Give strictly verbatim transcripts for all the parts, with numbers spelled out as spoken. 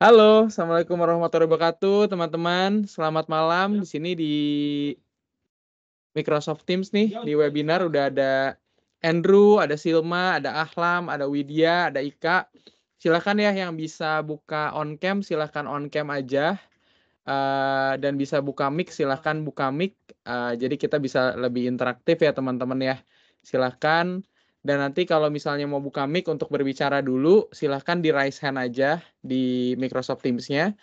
Halo, assalamualaikum warahmatullahi wabarakatuh, teman-teman. Selamat malam. Di sini di Microsoft Teams nih, di webinar udah ada Andrew, ada Silma, ada Ahlam, ada Widya, ada Ika. Silakan ya yang bisa buka on cam, silakan on cam aja. Uh, dan bisa buka mic, silakan buka mic. Uh, jadi kita bisa lebih interaktif ya, teman-teman ya. Silakan. Dan nanti kalau misalnya mau buka mic untuk berbicara dulu, silahkan di raise hand aja di Microsoft Teams-nya.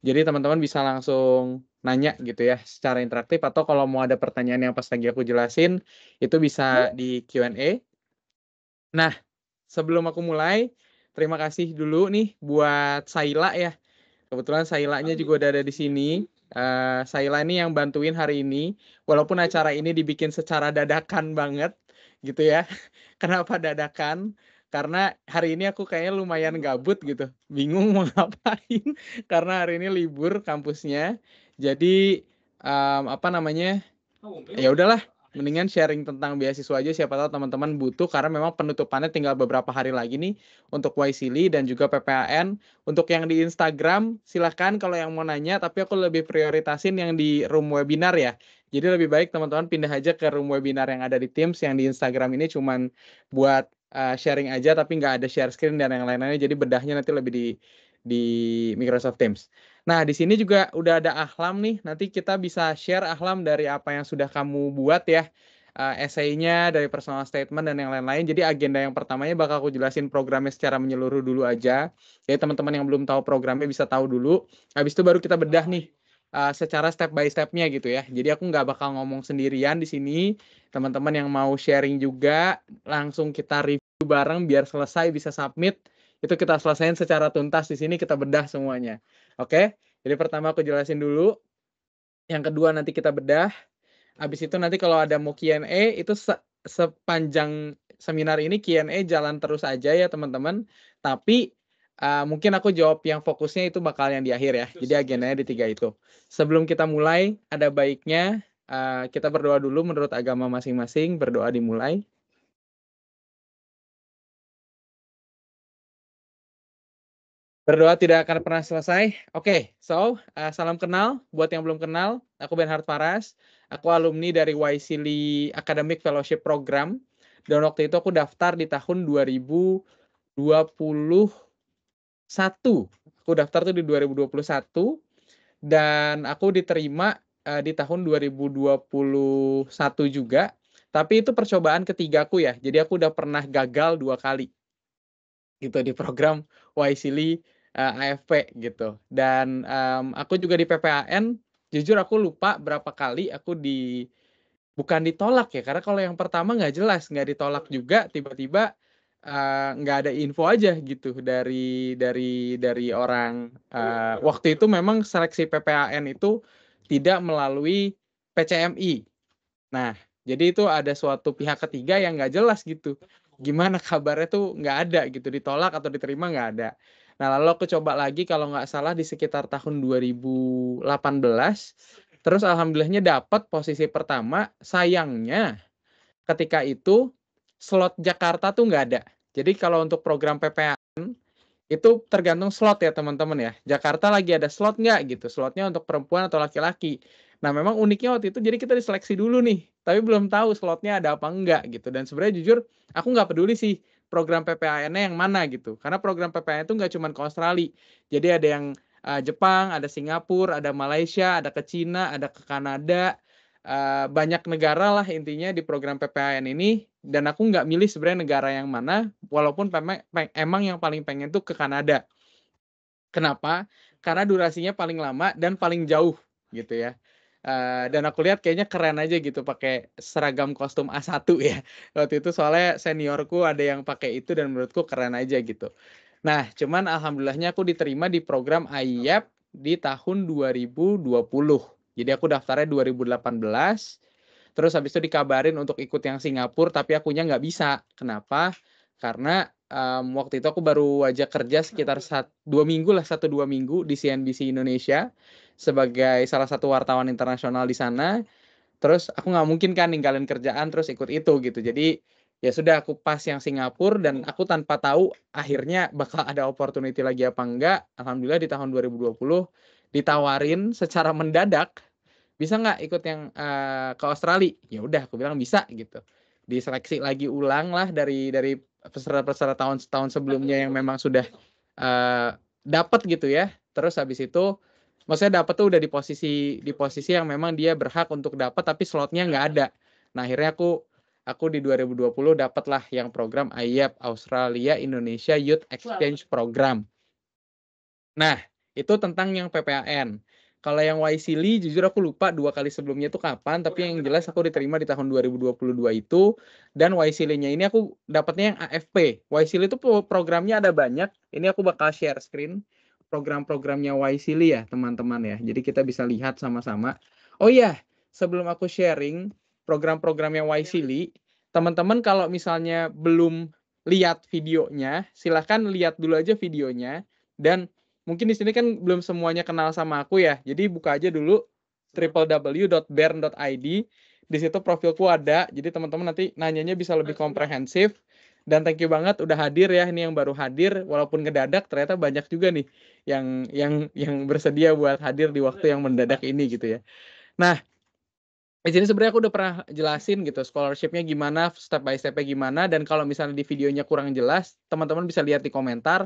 Jadi teman-teman bisa langsung nanya gitu ya secara interaktif. Atau kalau mau ada pertanyaan yang pas lagi aku jelasin, itu bisa di Q and A. Nah, sebelum aku mulai, terima kasih dulu nih buat Saila ya. Kebetulan Sailanya juga udah ada di sini. Uh, Saila ini yang bantuin hari ini. Walaupun acara ini dibikin secara dadakan banget gitu ya. Kenapa dadakan? Karena hari ini aku kayaknya lumayan gabut gitu. Bingung mau ngapain karena hari ini libur kampusnya. Jadi um, apa namanya? Ya udahlah, mendingan sharing tentang beasiswa aja, siapa tahu teman-teman butuh karena memang penutupannya tinggal beberapa hari lagi nih untuk Y S E A L I dan juga P P A N. Untuk yang di Instagram silahkan kalau yang mau nanya, tapi aku lebih prioritasin yang di room webinar ya. Jadi lebih baik teman-teman pindah aja ke room webinar yang ada di Teams, yang di Instagram ini cuman buat uh, sharing aja, tapi nggak ada share screen dan yang lain-lainnya. Jadi bedahnya nanti lebih di di Microsoft Teams. Nah, di sini juga udah ada Ahlam nih. Nanti kita bisa share Ahlam dari apa yang sudah kamu buat ya. Uh, Esainya, dari personal statement dan yang lain-lain. Jadi agenda yang pertamanya bakal aku jelasin programnya secara menyeluruh dulu aja. Jadi teman-teman yang belum tahu programnya bisa tahu dulu. Habis itu baru kita bedah nih. Uh, secara step by stepnya gitu ya. Jadi aku nggak bakal ngomong sendirian di sini. Teman-teman yang mau sharing juga langsung kita review bareng biar selesai bisa submit. Itu kita selesaiin secara tuntas di sini, kita bedah semuanya. Oke. Jadi pertama aku jelasin dulu. Yang kedua nanti kita bedah. Habis itu nanti kalau ada mau Q and A itu se sepanjang seminar ini Q and A jalan terus aja ya, teman-teman. Tapi Uh, mungkin aku jawab yang fokusnya itu bakal yang di akhir ya. Jadi agendanya di tiga itu. Sebelum kita mulai, ada baiknya uh, kita berdoa dulu menurut agama masing-masing. Berdoa dimulai. Berdoa tidak akan pernah selesai. Oke, okay, so uh, salam kenal buat yang belum kenal. Aku Bernhart Farras. Aku alumni dari Y S E A L I Academic Fellowship Program. Dan waktu itu aku daftar di tahun dua ribu dua puluh satu, aku daftar tuh di dua ribu dua puluh satu dan aku diterima uh, di tahun dua ribu dua puluh satu juga, tapi itu percobaan ketigaku ya. Jadi aku udah pernah gagal dua kali gitu di program Y S E A L I uh, A F P gitu. Dan um, aku juga di P P A N, jujur aku lupa berapa kali aku di bukan ditolak ya, karena kalau yang pertama nggak jelas, nggak ditolak juga, tiba-tiba nggak uh, ada info aja gitu dari dari dari orang. Uh, waktu itu memang seleksi P P A N itu tidak melalui P C M I. Nah, jadi itu ada suatu pihak ketiga yang nggak jelas gitu. Gimana kabarnya tuh nggak ada gitu, ditolak atau diterima nggak ada. Nah, lalu aku coba lagi kalau nggak salah di sekitar tahun dua ribu delapan belas. Terus alhamdulillahnya dapat posisi pertama. Sayangnya ketika itu slot Jakarta tuh nggak ada. Jadi kalau untuk program P P A N itu tergantung slot ya, teman-teman ya. Jakarta lagi ada slot nggak gitu. Slotnya untuk perempuan atau laki-laki. Nah, memang uniknya waktu itu jadi kita diseleksi dulu nih. Tapi belum tahu slotnya ada apa nggak gitu. Dan sebenarnya jujur aku nggak peduli sih program P P A N-nya yang mana gitu. Karena program P P A N itu nggak cuma ke Australia. Jadi ada yang uh, Jepang, ada Singapura, ada Malaysia, ada ke Cina, ada ke Kanada. Uh, banyak negara lah intinya di program P P A N ini, dan aku nggak milih sebenarnya negara yang mana, walaupun emang yang paling pengen tuh ke Kanada. Kenapa? Karena durasinya paling lama dan paling jauh gitu ya. Uh, dan aku lihat kayaknya keren aja gitu pakai seragam kostum A satu ya. Waktu itu soalnya seniorku ada yang pakai itu dan menurutku keren aja gitu. Nah, cuman alhamdulillahnya aku diterima di program A I E P di tahun dua ribu dua puluh. Jadi aku daftarnya dua ribu delapan belas, terus habis itu dikabarin untuk ikut yang Singapura, tapi akunya nggak bisa. Kenapa? Karena um, waktu itu aku baru aja kerja sekitar dua minggu lah, satu dua minggu di C N B C Indonesia sebagai salah satu wartawan internasional di sana. Terus aku nggak mungkin kan ninggalin kerjaan terus ikut itu gitu. Jadi ya sudah aku pas yang Singapura, dan aku tanpa tahu akhirnya bakal ada opportunity lagi apa enggak. Alhamdulillah di tahun dua ribu dua puluh ditawarin secara mendadak, bisa nggak ikut yang uh, ke Australia? Ya udah, aku bilang bisa gitu. Diseleksi lagi ulang lah dari dari peserta-peserta tahun-tahun sebelumnya yang memang sudah uh, dapat gitu ya. Terus habis itu, maksudnya dapat tuh udah di posisi di posisi yang memang dia berhak untuk dapat, tapi slotnya nggak ada. Nah akhirnya aku Aku di dua ribu dua puluh dapatlah yang program A I E P, Australia Indonesia Youth Exchange Program. Nah, itu tentang yang P P A N. Kalau yang Y S E A L I, jujur aku lupa dua kali sebelumnya itu kapan, tapi yang jelas aku diterima di tahun dua ribu dua puluh dua itu. Dan Y S E A L I-nya ini aku dapatnya yang A F P. Y S E A L I itu programnya ada banyak. Ini aku bakal share screen program-programnya Y S E A L I ya, teman-teman ya. Jadi kita bisa lihat sama-sama. Oh iya, sebelum aku sharing program-program yang Y S E A L I, teman-teman kalau misalnya belum lihat videonya, silahkan lihat dulu aja videonya. Dan mungkin di sini kan belum semuanya kenal sama aku ya, jadi buka aja dulu w w w dot bern dot i d. Di situ profilku ada, jadi teman-teman nanti nanyanya bisa lebih komprehensif. Dan thank you banget udah hadir ya, ini yang baru hadir, walaupun ngedadak ternyata banyak juga nih yang yang yang bersedia buat hadir di waktu yang mendadak ini gitu ya. Nah, di sini sebenarnya aku udah pernah jelasin gitu scholarship-nya gimana, step by step-nya gimana, dan kalau misalnya di videonya kurang jelas, teman-teman bisa lihat di komentar.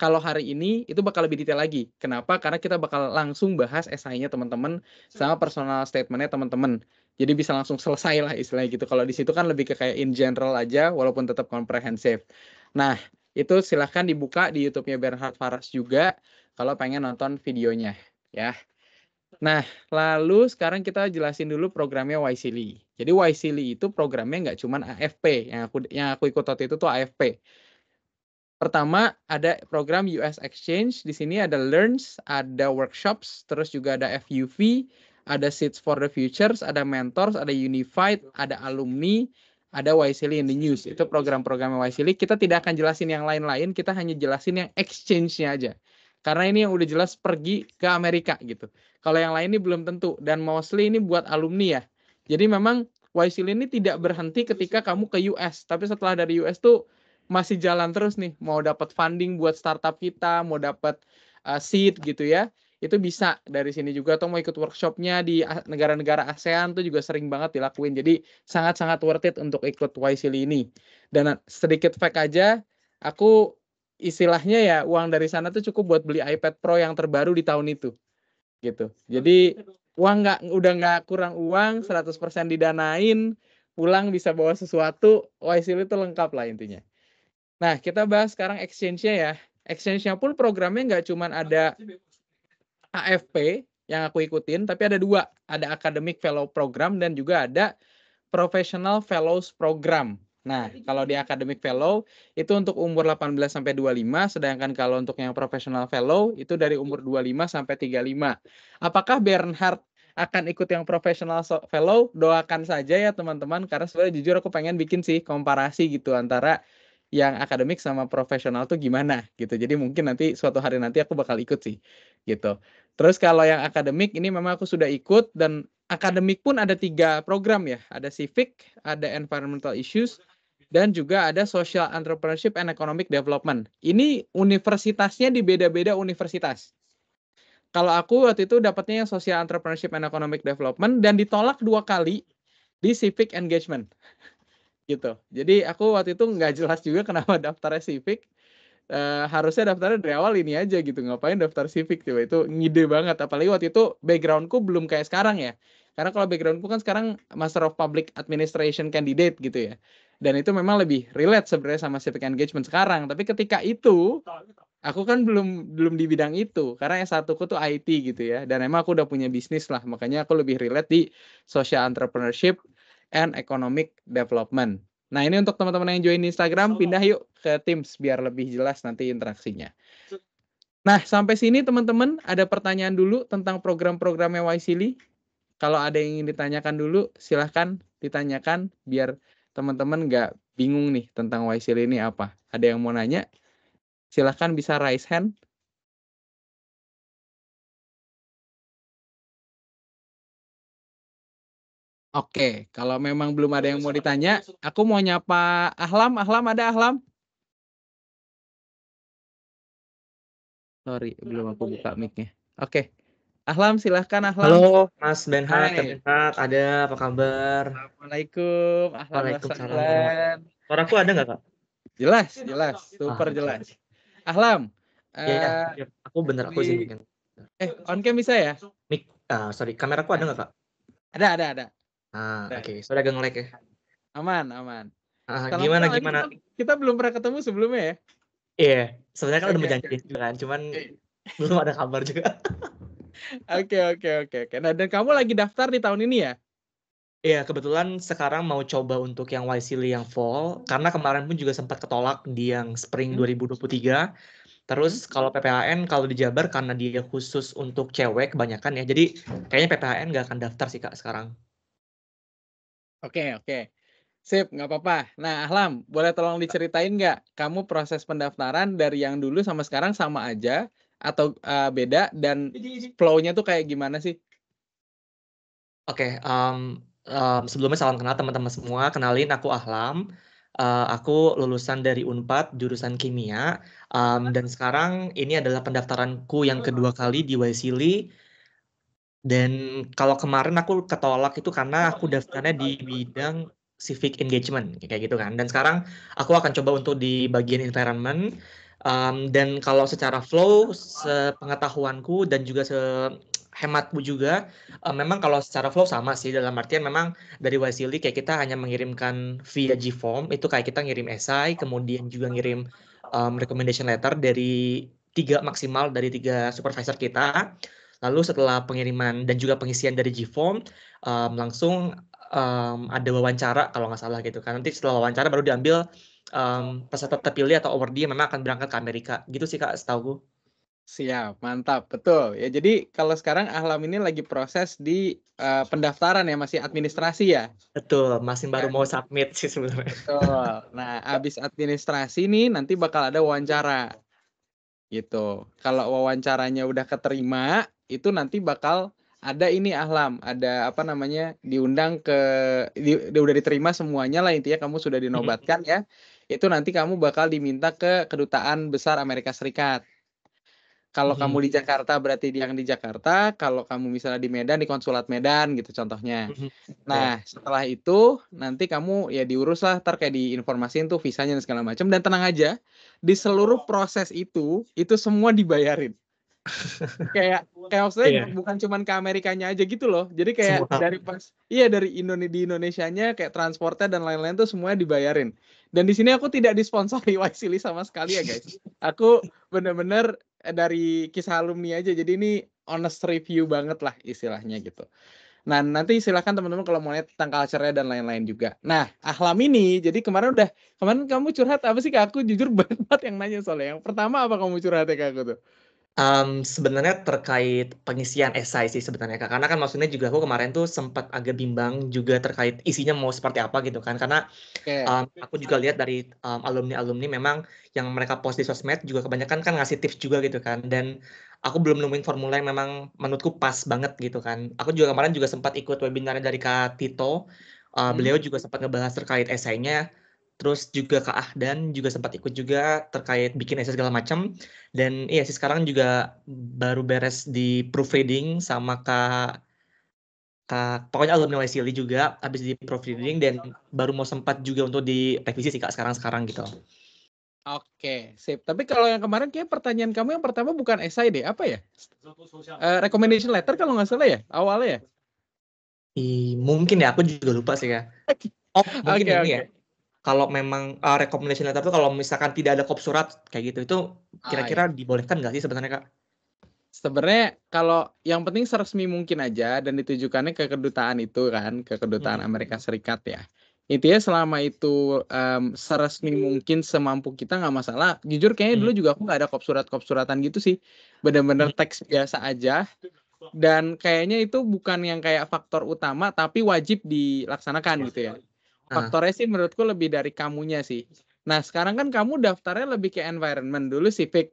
Kalau hari ini itu bakal lebih detail lagi. Kenapa? Karena kita bakal langsung bahas esainya teman-teman sama personal statement-nya teman-teman. Jadi bisa langsung selesai lah istilahnya gitu. Kalau di situ kan lebih ke kayak in general aja, walaupun tetap komprehensif. Nah, itu silahkan dibuka di YouTube-nya Bernhart Farras juga kalau pengen nonton videonya ya. Nah, lalu sekarang kita jelasin dulu programnya Y S E A L I. Jadi Y S E A L I itu programnya nggak cuman A F P, yang aku yang aku ikut waktu itu tuh A F P. Pertama ada program U S Exchange, di sini ada Learns, ada workshops, terus juga ada F U V, ada Seeds for the Futures, ada Mentors, ada Unified, ada Alumni, ada Y S E A L I in the News. Itu program-program Y S E A L I. Kita tidak akan jelasin yang lain-lain, kita hanya jelasin yang exchange-nya aja. Karena ini yang udah jelas pergi ke Amerika gitu. Kalau yang lain ini belum tentu. Dan mostly ini buat alumni ya. Jadi memang Y S E A L I ini tidak berhenti ketika kamu ke U S. Tapi setelah dari U S tuh masih jalan terus nih. Mau dapat funding buat startup kita, mau dapat uh, seed gitu ya. Itu bisa dari sini juga. Atau mau ikut workshopnya di negara-negara ASEAN tuh juga sering banget dilakuin. Jadi sangat-sangat worth it untuk ikut Y S E A L I ini. Dan sedikit fact aja, aku istilahnya ya uang dari sana tuh cukup buat beli iPad Pro yang terbaru di tahun itu gitu. Jadi uang nggak udah nggak kurang uang, seratus persen didanain, pulang bisa bawa sesuatu. Y S E A L I itu lengkap lah intinya. Nah, kita bahas sekarang exchange-nya ya. Exchange-nya pun programnya nggak cuman ada A F P yang aku ikutin, tapi ada dua, ada Academic Fellow Program dan juga ada Professional Fellows Program. Nah, kalau di Academic Fellow itu untuk umur delapan belas sampai dua puluh lima, sedangkan kalau untuk yang Professional Fellow itu dari umur dua puluh lima sampai tiga puluh lima. Apakah Bernhard akan ikut yang Professional Fellow? Doakan saja ya teman-teman, karena sebenarnya jujur aku pengen bikin sih komparasi gitu antara yang akademik sama profesional tuh gimana gitu. Jadi mungkin nanti suatu hari nanti aku bakal ikut sih gitu. Terus kalau yang akademik ini memang aku sudah ikut, dan akademik pun ada tiga program ya. Ada civic, ada environmental issues, dan juga ada social entrepreneurship and economic development. Ini universitasnya di beda-beda universitas. Kalau aku waktu itu dapatnya yang social entrepreneurship and economic development, dan ditolak dua kali di civic engagement. Gitu. Jadi aku waktu itu nggak jelas juga kenapa daftarnya civic. Uh, harusnya daftarnya dari awal ini aja gitu. Ngapain daftar civic coba, itu ngide banget. Apalagi waktu itu backgroundku belum kayak sekarang ya. Karena kalau backgroundku kan sekarang Master of Public Administration Candidate gitu ya. Dan itu memang lebih relate sebenarnya sama civic engagement sekarang. Tapi ketika itu aku kan belum belum di bidang itu. Karena S satu ku tuh I T gitu ya. Dan emang aku udah punya bisnis lah. Makanya aku lebih relate di social entrepreneurship and economic development. Nah, ini untuk teman-teman yang join Instagram, pindah yuk ke Teams biar lebih jelas nanti interaksinya. Nah, sampai sini teman-teman, ada pertanyaan dulu tentang program-programnya Y S E A L I. Kalau ada yang ingin ditanyakan dulu, silahkan ditanyakan biar teman-teman nggak bingung nih tentang Y S E A L I ini apa. Ada yang mau nanya? Silahkan bisa raise hand. Oke, kalau memang belum ada yang mau ditanya, aku mau nyapa Ahlam. Ahlam, ada Ahlam? Sorry, belum aku buka mic-nya. Oke, Ahlam, silahkan Ahlam. Halo, Mas Bernhart, Bernhart, ada apa kabar? Assalamualaikum, Ahlam. Waalaikumsalam. Suaraku ada nggak, Kak? Jelas, jelas, super jelas. Ahlam. Iya, ya, aku bener, aku izin. Eh, on cam bisa ya? Mic, ah, sorry, kameraku ada nggak, Kak? Ada, ada, ada. Ah, oke, okay. Sudah agak nge-lag ya. Aman, aman. Ah, gimana, gimana? Kita, kita belum pernah ketemu sebelumnya ya? Iya, yeah, sebenarnya kan okay, udah berjanji okay. kan, cuman belum ada kabar juga. Oke, oke, oke, oke. Nah, dan kamu lagi daftar di tahun ini ya? Iya, yeah, kebetulan sekarang mau coba untuk yang Y S E A L I yang fall, karena kemarin pun juga sempat ketolak di yang spring dua ribu dua puluh tiga. Terus kalau P P A N kalau di Jabar karena dia khusus untuk cewek kebanyakan ya. Jadi kayaknya P P A N nggak akan daftar sih Kak sekarang. Oke, oke. Sip, nggak apa-apa. Nah, Ahlam, boleh tolong diceritain nggak? Kamu proses pendaftaran dari yang dulu sama sekarang sama aja atau uh, beda? Dan flow-nya tuh kayak gimana sih? Oke, um, um, sebelumnya salam kenal teman-teman semua. Kenalin, aku Ahlam. Uh, aku lulusan dari Unpad jurusan kimia um, dan sekarang ini adalah pendaftaranku yang kedua kali di Y S E A L I. Dan kalau kemarin aku ketolak itu karena aku daftarnya di bidang civic engagement kayak gitu kan. Dan sekarang aku akan coba untuk di bagian environment. Um, dan kalau secara flow sepengetahuanku dan juga se hematku juga, uh, memang kalau secara flow sama sih, dalam artian memang dari Y S E A L I kayak kita hanya mengirimkan via G-Form, itu kayak kita ngirim esai, kemudian juga ngirim um, recommendation letter dari tiga maksimal dari tiga supervisor kita, lalu setelah pengiriman dan juga pengisian dari G-Form, um, langsung um, ada wawancara kalau nggak salah gitu kan, nanti setelah wawancara baru diambil um, peserta terpilih atau awardee memang akan berangkat ke Amerika, gitu sih Kak setahu gue. Siap, mantap, betul. Ya, jadi kalau sekarang Ahlam ini lagi proses di uh, pendaftaran ya, masih administrasi ya? Betul, masih baru ya. Mau submit sih sebenarnya. Betul. Nah, abis administrasi nih nanti bakal ada wawancara. Gitu. Kalau wawancaranya udah keterima, itu nanti bakal ada ini Ahlam, ada apa namanya, diundang ke, di, udah diterima semuanya lah intinya, kamu sudah dinobatkan ya. Itu nanti kamu bakal diminta ke Kedutaan Besar Amerika Serikat. Kalau hmm. kamu di Jakarta berarti yang di Jakarta, kalau kamu misalnya di Medan di Konsulat Medan gitu contohnya. Nah setelah itu nanti kamu ya diurus lah, ntar kayak diinformasiin tuh visanya dan segala macam. Dan tenang aja di seluruh proses itu itu semua dibayarin. kayak kayak maksudnya yeah. bukan cuman ke Amerikanya aja gitu loh. Jadi kayak semua. dari pas iya dari Indonesia di Indonesianya kayak transportnya dan lain-lain tuh semuanya dibayarin. Dan di sini aku tidak disponsori Y S E A L I sama sekali ya guys. Aku bener-bener dari kisah alumni aja, jadi ini honest review banget lah istilahnya gitu. Nah nanti silahkan teman-teman kalau mau lihat tentang culture-nya dan lain-lain juga. Nah Ahlam ini, jadi kemarin udah kemarin kamu curhat apa sih ke aku, jujur banget yang nanya soalnya. Yang pertama apa kamu curhatnya ke aku tuh? Um, sebenarnya terkait pengisian esai sih sebenarnya Kak. Karena kan maksudnya juga aku kemarin tuh sempat agak bimbang juga terkait isinya mau seperti apa gitu kan. Karena okay. um, aku juga lihat dari alumni-alumni um, memang yang mereka post di sosmed juga kebanyakan kan ngasih tips juga gitu kan. Dan aku belum nemuin formula yang memang menurutku pas banget gitu kan. Aku juga kemarin juga sempat ikut webinarnya dari Kak Tito. Uh, hmm. Beliau juga sempat ngebahas terkait esainya. Terus juga Kak Ahdan juga sempat ikut juga terkait bikin esai segala macam. Dan iya sih sekarang juga baru beres di proofreading sama Kak, Kak pokoknya alumni Y S E A L I juga habis di proofreading dan baru mau sempat juga untuk direvisi sih Kak sekarang-sekarang gitu. Oke, sip. Tapi kalau yang kemarin kayak pertanyaan kamu yang pertama bukan esai deh, apa ya? Uh, recommendation letter kalau nggak salah ya awalnya ya? I, mungkin ya, aku juga lupa sih ya. Oh, mungkin okay, ini okay. ya. Kalau memang uh, recommendation letter itu kalau misalkan tidak ada kop surat kayak gitu, itu kira-kira ah, iya. dibolehkan nggak sih sebenarnya Kak? Sebenarnya kalau yang penting seresmi mungkin aja dan ditujukannya ke kedutaan itu kan, ke kedutaan hmm. Amerika Serikat ya. Intinya selama itu um, seresmi mungkin semampu kita nggak masalah. Jujur kayaknya hmm. dulu juga aku nggak ada kop surat-kop suratan gitu sih. Bener-bener hmm. teks biasa aja. Dan kayaknya itu bukan yang kayak faktor utama tapi wajib dilaksanakan gitu ya. Faktornya sih menurutku lebih dari kamunya sih. Nah sekarang kan kamu daftarnya lebih ke environment, dulu civic.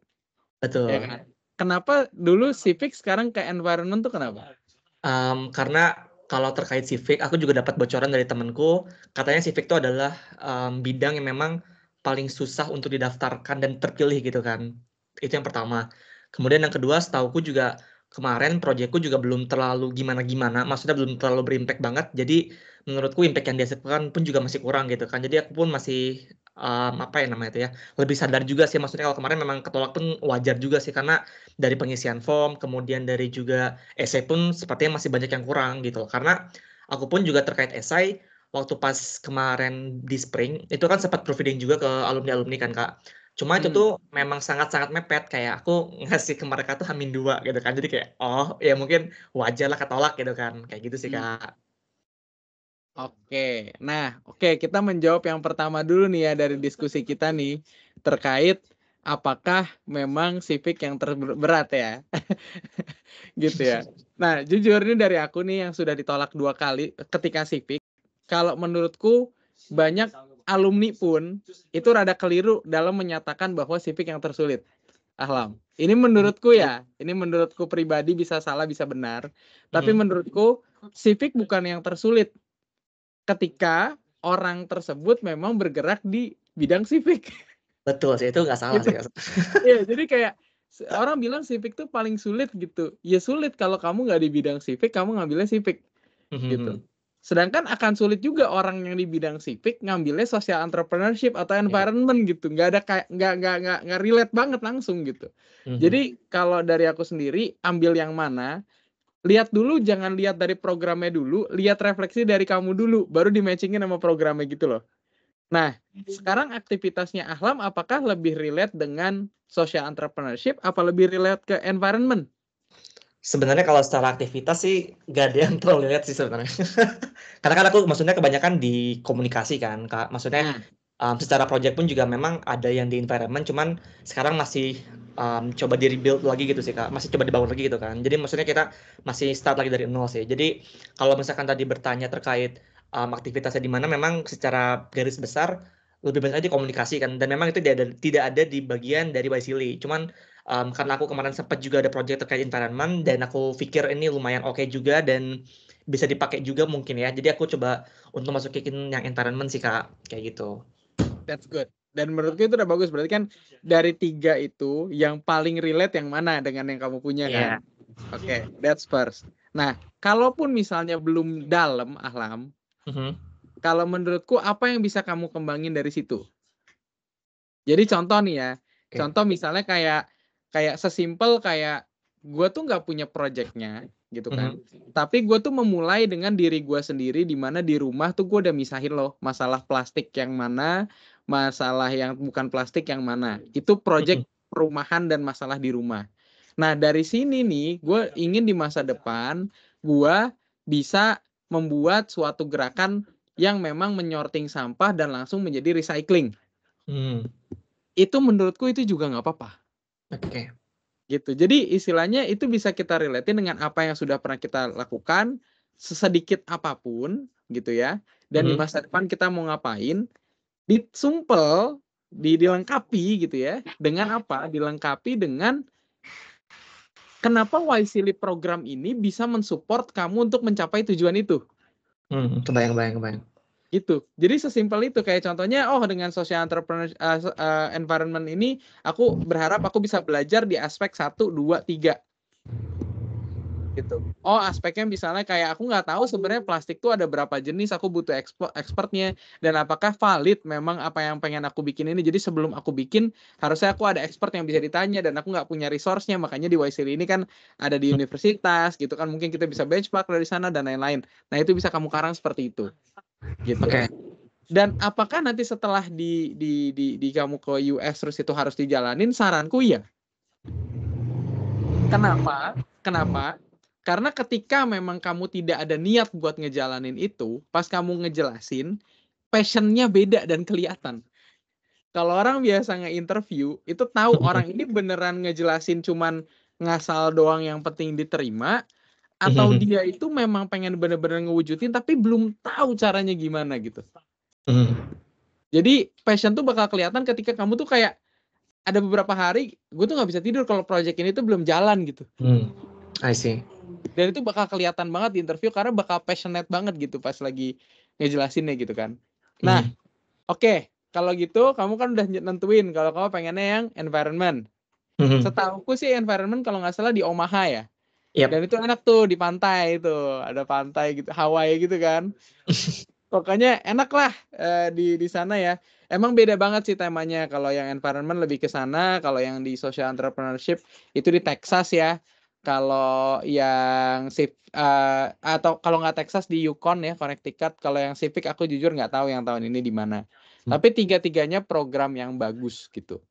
Betul. Ya kan? Kenapa dulu civic sekarang ke environment tuh kenapa? Um, karena kalau terkait civic, aku juga dapat bocoran dari temanku, katanya civic itu adalah um, bidang yang memang paling susah untuk didaftarkan dan terpilih gitu kan. Itu yang pertama. Kemudian yang kedua, setauku juga kemarin proyekku juga belum terlalu gimana-gimana, maksudnya belum terlalu berimpact banget, jadi menurutku impact yang dihasilkan pun juga masih kurang gitu kan. Jadi aku pun masih, um, apa ya namanya itu ya, lebih sadar juga sih, maksudnya kalau kemarin memang ketolak pun wajar juga sih, karena dari pengisian form, kemudian dari juga esai pun sepertinya masih banyak yang kurang gitu. Karena aku pun juga terkait esai, waktu pas kemarin di spring, itu kan sempat providing juga ke alumni-alumni kan Kak. Cuma itu hmm. tuh memang sangat-sangat mepet, kayak aku ngasih ke mereka tuh hamin dua gitu kan. Jadi kayak, oh ya mungkin wajar lah ketolak gitu kan. Kayak gitu sih Kak. Hmm. Oke, nah oke okay, kita menjawab yang pertama dulu nih ya dari diskusi kita nih. Terkait apakah memang civic yang terberat ya. Gitu ya. Nah jujur nih dari aku nih yang sudah ditolak dua kali ketika civic. Kalau menurutku banyak alumni pun itu rada keliru dalam menyatakan bahwa civic yang tersulit. Ahlam. Ini menurutku ya, ini menurutku pribadi, bisa salah bisa benar. Tapi hmm. menurutku civic bukan yang tersulit ketika orang tersebut memang bergerak di bidang civic. Betul sih, itu nggak salah sih. Iya, jadi kayak orang bilang civic tuh paling sulit gitu. Ya sulit kalau kamu nggak di bidang civic, kamu ngambilnya civic hmm. gitu. Sedangkan akan sulit juga orang yang di bidang civic ngambilnya social entrepreneurship atau environment yeah. gitu. Nggak ada kayak nggak nggak nggak nggak relate banget langsung gitu. Mm-hmm. Jadi kalau dari aku sendiri ambil yang mana, lihat dulu, jangan lihat dari programnya dulu, lihat refleksi dari kamu dulu, baru di matchingin sama programnya gitu loh. Nah sekarang aktivitasnya Ahlam apakah lebih relate dengan social entrepreneurship, apa lebih relate ke environment? Sebenarnya kalau secara aktivitas sih gak ada yang terlalu lihat sih sebenarnya. Karena kan aku maksudnya kebanyakan di komunikasi kan Kak. Maksudnya hmm. um, secara project pun juga memang ada yang di environment. Cuman sekarang masih um, coba di rebuild lagi gitu sih Kak. Masih coba dibangun lagi gitu kan. Jadi maksudnya kita masih start lagi dari nol sih. Jadi kalau misalkan tadi bertanya terkait um, aktivitasnya di mana, memang secara garis besar lebih banyak di komunikasi kan. Dan memang itu tidak ada, tidak ada di bagian dari Y S E A L I. Cuman Um, karena aku kemarin sempat juga ada project terkait environment dan aku pikir ini lumayan oke okay juga dan bisa dipakai juga mungkin ya. Jadi aku coba untuk masukin yang environment sih Kak, kayak gitu. That's good. Dan menurutku itu udah bagus. Berarti kan dari tiga itu yang paling relate yang mana dengan yang kamu punya yeah. kan? Oke, okay, that's first. Nah, kalaupun misalnya belum dalam Ahlam, mm-hmm. kalau menurutku apa yang bisa kamu kembangin dari situ? Jadi contoh nih ya, okay. contoh misalnya kayak Kayak sesimpel kayak gue tuh nggak punya projectnya gitu kan, mm-hmm. tapi gue tuh memulai dengan diri gue sendiri, di mana di rumah tuh gue udah misahin loh masalah plastik yang mana, masalah yang bukan plastik yang mana. Itu project mm-hmm. perumahan dan masalah di rumah. Nah dari sini nih gue ingin di masa depan gue bisa membuat suatu gerakan yang memang menyorting sampah dan langsung menjadi recycling. Mm. Itu menurutku itu juga nggak apa-apa. Oke, okay. gitu. Jadi istilahnya itu bisa kita relatein dengan apa yang sudah pernah kita lakukan, sesedikit apapun, gitu ya. Dan mm-hmm. di masa depan kita mau ngapain? Disumpel, dilengkapi, gitu ya. Dengan apa? Dilengkapi dengan kenapa Y S E A L I program ini bisa mensupport kamu untuk mencapai tujuan itu. Hmm, kebayang, kebayang, kebayang. Gitu. Jadi sesimpel itu, kayak contohnya oh dengan social entrepreneur uh, uh, environment ini aku berharap aku bisa belajar di aspek satu, dua, tiga gitu. Oh aspeknya misalnya kayak aku nggak tahu sebenarnya plastik tuh ada berapa jenis, aku butuh eksper- expertnya dan apakah valid memang apa yang pengen aku bikin ini. Jadi sebelum aku bikin harusnya aku ada expert yang bisa ditanya dan aku nggak punya resource-nya, makanya di Y S E A L I ini kan ada di universitas gitu kan, mungkin kita bisa benchmark dari sana dan lain-lain. Nah itu bisa kamu karang seperti itu. Gitu. Okay. Dan apakah nanti setelah di, di di di kamu ke U S terus itu harus dijalanin? Saranku ya. Kenapa? Kenapa? Karena ketika memang kamu tidak ada niat buat ngejalanin itu, pas kamu ngejelasin, passionnya beda dan kelihatan. Kalau orang biasa nge-interview, itu tahu orang ini beneran ngejelasin cuman ngasal doang yang penting diterima, atau mm-hmm. dia itu memang pengen bener-bener ngewujudin tapi belum tahu caranya gimana gitu. Mm. Jadi passion tuh bakal kelihatan ketika kamu tuh kayak ada beberapa hari gue tuh nggak bisa tidur kalau project ini tuh belum jalan gitu. Mm. I see. Dan itu bakal kelihatan banget di interview karena bakal passionate banget gitu pas lagi ngejelasinnya gitu kan. Nah, hmm. oke. Okay. Kalau gitu kamu kan udah nentuin kalau kamu pengennya yang environment. Hmm. Setahuku sih environment kalau nggak salah di Omaha ya. Yep. Dan itu enak tuh di pantai itu. Ada pantai gitu, Hawaii gitu kan. Pokoknya enak lah uh, di di sana ya. Emang beda banget sih temanya. Kalau yang environment lebih ke sana, kalau yang di social entrepreneurship itu di Texas ya. Kalau yang civic uh, atau kalau nggak Texas di Yukon ya, Connecticut. Kalau yang civic aku jujur nggak tahu yang tahun ini di mana. Hmm. Tapi tiga-tiganya program yang bagus gitu.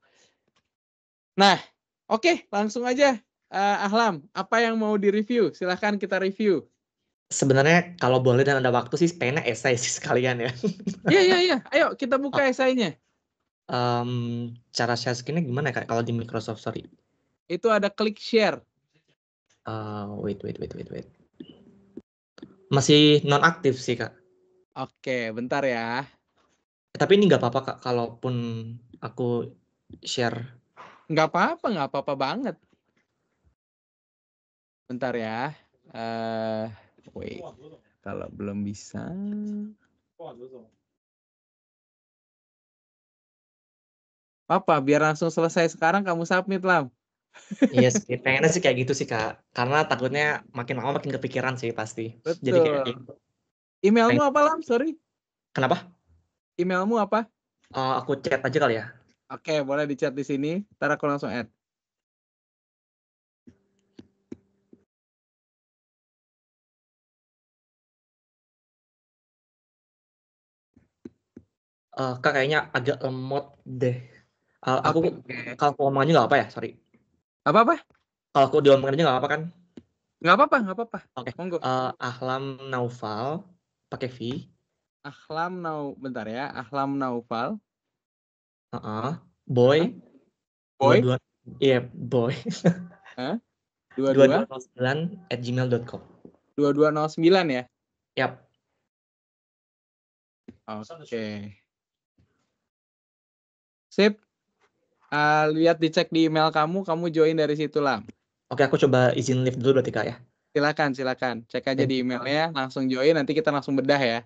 Nah, oke, okay, langsung aja uh, Ahlam, apa yang mau direview? Silahkan kita review. Sebenarnya kalau boleh dan ada waktu sih pengennya esai sih sekalian ya. Iya iya iya, ayo kita buka esainya. Um, cara share screen-nya gimana Kak kalau di Microsoft, sorry? Itu ada klik share. Uh, wait wait wait wait wait. Masih non aktif sih Kak. Oke, bentar ya. Tapi ini nggak apa-apa Kak kalaupun aku share. Nggak apa-apa, nggak apa-apa banget. Bentar ya. Eh uh... Wait, kalau belum bisa. Apa, biar langsung selesai sekarang kamu submit, Lam. Iya yes, sih, pengennya sih kayak gitu sih, Kak. Karena takutnya makin lama makin kepikiran sih pasti. Betul. Jadi kayak gitu. Emailmu apa, Lam? Sorry. Kenapa? Emailmu apa? Uh, aku chat aja kali ya. Oke, okay, boleh di chat di sini. Ntar aku langsung add. Uh, Kak kayaknya agak lemot deh. Uh, aku okay. Kalau aku omongannya nggak apa ya, sorry. Apa apa? Kalau aku diomongannya nggak apa kan? Nggak apa-apa, nggak apa-apa. Oke. Okay. Uh, Ahlam Naufal, pakai V. Ahlam Nau, bentar ya. Ahlam Naufal. Uh -uh. Boy. Boy. Iya, yeah, boy. Huh? dua dua nol sembilan at gmail dot com. dua dua nol sembilan ya? Yap. Oke. Okay. Sip, uh, lihat dicek di email kamu, kamu join dari situ lah. Oke, aku coba izin live dulu berarti Kak ya. Silakan, silakan. Cek aja thank di emailnya, langsung join, nanti kita langsung bedah ya.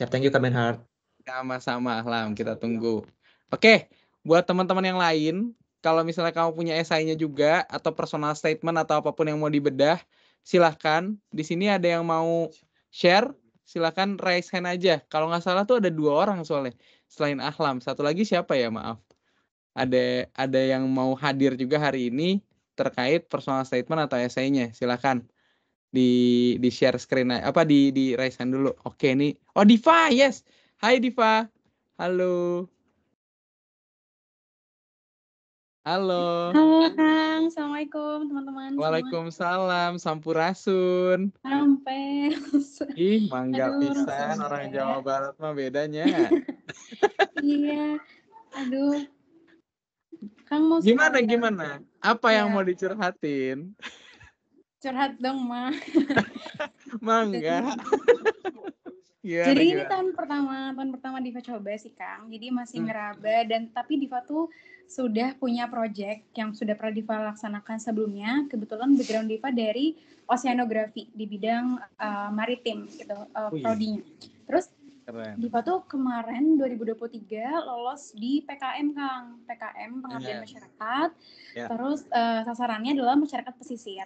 Siap, thank you Kak Bernhart. Sama-sama, Ahlam, kita tunggu. Oke, buat teman-teman yang lain, kalau misalnya kamu punya esainya juga, atau personal statement, atau apapun yang mau dibedah, silahkan. Di sini ada yang mau share, silahkan raise hand aja. Kalau nggak salah tuh ada dua orang soalnya, selain Ahlam. Satu lagi siapa ya, maaf. Ada ada yang mau hadir juga hari ini terkait personal statement atau esainya, silakan di di share screen apa di di raise hand dulu. Oke nih. Oh Diva, yes. Hai Diva. Halo. Halo. Halo Kang. Assalamualaikum teman-teman. Waalaikumsalam. Sampurasun. Sampai. Ih, mangga pisan orang Jawa Barat mah bedanya. Iya. Aduh. Kang mau gimana curhat, gimana? Apa ya. Yang mau dicurhatin? Curhat dong, Ma. Mangga. Jadi, jadi ini tahun pertama, tahun pertama Diva coba sih, Kang. Jadi masih hmm. ngeraba dan tapi Diva tuh sudah punya project yang sudah pernah Diva laksanakan sebelumnya. Kebetulan background Diva dari oceanografi di bidang uh, maritim gitu, uh, prodinya. Terus keren. Diva tuh kemarin dua ribu dua puluh tiga lolos di P K M Kang, P K M pengabdian yeah. masyarakat. Yeah. Terus uh, sasarannya adalah masyarakat pesisir,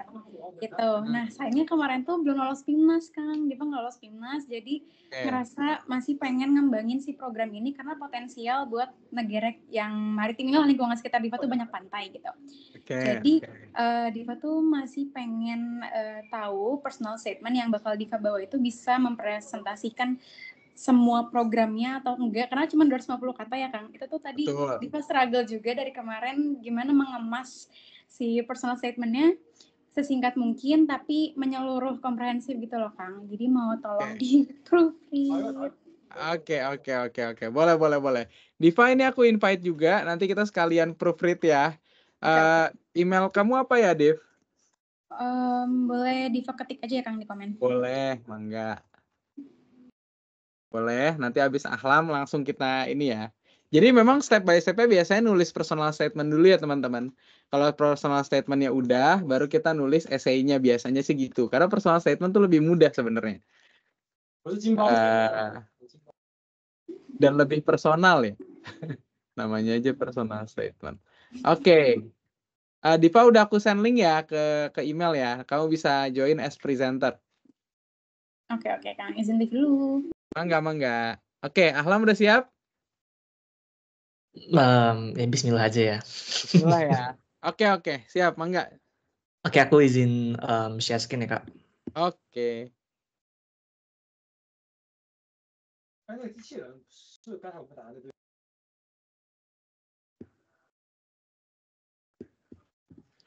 gitu. Mm. Nah, sayangnya kemarin tuh belum lolos PIMNAS Kang, Diva nggak lolos PIMNAS, jadi yeah. ngerasa masih pengen ngembangin si program ini karena potensial buat negara yang maritim, lingkungan sekitar Diva tuh banyak pantai gitu. Okay. Jadi okay. Uh, Diva tuh masih pengen uh, tahu personal statement yang bakal Diva bawa itu bisa mempresentasikan semua programnya atau enggak, karena cuma dua ratus lima puluh kata ya Kang, itu tuh tadi betul. Diva struggle juga dari kemarin gimana mengemas si personal statementnya sesingkat mungkin tapi menyeluruh komprehensif gitu loh Kang, jadi mau tolong okay. di-proofread. Oke oke oke oke, boleh boleh boleh Diva, ini aku invite juga, nanti kita sekalian proofread ya. Uh, email kamu apa ya Div? Um, boleh Diva ketik aja ya Kang di komen. Boleh, mangga. Boleh, nanti habis Ahlam langsung kita ini ya. Jadi memang step by stepnya biasanya nulis personal statement dulu ya teman-teman. Kalau personal statementnya udah, baru kita nulis essay-nya, biasanya sih gitu. Karena personal statement tuh lebih mudah sebenarnya. Uh, dan lebih personal ya. Namanya aja personal statement. Oke. Okay. Uh, Diva udah aku send link ya ke, ke email ya. Kamu bisa join as presenter. Oke, okay, oke okay, Kang. Izin dulu. Mangga, mangga. Oke, okay, Ahlam udah siap? Um, ya bismillah aja ya. Bismillah ya. Oke, oke, siap, mangga. Oke, aku izin um, share screen ya, Kak. Oke.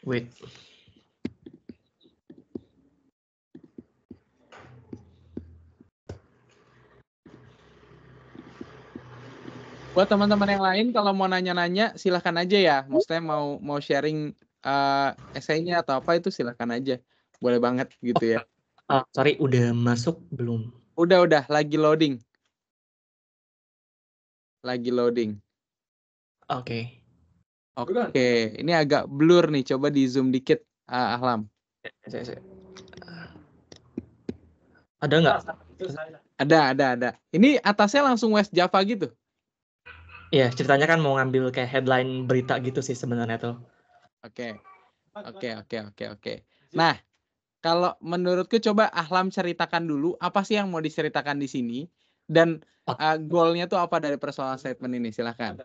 Wait. Buat teman-teman yang lain, kalau mau nanya-nanya, silahkan aja ya. Maksudnya mau mau sharing uh, essay-nya atau apa itu silahkan aja. Boleh banget gitu oh, ya. Uh, sorry, udah masuk belum? Udah, udah. Lagi loading. Lagi loading. Oke. Okay. Oke. Okay. Ini agak blur nih. Coba di zoom dikit, uh, Ahlam. Saya, saya. Ada nggak? Ada, ada, ada. Ini atasnya langsung Waste Java gitu. Ya, ceritanya kan mau ngambil kayak headline berita gitu sih sebenarnya tuh. Oke, oke, oke, oke, oke. Nah, kalau menurutku coba Ahlam ceritakan dulu apa sih yang mau diceritakan di sini dan uh, goalnya tuh apa dari personal statement ini, silahkan.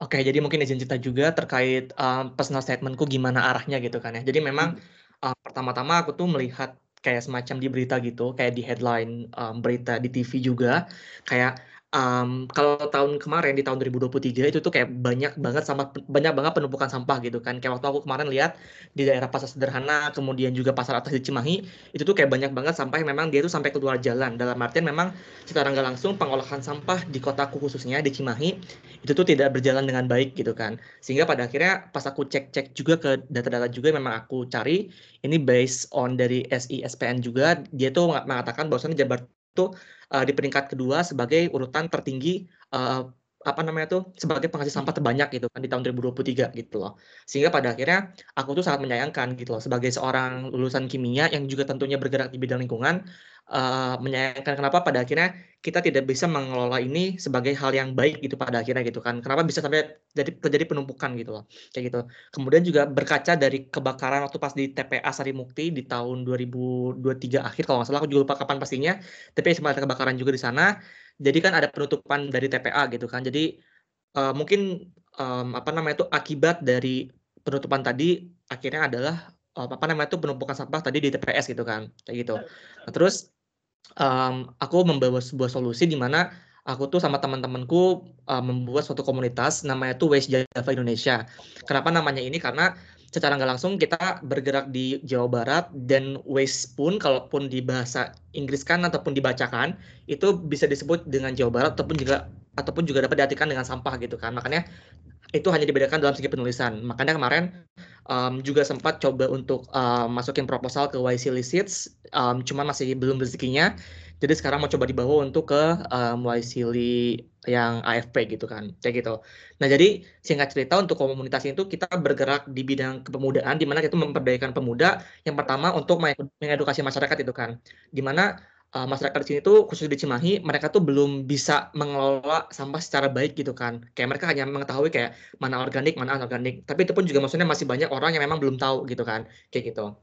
Oke, jadi mungkin izin cerita juga terkait um, personal statementku gimana arahnya gitu kan ya. Jadi memang um, pertama-tama aku tuh melihat kayak semacam di berita gitu, kayak di headline um, berita di T V juga, kayak Um, kalau tahun kemarin di tahun dua ribu dua puluh tiga itu tuh kayak banyak banget sama banyak banget penumpukan sampah gitu kan. Kayak waktu aku kemarin lihat di daerah pasar sederhana, kemudian juga pasar atas di Cimahi, itu tuh kayak banyak banget sampah yang memang dia tuh sampai keluar jalan. Dalam artian memang secara nggak langsung pengolahan sampah di kotaku khususnya di Cimahi itu tuh tidak berjalan dengan baik gitu kan. Sehingga pada akhirnya pas aku cek-cek juga ke data-data juga memang aku cari ini based on dari S I S P N juga, dia tuh mengatakan bahwasannya Jabar itu uh, di peringkat kedua sebagai urutan tertinggi uh, apa namanya tuh sebagai penghasil sampah terbanyak gitu kan di tahun dua ribu dua puluh tiga gitu loh. Sehingga pada akhirnya aku tuh sangat menyayangkan gitu loh sebagai seorang lulusan kimia yang juga tentunya bergerak di bidang lingkungan, uh, menyayangkan kenapa pada akhirnya kita tidak bisa mengelola ini sebagai hal yang baik gitu pada akhirnya gitu kan. Kenapa bisa sampai jadi terjadi penumpukan gitu loh. Kayak gitu. Kemudian juga berkaca dari kebakaran waktu pas di T P A Sarimukti di tahun dua ribu dua puluh tiga akhir kalau nggak salah, aku juga lupa kapan pastinya, tapi sempat ada kebakaran juga di sana. Jadi kan ada penutupan dari T P A gitu kan. Jadi uh, mungkin um, apa namanya itu akibat dari penutupan tadi akhirnya adalah uh, apa namanya itu penumpukan sampah tadi di T P S gitu kan. Kayak gitu. Nah, terus um, aku membawa sebuah solusi di mana aku tuh sama teman-temanku uh, membuat suatu komunitas namanya itu Waste Java Indonesia. Kenapa namanya ini? Karena secara nggak langsung kita bergerak di Jawa Barat dan waste pun kalaupun di bahasa Inggris kan ataupun dibacakan itu bisa disebut dengan Jawa Barat ataupun juga ataupun juga dapat diartikan dengan sampah gitu kan. Makanya itu hanya dibedakan dalam segi penulisan. Makanya kemarin um, juga sempat coba untuk um, masukin proposal ke Y C I L I Seeds, um, cuman masih belum rezekinya. Jadi sekarang mau coba dibawa untuk ke um, Y C I L I yang A F P gitu kan, kayak gitu. Nah jadi singkat cerita untuk komunitas itu kita bergerak di bidang kepemudaan, di mana kita memperdayakan pemuda. Yang pertama untuk mengedukasi masyarakat itu kan, di mana uh, masyarakat di sini tuh khusus di Cimahi mereka tuh belum bisa mengelola sampah secara baik gitu kan. Kayak mereka hanya mengetahui kayak mana organik, mana anorganik. Tapi itu pun juga maksudnya masih banyak orang yang memang belum tahu gitu kan, kayak gitu.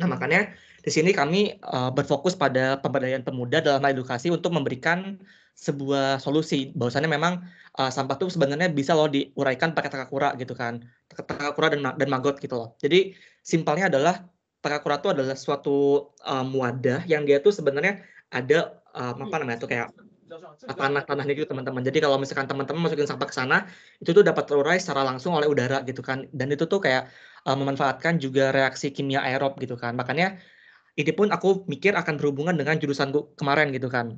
Nah makanya di sini kami uh, berfokus pada pemberdayaan pemuda dalam edukasi untuk memberikan sebuah solusi. Bahwasannya memang uh, sampah itu sebenarnya bisa loh diuraikan pakai takakura gitu kan. Takakura dan, dan magot gitu loh. Jadi simpelnya adalah takakura itu adalah suatu um, wadah yang dia tuh sebenarnya ada um, apa namanya tuh kayak tanah-tanahnya gitu teman-teman. Jadi kalau misalkan teman-teman masukin sampah ke sana, itu tuh dapat terurai secara langsung oleh udara gitu kan. Dan itu tuh kayak uh, memanfaatkan juga reaksi kimia aerob gitu kan. Makanya ini pun aku mikir akan berhubungan dengan jurusanku kemarin gitu kan.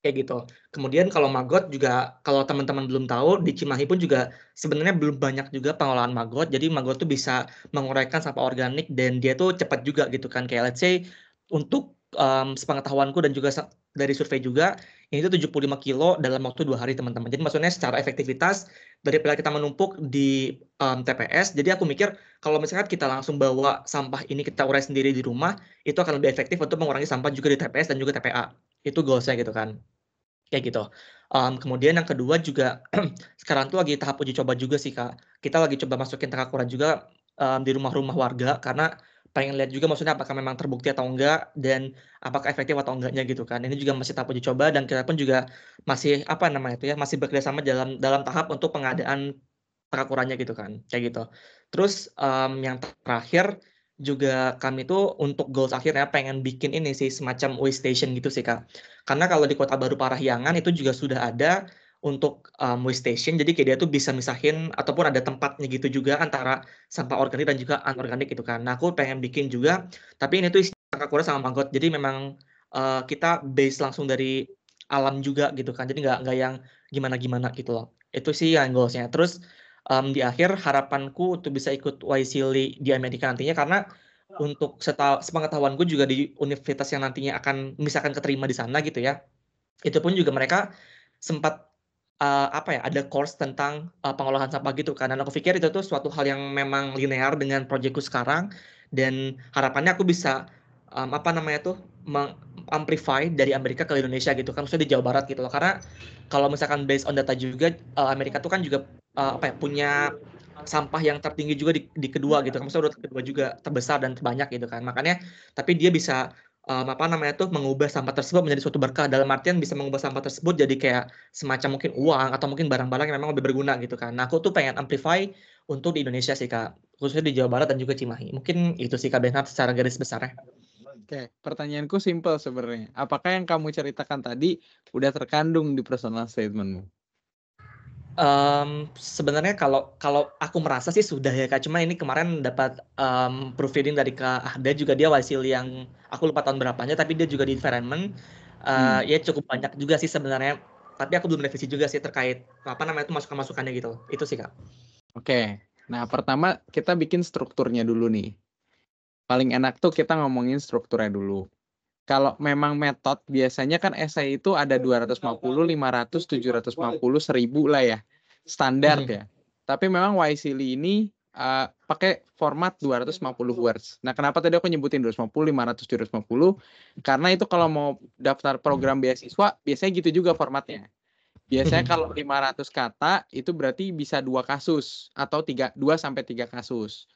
Kayak gitu. Kemudian kalau magot juga, kalau teman-teman belum tahu, di Cimahi pun juga sebenarnya belum banyak juga pengolahan magot. Jadi magot tuh bisa menguraikan sampah organik dan dia tuh cepat juga gitu kan. Kayak let's say untuk um, sepengetahuanku dan juga dari survei juga, ini tuh tujuh puluh lima kilo dalam waktu dua hari teman-teman. Jadi maksudnya secara efektivitas daripada kita menumpuk di um, T P S, jadi aku mikir kalau misalkan kita langsung bawa sampah ini kita urai sendiri di rumah, itu akan lebih efektif untuk mengurangi sampah juga di T P S dan juga T P A. Itu goal saya gitu kan. Kayak gitu. Um, kemudian yang kedua juga sekarang tuh lagi tahap uji coba juga sih Kak. Kita lagi coba masukin takakuran juga um, di rumah-rumah warga karena pengen lihat juga maksudnya apakah memang terbukti atau enggak dan apakah efektif atau enggaknya gitu kan. Ini juga masih tahap uji coba dan kita pun juga masih apa namanya itu ya masih bekerja sama dalam dalam tahap untuk pengadaan takakurannya gitu kan. Kayak gitu. Terus um, yang terakhir juga kami tuh untuk goals akhirnya pengen bikin ini sih semacam waste station gitu sih Kak. Karena kalau di Kota Baru Parahyangan itu juga sudah ada untuk um, waste station. Jadi kayak dia tuh bisa misahin ataupun ada tempatnya gitu juga antara sampah organik dan juga anorganik gitu kan. Nah, aku pengen bikin juga tapi ini tuh isinya takakuran sama mangkok. Jadi memang uh, kita base langsung dari alam juga gitu kan. Jadi nggak nggak yang gimana-gimana gitu loh. Itu sih yang goalsnya. Terus Um, di akhir harapanku untuk bisa ikut Y SEALI di Amerika nantinya karena untuk seta- sepengetahuanku juga di universitas yang nantinya akan misalkan keterima di sana gitu ya, itu pun juga mereka sempat uh, apa ya ada course tentang uh, pengolahan sampah gitu kan, dan aku pikir itu tuh suatu hal yang memang linear dengan proyekku sekarang dan harapannya aku bisa um, apa namanya tuh mengamplify dari Amerika ke Indonesia gitu kan, maksudnya di Jawa Barat gitu loh, karena kalau misalkan based on data juga uh, Amerika tuh kan juga Uh, apa ya, punya sampah yang tertinggi juga di, di kedua gitu kan, maksudnya kedua juga terbesar dan terbanyak gitu kan, makanya tapi dia bisa um, apa namanya tuh mengubah sampah tersebut menjadi suatu berkah, dalam artian bisa mengubah sampah tersebut jadi kayak semacam mungkin uang atau mungkin barang-barang yang memang lebih berguna gitu kan. Nah, aku tuh pengen amplify untuk di Indonesia sih Kak, khususnya di Jawa Barat dan juga Cimahi. Mungkin itu sih Kak Bernhart secara garis besarnya. Oke, pertanyaanku simpel sebenarnya, apakah yang kamu ceritakan tadi udah terkandung di personal statementmu? Um, sebenarnya kalau kalau aku merasa sih sudah ya Kak, cuma ini kemarin dapat um, proofreading dari Kak Ahda juga, dia Y SEALI yang aku lupa tahun berapanya, tapi dia juga di environment, uh, hmm. ya cukup banyak juga sih sebenarnya, tapi aku belum revisi juga sih terkait apa namanya itu masukan-masukannya gitu, itu sih Kak. Oke, nah pertama kita bikin strukturnya dulu nih, paling enak tuh kita ngomongin strukturnya dulu. Kalau memang metode, biasanya kan esai itu ada dua ratus lima puluh, lima ratus, tujuh ratus lima puluh, seribu lah ya. Standar hmm. ya. Tapi memang Y SEALI ini uh, pakai format dua ratus lima puluh words. Nah, kenapa tadi aku nyebutin dua ratus lima puluh, lima ratus, tujuh ratus lima puluh? Karena itu kalau mau daftar program beasiswa, biasanya gitu juga formatnya. Biasanya kalau lima ratus kata, itu berarti bisa dua kasus. Atau dua sampai tiga kasus.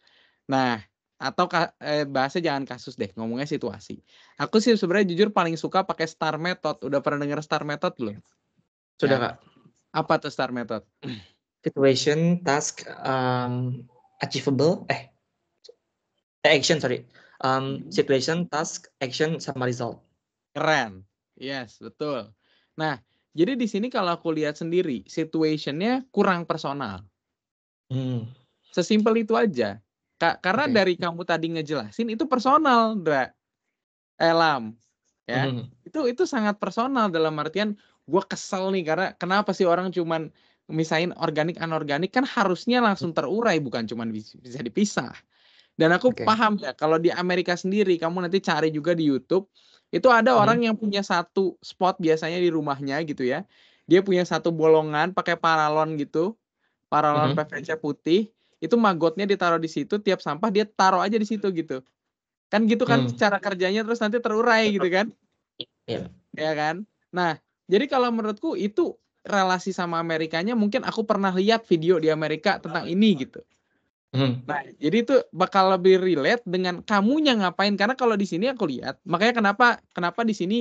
Nah, atau eh, bahasa jangan kasus deh, ngomongnya situasi. Aku sih sebenarnya jujur paling suka pakai STAR method. Udah pernah dengar STAR method belum? Sudah ya. Kak. Apa tuh STAR method? Situation, task, um, achievable, eh, action sorry, um, situation, task, action, sama result. Keren, yes betul. Nah, jadi di sini kalau aku lihat sendiri, situationnya kurang personal. Hmm. Sesimpel itu aja. Karena okay. dari kamu tadi ngejelasin itu personal, Dra. Elam, ya. Mm. Itu itu sangat personal dalam artian gue kesel nih karena kenapa sih orang cuman misahin organik anorganik, kan harusnya langsung terurai bukan cuman bisa dipisah. Dan aku okay. paham ya kalau di Amerika sendiri, kamu nanti cari juga di YouTube, itu ada mm. orang yang punya satu spot biasanya di rumahnya gitu ya. Dia punya satu bolongan pakai paralon gitu. Paralon mm-hmm. P V C putih. Itu magotnya ditaruh di situ, tiap sampah dia taruh aja di situ gitu. Kan gitu kan hmm. cara kerjanya, terus nanti terurai gitu kan. Iya. Ya kan? Nah, jadi kalau menurutku itu relasi sama Amerikanya, mungkin aku pernah lihat video di Amerika tentang ini gitu. Hmm. Nah, jadi itu bakal lebih relate dengan kamunya ngapain, karena kalau di sini aku lihat, makanya kenapa kenapa di sini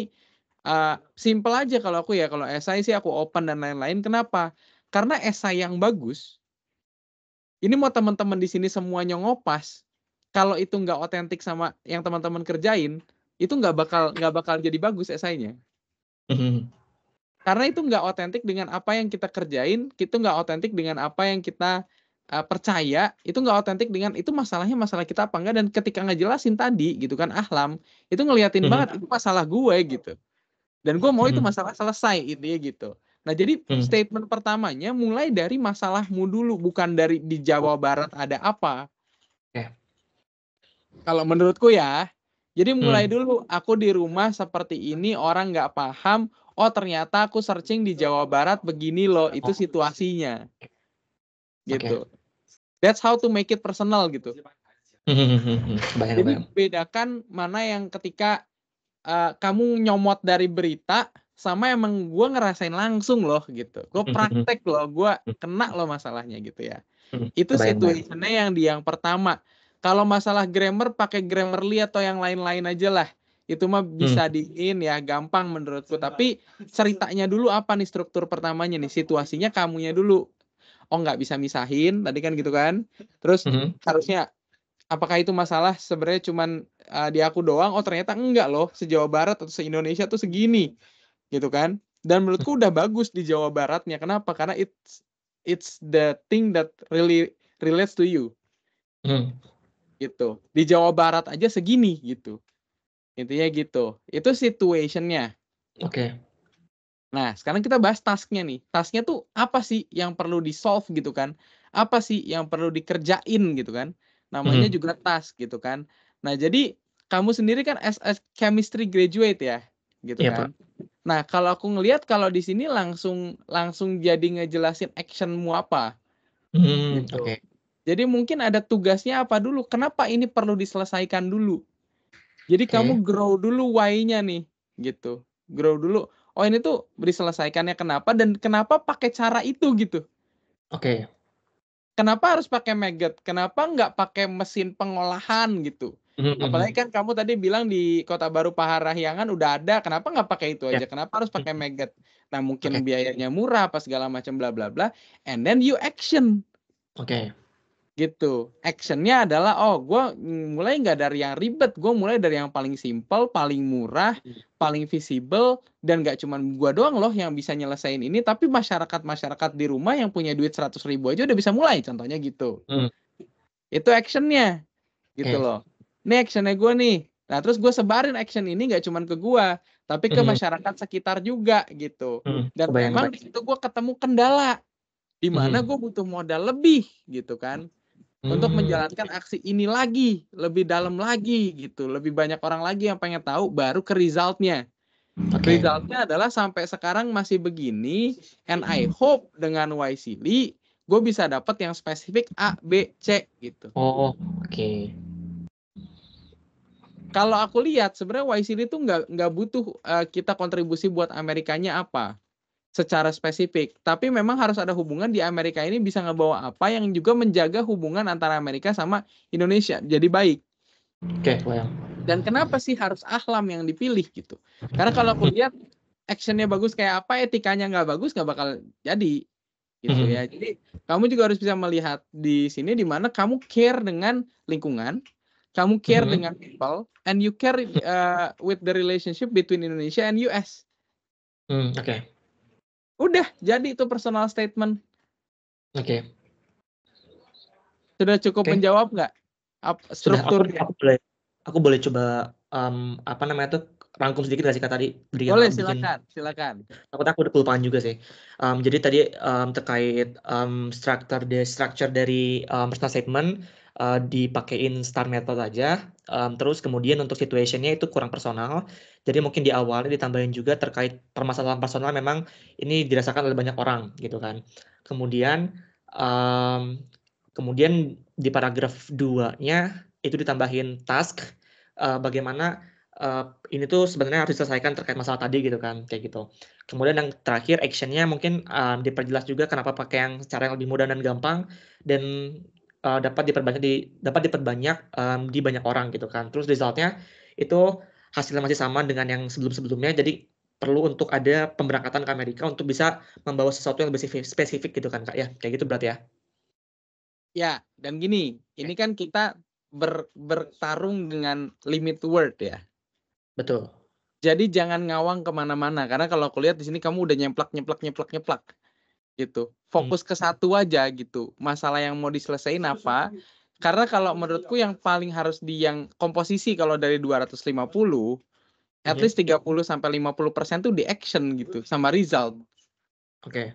uh, simple aja kalau aku ya, kalau esai sih aku open dan lain-lain. Kenapa? Karena esai yang bagus ini mau teman-teman di sini semuanya ngopas, kalau itu nggak otentik sama yang teman-teman kerjain, itu nggak bakal nggak bakal jadi bagus esainya. Mm-hmm. Karena itu nggak otentik dengan apa yang kita kerjain, itu nggak otentik dengan apa yang kita uh, percaya, itu nggak otentik dengan itu masalahnya masalah kita apa enggak, dan ketika ngejelasin tadi gitu kan Ahlam, itu ngeliatin mm-hmm. banget itu masalah gue gitu. Dan gue mau mm-hmm. itu masalah selesai intinya gitu. Nah, jadi statement hmm. pertamanya mulai dari masalahmu dulu, bukan dari di Jawa Barat ada apa. Yeah. Kalau menurutku ya, jadi mulai hmm. dulu, aku di rumah seperti ini, orang nggak paham, oh ternyata aku searching di Jawa Barat begini loh, itu situasinya. Gitu. Okay. That's how to make it personal gitu. Bayang, Jadi bayang. bedakan mana yang ketika uh, kamu nyomot dari berita sama emang gue ngerasain langsung loh gitu. Gue praktek loh, gue kena loh masalahnya gitu ya. Itu situasinya yang di yang pertama. Kalau masalah grammar pakai Grammarly atau yang lain-lain aja lah. Itu mah bisa hmm. diin ya, gampang menurutku. Tapi ceritanya dulu apa nih, struktur pertamanya nih, situasinya kamunya dulu. Oh nggak bisa misahin, tadi kan gitu kan. Terus hmm. harusnya apakah itu masalah sebenarnya cuman uh, di aku doang? Oh ternyata enggak loh, se-Jawa Barat atau se-Indonesia tuh segini. Gitu kan. Dan menurutku udah bagus di Jawa Baratnya. Kenapa? Karena it's it's the thing that really relates to you. Hmm. Gitu. Di Jawa Barat aja segini gitu. Intinya gitu. Itu situationnya. Oke. Okay. Nah, sekarang kita bahas tasknya nih. Tasknya tuh apa sih yang perlu di solve gitu kan? Apa sih yang perlu dikerjain gitu kan? Namanya hmm. juga task gitu kan. Nah, jadi kamu sendiri kan as a chemistry graduate ya, gitu yeah, kan? Pak. Nah, kalau aku ngelihat kalau di sini langsung langsung jadi ngejelasin actionmu apa. Hmm, gitu. Oke. Okay. Jadi mungkin ada tugasnya apa dulu? Kenapa ini perlu diselesaikan dulu? Jadi okay. kamu grow dulu why-nya nih, gitu. Grow dulu. Oh ini tuh diselesaikannya kenapa dan kenapa pakai cara itu gitu. Oke. Okay. Kenapa harus pakai maggot? Kenapa nggak pakai mesin pengolahan gitu? Mm-hmm. Apalagi kan kamu tadi bilang di Kota Baru Parahyangan udah ada. Kenapa nggak pakai itu aja? Yeah. Kenapa harus pakai maggot? Nah mungkin okay. biayanya murah apa segala macam bla bla bla. And then you action. Oke. Okay. Gitu, actionnya adalah oh gue mulai nggak dari yang ribet, gue mulai dari yang paling simple, paling murah, paling visible, dan nggak cuman gue doang loh yang bisa nyelesain ini, tapi masyarakat-masyarakat di rumah yang punya duit seratus ribu aja udah bisa mulai, contohnya gitu. Mm. Itu actionnya, gitu okay. loh. Ini actionnya gue nih, nah terus gue sebarin action ini nggak cuman ke gue, tapi ke mm. masyarakat sekitar juga gitu. Mm. Dan Kebayang memang disitu gue ketemu kendala, di mana mm. gue butuh modal lebih, gitu kan. Untuk menjalankan aksi ini lagi, lebih dalam lagi gitu, lebih banyak orang lagi yang pengen tahu, baru ke resultnya. Okay. Resultnya adalah sampai sekarang masih begini, and I hope dengan Y C I L I, gue bisa dapat yang spesifik A, B, C gitu. Oh, oke. Okay. Kalau aku lihat sebenarnya Y C I L I itu nggak nggak butuh uh, kita kontribusi buat Amerikanya apa secara spesifik, tapi memang harus ada hubungan di Amerika ini bisa ngebawa apa yang juga menjaga hubungan antara Amerika sama Indonesia jadi baik. Oke, okay, well. Dan kenapa sih harus Ahlam yang dipilih gitu? Karena kalau aku lihat actionnya bagus kayak apa, etikanya nggak bagus nggak bakal jadi gitu mm-hmm. ya. Jadi kamu juga harus bisa melihat di sini di mana kamu care dengan lingkungan, kamu care mm-hmm. dengan people, and you care uh, with the relationship between Indonesia and U S. Mm, Oke. Okay. Udah, jadi itu personal statement. Oke. Okay. Sudah cukup okay. menjawab nggak? Strukturnya. Sudah, aku, aku, boleh, aku boleh coba, um, apa namanya tuh, rangkum sedikit nggak sih, Kak, tadi? Boleh, silakan, bikin, silakan. Takut aku udah kelupaan juga sih. Um, jadi tadi um, terkait um, structure, de, structure dari um, personal statement, Uh, dipakein star method aja, um, terus kemudian untuk situationnya itu kurang personal, jadi mungkin di awalnya ditambahin juga terkait permasalahan personal memang ini dirasakan oleh banyak orang gitu kan. Kemudian um, kemudian di paragraf dua-nya itu ditambahin task uh, bagaimana uh, ini tuh sebenarnya harus diselesaikan terkait masalah tadi gitu kan kayak gitu. Kemudian yang terakhir actionnya mungkin um, diperjelas juga kenapa pakai yang cara yang lebih mudah dan gampang dan Uh, dapat diperbanyak di dapat diperbanyak um, di banyak orang gitu kan. Terus resultnya itu hasilnya masih sama dengan yang sebelum-sebelumnya. Jadi perlu untuk ada pemberangkatan ke Amerika untuk bisa membawa sesuatu yang lebih spesifik gitu kan, Kak ya. Kayak gitu berarti ya. Ya, dan gini, ini kan kita ber, bertarung dengan limit word ya. Betul. Jadi jangan ngawang kemana-mana karena kalau aku lihat di sini kamu udah nyemplak nyemplak nyemplak nyemplak. Gitu fokus ke satu aja gitu masalah yang mau diselesain apa karena kalau menurutku yang paling harus di yang komposisi kalau dari dua ratus lima puluh at least tiga puluh sampai lima puluh persen tuh di action gitu sama result. Oke okay.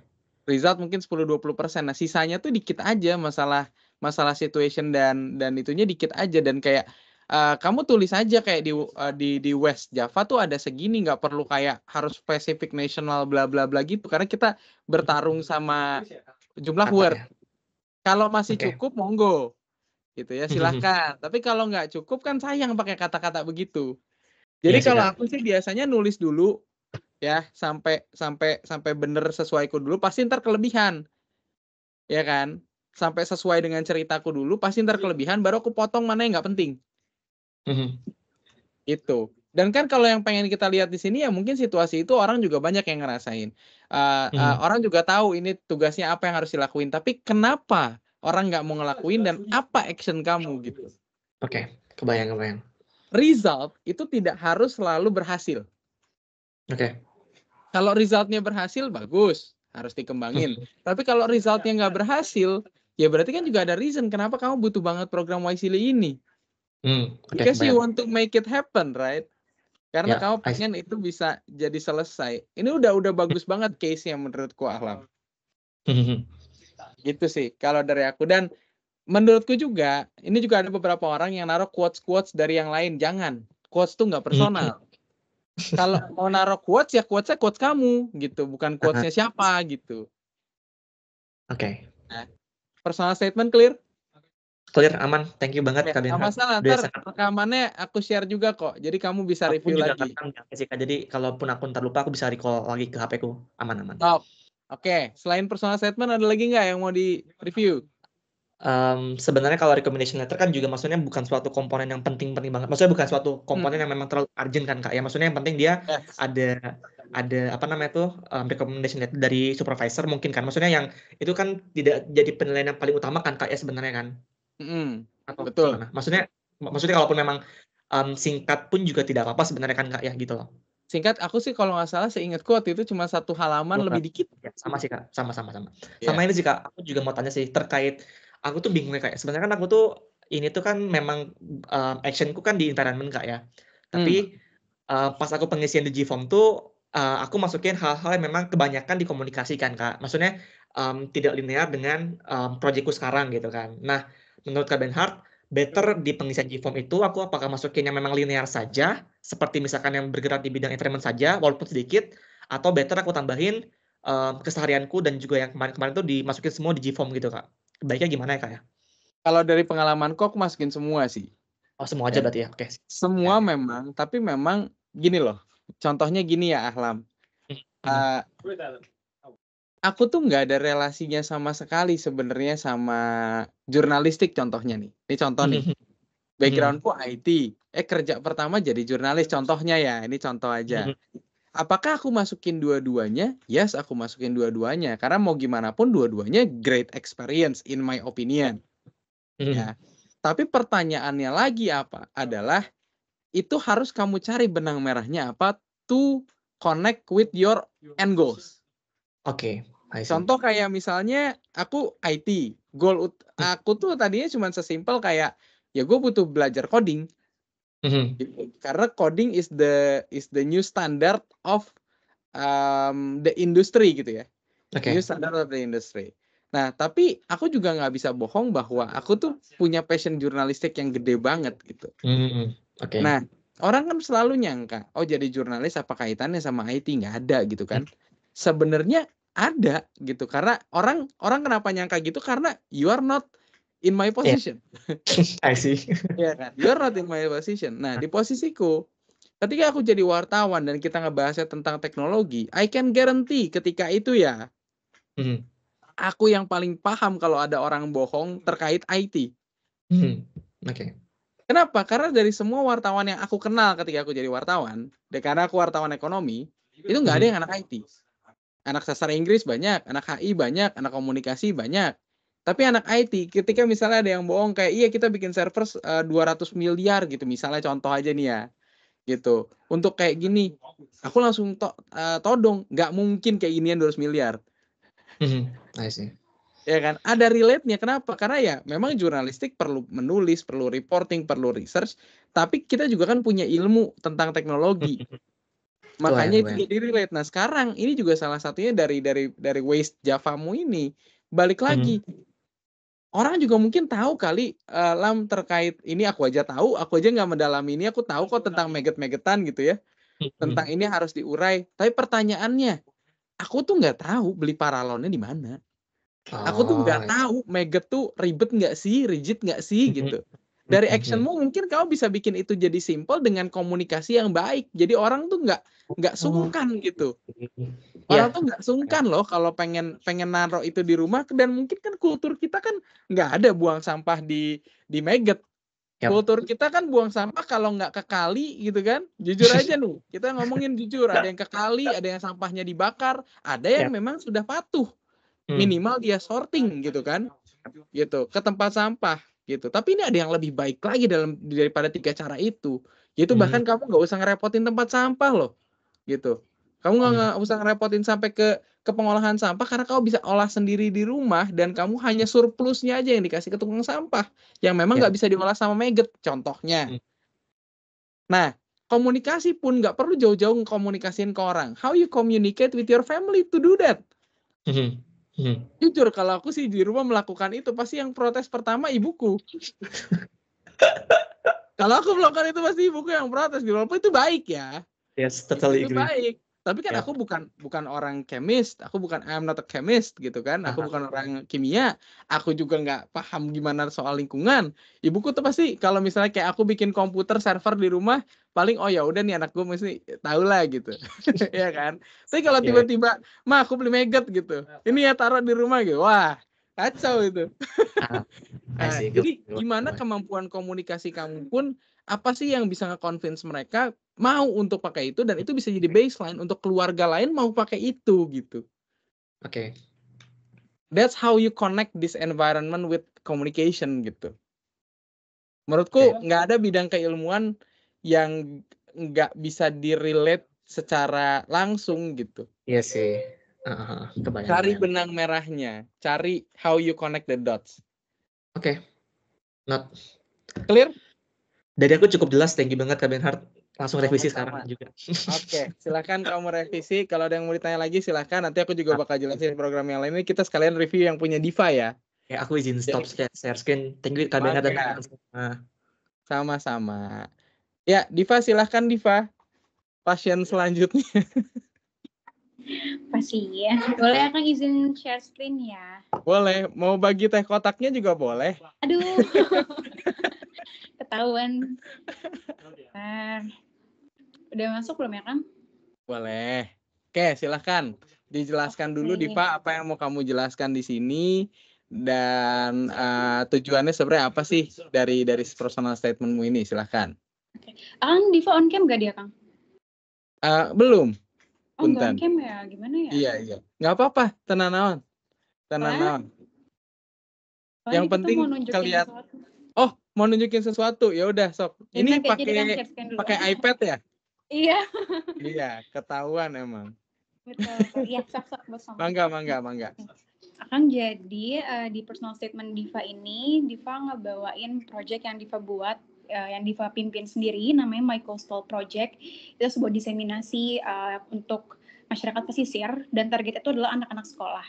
Result mungkin sepuluh sampai dua puluh persen nah sisanya tuh dikit aja masalah masalah situation dan dan itunya dikit aja dan kayak uh, kamu tulis aja kayak di, uh, di di West Java tuh ada segini, nggak perlu kayak harus spesifik national bla bla bla gitu, karena kita bertarung sama jumlah word. Kalau masih okay. cukup monggo gitu ya, silahkan. Tapi kalau nggak cukup kan sayang pakai kata-kata begitu. Jadi ya, kalau sudah. Aku sih biasanya nulis dulu ya, sampai sampai sampai bener sesuaiku dulu, pasti ntar kelebihan. Ya kan? Sampai sesuai dengan ceritaku dulu, pasti ntar kelebihan, baru aku potong mana yang nggak penting. Mm-hmm. Itu. Dan kan kalau yang pengen kita lihat di sini ya mungkin situasi itu orang juga banyak yang ngerasain. Uh, mm-hmm. uh, orang juga tahu ini tugasnya apa yang harus dilakuin, tapi kenapa orang nggak mau ngelakuin dan apa action kamu gitu. Oke, okay. kebayang-kebayang. Result itu tidak harus selalu berhasil. Oke. Okay. Kalau resultnya berhasil, bagus. Harus dikembangin. Tapi kalau resultnya nggak berhasil, ya berarti kan juga ada reason kenapa kamu butuh banget program YCILI ini. Hmm, okay, Because bayang. you want to make it happen, right? Karena yeah, kamu pengen I... itu bisa jadi selesai. Ini udah-udah bagus banget case-nya menurutku, Ahlam. Gitu sih kalau dari aku. Dan menurutku juga, ini juga ada beberapa orang yang naruh quotes-quotes dari yang lain. Jangan, quotes tuh nggak personal. Kalau mau naruh quotes, ya quotesnya quotes kamu, gitu. Bukan quotesnya siapa, gitu. Oke. Okay. Nah, personal statement clear? Clear, aman. Thank you banget, Kak Bernhart. Masalah, ntar rekamannya aku share juga kok. Jadi kamu bisa aku review juga lagi. Kan, jadi kalaupun aku ntar lupa, aku bisa recall lagi ke H P ku. Aman-aman. Top. Oke, okay. Selain personal statement, ada lagi nggak yang mau di-review? Um, sebenarnya kalau recommendation letter kan juga maksudnya bukan suatu komponen yang penting-penting banget. Maksudnya bukan suatu komponen hmm. yang memang terlalu urgent kan, Kak. Ya maksudnya yang penting dia yes. ada ada apa namanya tuh um, recommendation letter dari supervisor mungkin kan. Maksudnya yang itu kan tidak jadi penilaian yang paling utama kan, Kak, ya sebenarnya kan. Hmm. Atau betul. Mana? Maksudnya maksudnya kalaupun memang um, singkat pun juga tidak apa-apa sebenarnya kan, Kak, ya gitu loh. Singkat, aku sih kalau nggak salah seingatku waktu itu cuma satu halaman Bukan. lebih dikit. Ya, sama sih, Kak. Sama-sama sama. Yeah. Sama ini sih, Kak. Aku juga mau tanya sih terkait aku tuh bingungnya kayak sebenarnya kan aku tuh ini tuh kan memang um, actionku kan di environment, Kak, ya. Tapi hmm. uh, pas aku pengisian di G-Form tuh uh, aku masukin hal-hal yang memang kebanyakan dikomunikasikan, Kak. Maksudnya um, tidak linear dengan um, proyekku sekarang gitu kan. Nah, menurut Kak Bernhart, better di pengisian G-Form itu aku apakah masukin yang memang linear saja, seperti misalkan yang bergerak di bidang environment saja walaupun sedikit, atau better aku tambahin um, keseharianku dan juga yang kemarin-kemarin tuh dimasukin semua di G-Form gitu, Kak. Baiknya gimana ya, Kak? Kalau dari pengalamanku aku masukin semua sih. Oh, semua aja ya. Berarti ya? Oke. Okay. Semua ya. Memang, tapi memang gini loh. Contohnya gini ya, Ahlam. Uh, aku tuh nggak ada relasinya sama sekali sebenarnya sama jurnalistik contohnya nih. Ini contoh nih. Backgroundku I T. Eh, kerja pertama jadi jurnalis contohnya ya. Ini contoh aja. Apakah aku masukin dua-duanya? Yes, aku masukin dua-duanya. Karena mau gimana pun dua-duanya great experience in my opinion. Mm. Ya. Tapi pertanyaannya lagi apa? Adalah itu harus kamu cari benang merahnya apa to connect with your end goals. Oke. Okay. Contoh kayak misalnya aku I T. Goal aku tuh tadinya cuma sesimpel kayak ya gue butuh belajar coding. Mm-hmm. Karena coding is the is the new standard of um, the industry gitu ya, okay. new standard of the industry. Nah, tapi aku juga nggak bisa bohong bahwa aku tuh punya passion jurnalistik yang gede banget gitu. Mm-hmm. Okay. Nah, orang kan selalu nyangka, oh jadi jurnalis apa kaitannya sama I T? Nggak ada gitu kan? Mm-hmm. Sebenarnya ada gitu, karena orang orang kenapa nyangka gitu? Karena you are not in my position. Yeah. I see. Yeah, kan? You're not in my position. Nah, di posisiku, ketika aku jadi wartawan dan kita ngebahasnya tentang teknologi, I can guarantee ketika itu ya, mm-hmm. aku yang paling paham kalau ada orang bohong terkait I T. Mm-hmm. Oke. Okay. Kenapa? Karena dari semua wartawan yang aku kenal ketika aku jadi wartawan, karena aku wartawan ekonomi, itu nggak ada yang anak I T. Anak sastra Inggris banyak, anak H I banyak, anak komunikasi banyak. Tapi anak I T, ketika misalnya ada yang bohong kayak, iya kita bikin server uh, dua ratus miliar gitu, misalnya contoh aja nih ya, gitu. Untuk kayak gini, aku langsung to uh, todong, nggak mungkin kayak ginian dua ratus miliar. Mm-hmm. I see. Ya kan, ada relate-nya, kenapa? Karena ya memang jurnalistik perlu menulis, perlu reporting, perlu research, tapi kita juga kan punya ilmu tentang teknologi. Makanya itu jadi relate. Nah sekarang, ini juga salah satunya dari dari dari Waste Javamu ini, balik lagi. Mm-hmm. orang juga mungkin tahu kali, uh, Lam, terkait ini aku aja tahu, aku aja nggak mendalami ini, aku tahu kok tentang meget-megetan gitu ya, tentang ini harus diurai. Tapi pertanyaannya, aku tuh nggak tahu beli paralonnya di mana, aku tuh nggak tahu meget tuh ribet nggak sih, rigid nggak sih gitu. Dari actionmu mungkin kamu bisa bikin itu jadi simple dengan komunikasi yang baik. Jadi orang tuh nggak nggak sungkan gitu. Orang yeah. tuh nggak sungkan loh kalau pengen pengen naruh itu di rumah. Dan mungkin kan kultur kita kan nggak ada buang sampah di di meget. Yep. Kultur kita kan buang sampah kalau nggak ke kali gitu kan. Jujur aja nih, kita ngomongin jujur. Ada yang ke kali, ada yang sampahnya dibakar, ada yang yep. memang sudah patuh. Minimal dia sorting gitu kan, gitu ke tempat sampah. Gitu. Tapi ini ada yang lebih baik lagi dalam daripada tiga cara itu. Yaitu hmm. bahkan kamu nggak usah ngerepotin tempat sampah loh, gitu. Kamu nggak hmm. usah ngerepotin sampai ke ke pengolahan sampah karena kamu bisa olah sendiri di rumah dan kamu hanya surplusnya aja yang dikasih ke tukang sampah yang memang nggak ya. bisa diolah sama maggot, contohnya. Hmm. Nah, komunikasi pun nggak perlu jauh-jauh komunikasiin ke orang. How you communicate with your family to do that? Hmm. Hmm. Jujur kalau aku sih di rumah melakukan itu pasti yang protes pertama ibuku. Kalau aku melakukan itu pasti ibuku yang protes, walaupun itu baik ya. Yes, totally agree. Itu baik. Tapi kan yeah. aku bukan bukan orang chemist, aku bukan I'm not a chemist gitu kan. Aku uh-huh. bukan orang kimia, aku juga nggak paham gimana soal lingkungan. Ibuku tuh pasti kalau misalnya kayak aku bikin komputer server di rumah, paling oh ya udah nih anak gue mesti tahu lah gitu. Ya kan? Tapi kalau tiba-tiba, "Ma, aku beli maggot" gitu. "Ini ya taruh di rumah" gitu. Wah, kacau itu. Nah, jadi gimana kemampuan komunikasi kamu pun, apa sih yang bisa nge-convince mereka mau untuk pakai itu, dan itu bisa jadi baseline untuk keluarga lain mau pakai itu gitu. Oke. Okay. That's how you connect this environment with communication gitu. Menurutku nggak okay. ada bidang keilmuan yang nggak bisa direlate secara langsung gitu. Iya sih. Uh, kebanyakan. Cari benang merahnya, cari how you connect the dots. Oke. Okay. Not clear? Dari aku cukup jelas, thank you banget Kak Bernhart. Langsung revisi sekarang juga. Oke, silakan kamu revisi. Kalau ada yang mau ditanya lagi silakan. Nanti aku juga bakal jelasin program yang lain. Ini kita sekalian review yang punya Diva ya. Ya, aku izin stop share, share screen. Thank you Kak Bernhart dan sama-sama. Ya, Diva silakan Diva. Pasien selanjutnya. Pasti ya. Boleh aku izin share screen ya? Boleh. Mau bagi teh kotaknya juga boleh. Aduh. Ketahuan. Nah, udah masuk belum ya, Kang? Boleh. Oke, silahkan. Dijelaskan dulu, Diva, apa yang mau kamu jelaskan di sini dan uh, tujuannya sebenarnya apa sih dari dari personal statementmu ini? Silahkan. Oke. Kang, Diva on cam gak dia, Kang? Uh, belum. Oh, nggak on cam ya? Gimana ya? Iya, iya. Nggak apa-apa. Tenang naon. Tenang naon. Yang penting kelihatan. Oh, mau nunjukin sesuatu, ya udah sok. Ini pakai pakai iPad ya? Iya. Iya, ketahuan emang. Betul. Iya, sok-sok bersama. Mangga, mangga, mangga. Akan jadi uh, di personal statement Diva ini, Diva ngebawain project yang Diva buat, uh, yang Diva pimpin sendiri, namanya My Coastal Project. Itu sebuah diseminasi uh, untuk masyarakat pesisir dan target itu adalah anak-anak sekolah.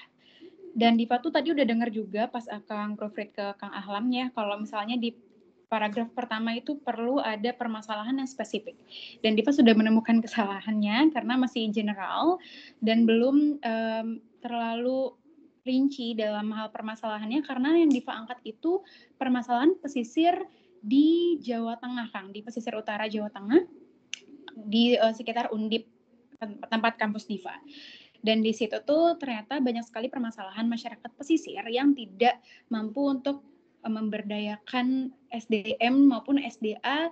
Dan Diva tuh tadi udah dengar juga pas Kang Profit ke Kang Ahlam ya, kalau misalnya di paragraf pertama itu perlu ada permasalahan yang spesifik. Dan Diva sudah menemukan kesalahannya karena masih general dan belum um, terlalu rinci dalam hal permasalahannya, karena yang Diva angkat itu permasalahan pesisir di Jawa Tengah, Kang, di pesisir utara Jawa Tengah, di uh, sekitar Undip, tempat kampus Diva. Dan di situ tuh ternyata banyak sekali permasalahan masyarakat pesisir yang tidak mampu untuk memberdayakan S D M maupun S D A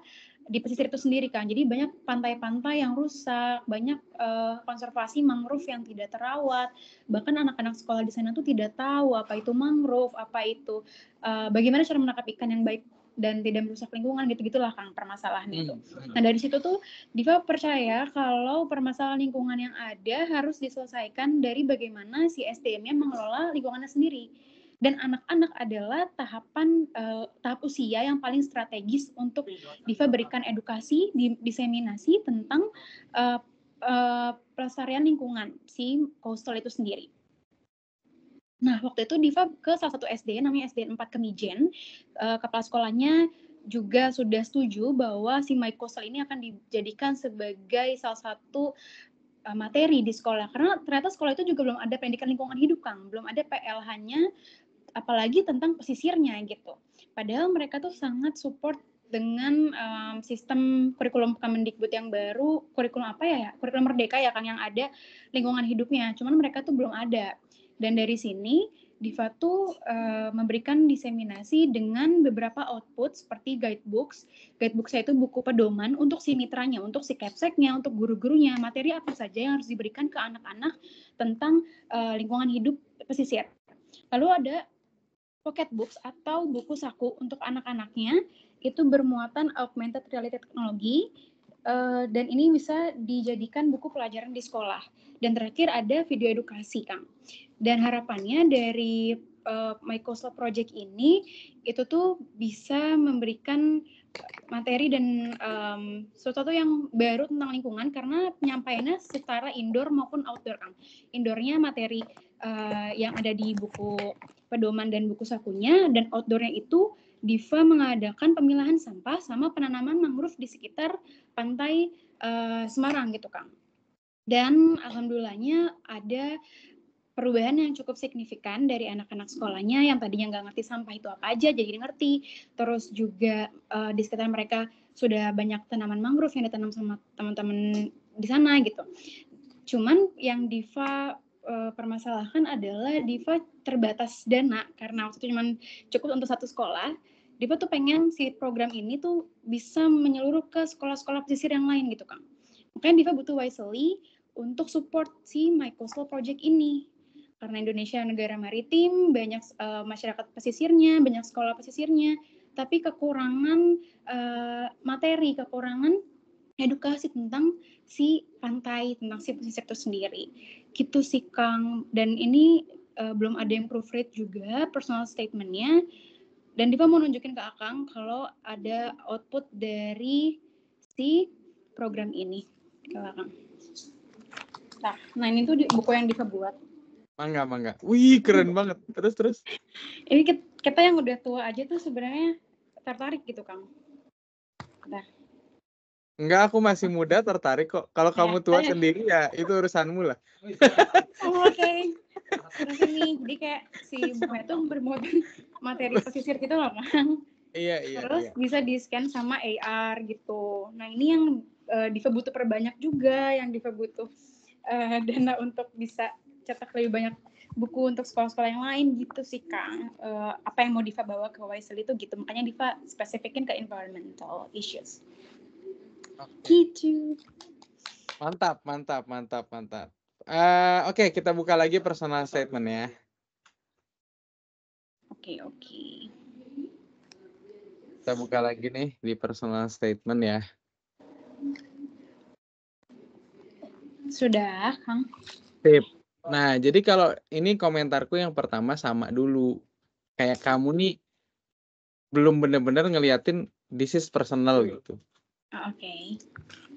di pesisir itu sendiri, kan. Jadi banyak pantai-pantai yang rusak, banyak uh, konservasi mangrove yang tidak terawat. Bahkan anak-anak sekolah di sana tuh tidak tahu apa itu mangrove, apa itu uh, bagaimana cara menangkap ikan yang baik dan tidak merusak lingkungan, gitu-gitulah Kang permasalahan itu. Nah, dari situ tuh Diva percaya kalau permasalahan lingkungan yang ada harus diselesaikan dari bagaimana si S D M-nya mengelola lingkungannya sendiri. Dan anak-anak adalah tahapan uh, tahap usia yang paling strategis untuk Diva berikan edukasi, diseminasi tentang uh, uh, pelestarian lingkungan si coastal itu sendiri. Nah, waktu itu Diva ke salah satu S D N, namanya S D N empat Kemijen, uh, kepala sekolahnya juga sudah setuju bahwa si My Coastal ini akan dijadikan sebagai salah satu uh, materi di sekolah. Karena ternyata sekolah itu juga belum ada pendidikan lingkungan hidup, Kang. Belum ada P L H-nya, apalagi tentang pesisirnya gitu. Padahal mereka tuh sangat support dengan um, sistem kurikulum Kemendikbud yang baru, kurikulum apa ya, kurikulum merdeka ya, Kang, yang ada lingkungan hidupnya. Cuman mereka tuh belum ada. Dan dari sini, Diva tuh uh, memberikan diseminasi dengan beberapa output seperti guidebooks. Guidebooks itu buku pedoman untuk si mitranya, untuk si capseknya, untuk guru-gurunya. Materi apa saja yang harus diberikan ke anak-anak tentang uh, lingkungan hidup pesisir. Lalu ada pocket books atau buku saku untuk anak-anaknya. Itu bermuatan augmented reality teknologi. Uh, dan ini bisa dijadikan buku pelajaran di sekolah. Dan terakhir ada video edukasi, Kang. Dan harapannya dari uh, My Coastal Project ini, itu tuh bisa memberikan materi dan um, sesuatu yang baru tentang lingkungan, karena penyampaiannya secara indoor maupun outdoor, Kang. Indoornya materi uh, yang ada di buku pedoman dan buku sakunya, dan outdoornya itu Diva mengadakan pemilahan sampah sama penanaman mangrove di sekitar pantai uh, Semarang gitu, Kang. Dan alhamdulillahnya ada perubahan yang cukup signifikan dari anak-anak sekolahnya yang tadinya nggak ngerti sampah itu apa aja jadi ngerti. Terus juga uh, di sekitar mereka sudah banyak tanaman mangrove yang ditanam sama teman-teman di sana gitu. Cuman yang Diva Uh, permasalahan adalah Diva terbatas dana karena waktu itu cuma cukup untuk satu sekolah. Diva tuh pengen si program ini tuh bisa menyeluruh ke sekolah-sekolah pesisir yang lain gitu, Kang. Makanya Diva butuh Y S E A L I untuk support si My Coastal Project ini. Karena Indonesia negara maritim, banyak uh, masyarakat pesisirnya, banyak sekolah pesisirnya, tapi kekurangan uh, materi, kekurangan edukasi tentang si pantai, tentang si pesisir itu sendiri. Gitu sih, Kang. Dan ini uh, belum ada yang proofread juga personal statementnya. Dan Diva mau nunjukin ke Akang kalau ada output dari si program ini. Ke Akang. Nah, nah ini tuh buku yang Diva buat. Mangga, mangga. Wih, keren banget. Terus, terus. Ini kita yang udah tua aja tuh sebenarnya tertarik gitu, Kang. Nah. Enggak, aku masih muda tertarik kok. Kalau ya, kamu tua ayo. Sendiri ya itu urusanmu lah. Oh, oke. Okay. Terus ini, jadi kayak si buku itu bermuatan materi pesisir gitu loh, Kang. Iya, iya. Terus iya. Bisa di-scan sama A R gitu. Nah, ini yang uh, Diva butuh perbanyak juga, yang Diva butuh uh, dana untuk bisa cetak lebih banyak buku untuk sekolah-sekolah yang lain gitu sih, Kang. Uh, apa yang mau Diva bawa ke Y S E A L I itu gitu. Makanya Diva spesifikin ke environmental issues. Okay. Gitu. Mantap, mantap, mantap, mantap. Uh, oke, okay, kita buka lagi personal statement ya. Oke, okay, oke. Okay. Kita buka lagi nih di personal statement ya. Sudah, Kang. Sip. Nah, jadi kalau ini komentarku yang pertama sama dulu. Kayak kamu nih belum benar-benar ngeliatin this is personal gitu. Oh, oke. Okay.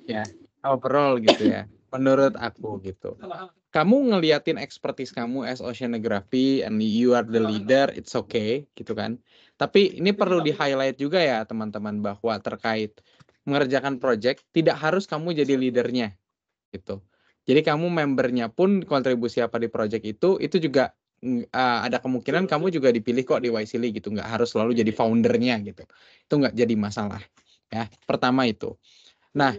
Ya, overall gitu ya. Menurut aku gitu. Kamu ngeliatin expertise kamu as oceanography and you are the leader, it's okay gitu kan. Tapi ini perlu di-highlight juga ya teman-teman bahwa terkait mengerjakan project tidak harus kamu jadi leadernya gitu. Jadi kamu membernya pun kontribusi apa di project itu itu juga Uh, ada kemungkinan kamu juga dipilih kok di Y S E A L I gitu, nggak harus selalu jadi foundernya gitu, itu nggak jadi masalah ya, pertama itu. Nah,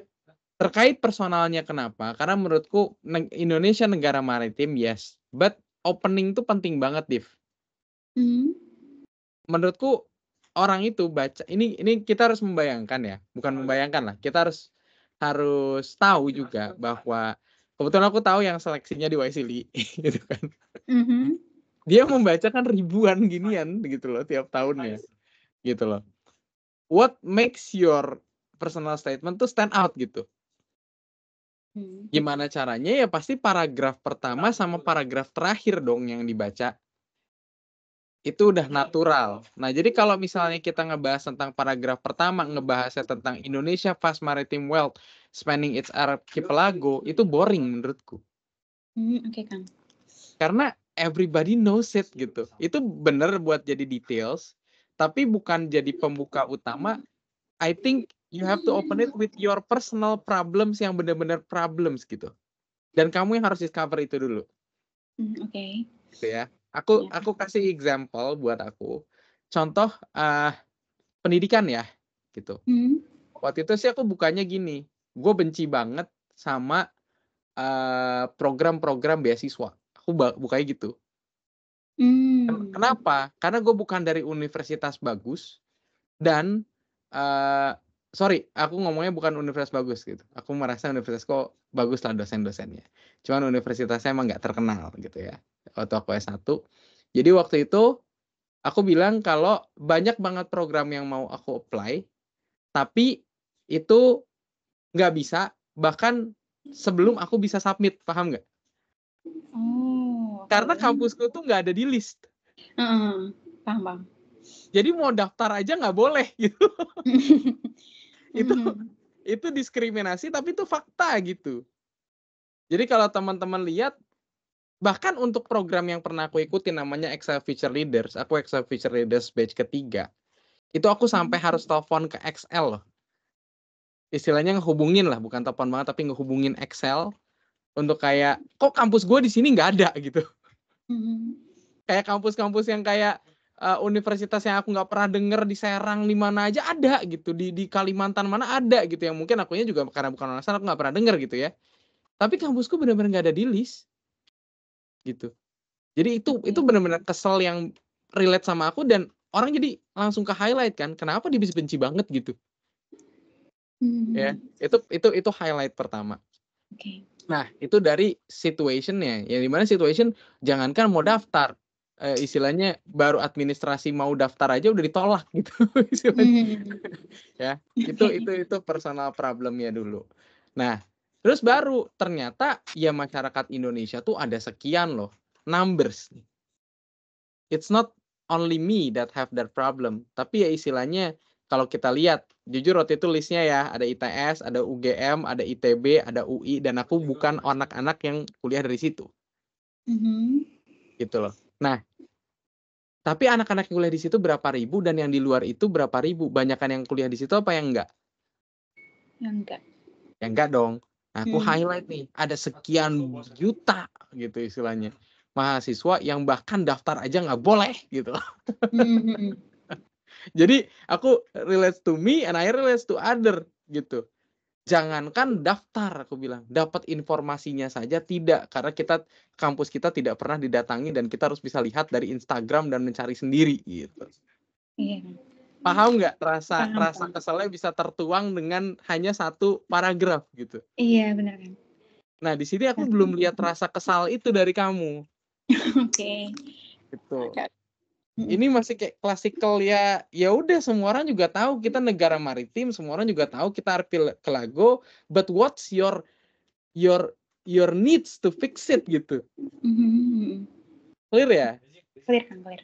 terkait personalnya kenapa, karena menurutku Indonesia negara maritim yes, but opening tuh penting banget, Div. Mm-hmm. Menurutku orang itu baca, ini ini kita harus membayangkan ya, bukan membayangkan lah, kita harus harus tahu juga bahwa kebetulan aku tahu yang seleksinya di Y S E A L I gitu kan. Mm-hmm. Dia membacakan ribuan ginian gitu loh tiap tahun ya, gitu loh. What makes your personal statement to stand out gitu? Gimana caranya ya pasti paragraf pertama sama paragraf terakhir dong yang dibaca. Itu udah natural. Nah jadi kalau misalnya kita ngebahas tentang paragraf pertama, ngebahasnya tentang Indonesia vast maritime wealth, spanning its archipelago, itu boring menurutku. Mm, Oke okay, Kang. Karena everybody knows it gitu. Itu bener buat jadi details, tapi bukan jadi pembuka utama. I think you have to open it with your personal problems yang benar-benar problems gitu. Dan kamu yang harus discover itu dulu. Oke. Okay. Gitu ya. Aku yeah. aku kasih example buat aku. Contoh uh, pendidikan ya, gitu. Mm. Waktu itu sih aku bukanya gini. Gue benci banget sama uh, program-program beasiswa. Aku bukanya gitu. Mm. Kenapa? Karena gue bukan dari universitas bagus dan uh, sorry, aku ngomongnya bukan universitas bagus gitu. Aku merasa universitas kok bagus lah dosen-dosennya. Cuman universitasnya emang nggak terkenal gitu ya. Waktu aku S satu. Jadi waktu itu aku bilang kalau banyak banget program yang mau aku apply. Tapi itu nggak bisa. Bahkan sebelum aku bisa submit. Paham nggak? Oh, karena kampusku tuh nggak ada di list. Uh, paham, paham. Jadi mau daftar aja nggak boleh gitu. itu mm-hmm. itu diskriminasi tapi itu fakta gitu. Jadi kalau teman-teman lihat, bahkan untuk program yang pernah aku ikuti namanya X L Future Leaders, aku X L Future Leaders batch ketiga, itu aku sampai mm-hmm. harus telepon ke X L loh. Istilahnya ngehubungin lah, bukan telepon banget tapi ngehubungin X L untuk kayak kok kampus gue di sini nggak ada gitu. Mm-hmm. Kayak kampus-kampus yang kayak Uh, universitas yang aku nggak pernah denger di Serang di mana aja ada gitu, di di Kalimantan mana ada gitu, yang mungkin akunya juga karena bukan orang sana aku nggak pernah denger gitu ya, tapi kampusku benar-benar nggak ada di list gitu. Jadi itu itu benar-benar kesel yang relate sama aku, dan orang jadi langsung ke highlight kan kenapa dia bisa benci banget gitu. hmm. Ya itu itu itu highlight pertama. Okay. Nah itu dari situationnya, yang dimana situation jangankan mau daftar, Uh, istilahnya baru administrasi mau daftar aja udah ditolak gitu. Istilahnya. Mm. Ya, itu itu itu personal problemnya dulu. Nah, terus baru ternyata ya masyarakat Indonesia tuh ada sekian loh numbers. It's not only me that have that problem, tapi ya istilahnya kalau kita lihat jujur waktu itu listnya ya ada I T S, ada U G M, ada I T B, ada U I, dan aku bukan anak-anak yang kuliah dari situ. Mm-hmm. Gitu loh. Nah, tapi anak-anak yang kuliah di situ berapa ribu, dan yang di luar itu berapa ribu? Banyakan yang kuliah di situ apa yang enggak? Yang enggak. Yang enggak dong. Nah, aku hmm. highlight nih, ada sekian juta gitu istilahnya. Mahasiswa yang bahkan daftar aja nggak boleh gitu. Hmm. Jadi, aku relates to me and I relates to other gitu. Jangankan daftar, aku bilang, dapat informasinya saja tidak, karena kita kampus kita tidak pernah didatangi dan kita harus bisa lihat dari Instagram dan mencari sendiri gitu. Iya. Paham nggak? Rasa paham, rasa paham. Keselnya bisa tertuang dengan hanya satu paragraf gitu. Iya benar kan. Nah di sini aku belum lihat rasa kesal itu dari kamu. Oke. Okay. Gitu. Ini masih kayak klasikal ya. Ya udah semua orang juga tahu kita negara maritim, semua orang juga tahu kita archipelago. But what's your your your needs to fix it gitu? Mm-hmm. Clear ya? Clear kan, clear.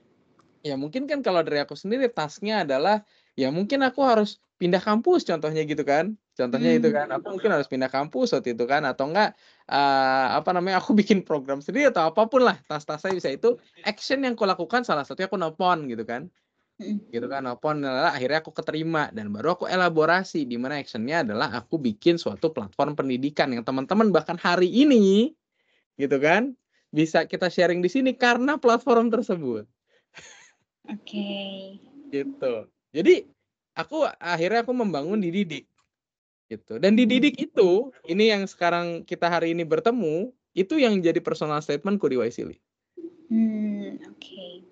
Ya mungkin kan kalau dari aku sendiri tasknya adalah ya mungkin aku harus pindah kampus contohnya gitu kan. Contohnya hmm. itu kan, aku mungkin harus pindah kampus waktu itu kan, atau enggak, uh, apa namanya, aku bikin program sendiri atau apapun lah, tas-tas saya bisa itu, action yang aku lakukan salah satunya aku nelpon gitu kan, gitu kan, nelpon, lala, akhirnya aku keterima, dan baru aku elaborasi, di mana actionnya adalah aku bikin suatu platform pendidikan, yang teman-teman bahkan hari ini, gitu kan, bisa kita sharing di sini, karena platform tersebut. Oke. Okay. Gitu. Jadi, aku akhirnya aku membangun Dididik. Gitu. Dan Dididik itu, ini yang sekarang kita hari ini bertemu, itu yang jadi personal statementku di YSEALI. Hmm, oke. Okay.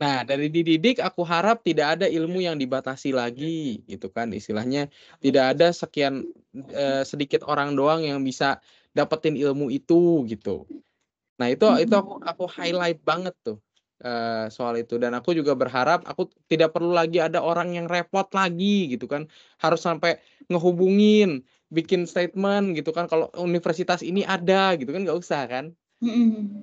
Nah, dari Dididik aku harap tidak ada ilmu yang dibatasi lagi, gitu kan. Istilahnya tidak ada sekian eh, sedikit orang doang yang bisa dapetin ilmu itu, gitu. Nah, itu itu aku aku highlight banget tuh eh, soal itu. Dan aku juga berharap aku tidak perlu lagi ada orang yang repot lagi, gitu kan. Harus sampai ngehubungin, bikin statement gitu kan, kalau universitas ini ada gitu kan, nggak usah kan. Mm-hmm.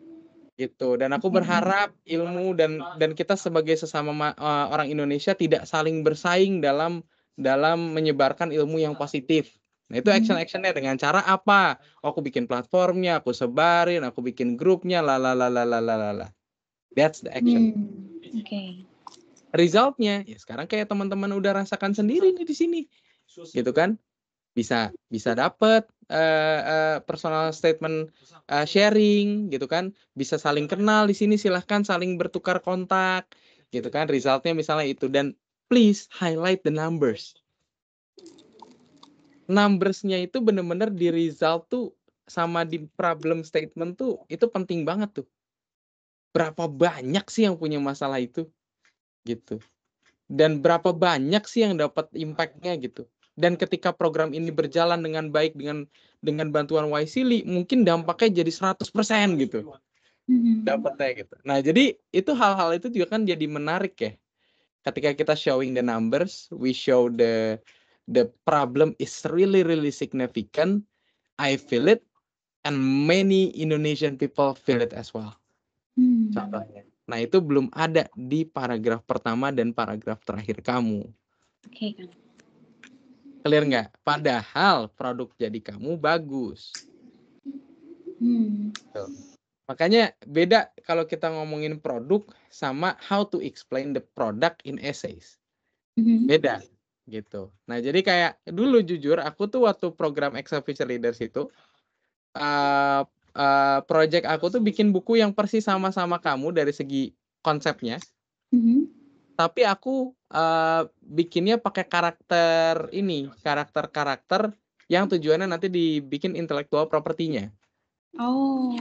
Gitu, dan aku berharap ilmu dan dan kita sebagai sesama ma- orang Indonesia tidak saling bersaing dalam dalam menyebarkan ilmu yang positif Nah itu action-actionnya dengan cara apa? Oh, aku bikin platformnya, aku sebarin, aku bikin grupnya, lalalalalala. That's the action. Hmm, Oke. Okay. Resultnya, ya sekarang kayak teman-teman udah rasakan sendiri nih di sini, gitu kan? Bisa bisa dapet uh, uh, personal statement uh, sharing, gitu kan? Bisa saling kenal di sini, silahkan saling bertukar kontak, gitu kan? Resultnya misalnya itu, dan please highlight the numbers. Numbers-nya itu bener-bener di result tuh sama di problem statement tuh itu penting banget tuh. Berapa banyak sih yang punya masalah itu? Gitu. Dan berapa banyak sih yang dapat impact-nya gitu. Dan ketika program ini berjalan dengan baik dengan dengan bantuan Y SEALI, mungkin dampaknya jadi seratus persen gitu. Dapatnya gitu. Nah, jadi itu hal-hal itu juga kan jadi menarik ya. Ketika kita showing the numbers, we show the the problem is really, really significant. I feel it, and many Indonesian people feel it as well. Hmm. Contohnya. Nah itu belum ada di paragraf pertama dan paragraf terakhir kamu. Oke. Okay. Clear nggak? Padahal produk jadi kamu bagus. Hmm. So, makanya beda kalau kita ngomongin produk sama how to explain the product in essays. Hmm. Beda. Gitu. Nah, jadi kayak dulu jujur aku tuh waktu program X L Future Leaders itu uh, uh, project aku tuh bikin buku yang persis sama-sama kamu dari segi konsepnya. Mm-hmm. Tapi aku uh, bikinnya pakai karakter ini, karakter-karakter yang tujuannya nanti dibikin intellectual property-nya. Oh.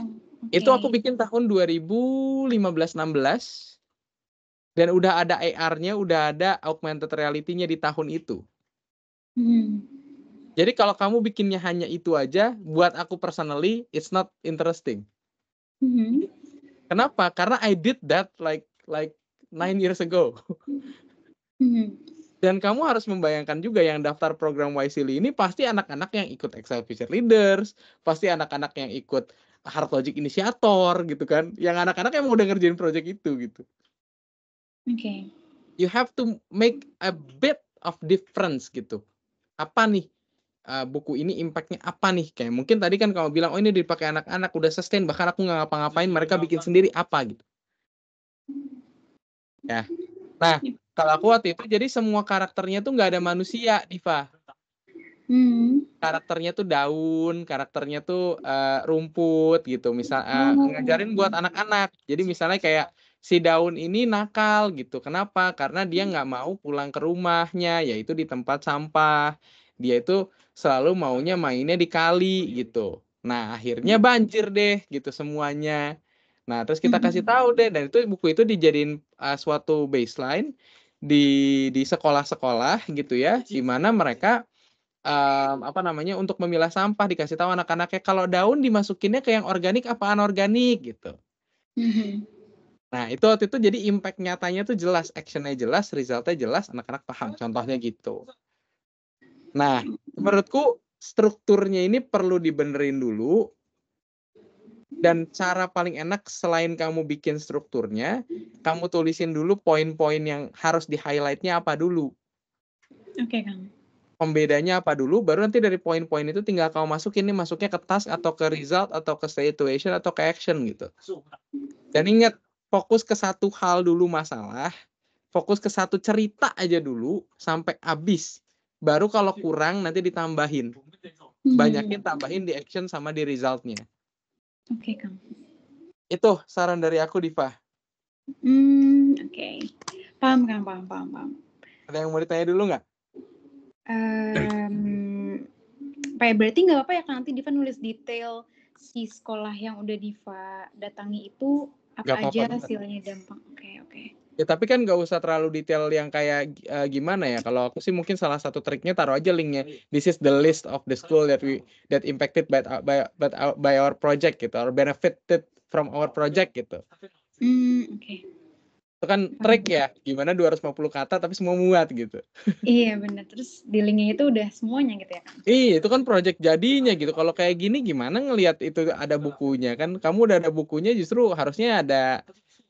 Okay. Itu aku bikin tahun dua ribu lima belas enam belas. Dan udah ada A R-nya, udah ada augmented reality-nya di tahun itu. Hmm. Jadi kalau kamu bikinnya hanya itu aja, buat aku personally, it's not interesting. Hmm. Kenapa? Karena I did that like like nine years ago. Hmm. Dan kamu harus membayangkan juga yang daftar program Y SEALI ini pasti anak-anak yang ikut X L Future Leaders, pasti anak-anak yang ikut HeartLogic Initiator, gitu kan? Yang anak-anak yang udah ngerjain project itu gitu. Okay. You have to make a bit of difference gitu. Apa nih uh, buku ini impactnya apa nih? Kayak mungkin tadi kan kamu bilang oh ini dipakai anak-anak udah sustain bahkan aku nggak ngapa-ngapain mereka bikin sendiri apa gitu. Ya. Nah kalau aku waktu itu jadi semua karakternya tuh nggak ada manusia, Diva. Hmm. Karakternya tuh daun, karakternya tuh uh, rumput gitu. Misal uh, ngajarin buat anak-anak. Jadi misalnya kayak si daun ini nakal gitu. Kenapa? Karena dia nggak mau pulang ke rumahnya, yaitu di tempat sampah. Dia itu selalu maunya mainnya di kali gitu. Nah akhirnya banjir deh gitu semuanya. Nah terus kita kasih tahu deh. Dan itu buku itu dijadiin uh, suatu baseline di di sekolah-sekolah gitu ya, di mana mereka um, apa namanya untuk memilah sampah dikasih tahu anak-anaknya kalau daun dimasukinnya ke yang organik apa anorganik gitu. Nah, itu waktu itu jadi impact nyatanya tuh jelas, actionnya jelas, resultnya jelas, anak-anak paham, contohnya gitu. Nah, menurutku strukturnya ini perlu dibenerin dulu, dan cara paling enak selain kamu bikin strukturnya, kamu tulisin dulu poin-poin yang harus di-highlight-nya apa dulu. Oke, Kang. Pembedanya apa dulu, baru nanti dari poin-poin itu tinggal kamu masukin, ini masuknya ke task, atau ke result, atau ke situation, atau ke action gitu. Dan ingat, fokus ke satu hal dulu masalah, fokus ke satu cerita aja dulu sampai habis. Baru kalau kurang nanti ditambahin. Banyakin tambahin di action sama di resultnya. Oke, okay, Kang. Itu saran dari aku, Diva. Hmm, oke. Okay. Paham, Kang, paham, paham, paham. Ada yang mau ditanya dulu nggak? Um, berarti nggak apa-apa ya, Kang, nanti Diva nulis detail si sekolah yang udah Diva datangi itu apa, apa aja apa, hasilnya dampak. Oke, okay, oke. Okay. Ya tapi kan nggak usah terlalu detail yang kayak uh, gimana ya. Kalau aku sih mungkin salah satu triknya taruh aja linknya. This is the list of the school that we that impacted by by by our, by our project gitu, or benefited from our project gitu. Hmm, oke. Okay. Itu kan trik ya. Gimana dua ratus lima puluh kata tapi semua muat gitu. Iya benar. Terus di linknya itu udah semuanya gitu ya. Iya, itu kan project jadinya gitu. Kalau kayak gini gimana ngelihat itu ada bukunya kan? Kamu udah ada bukunya justru harusnya ada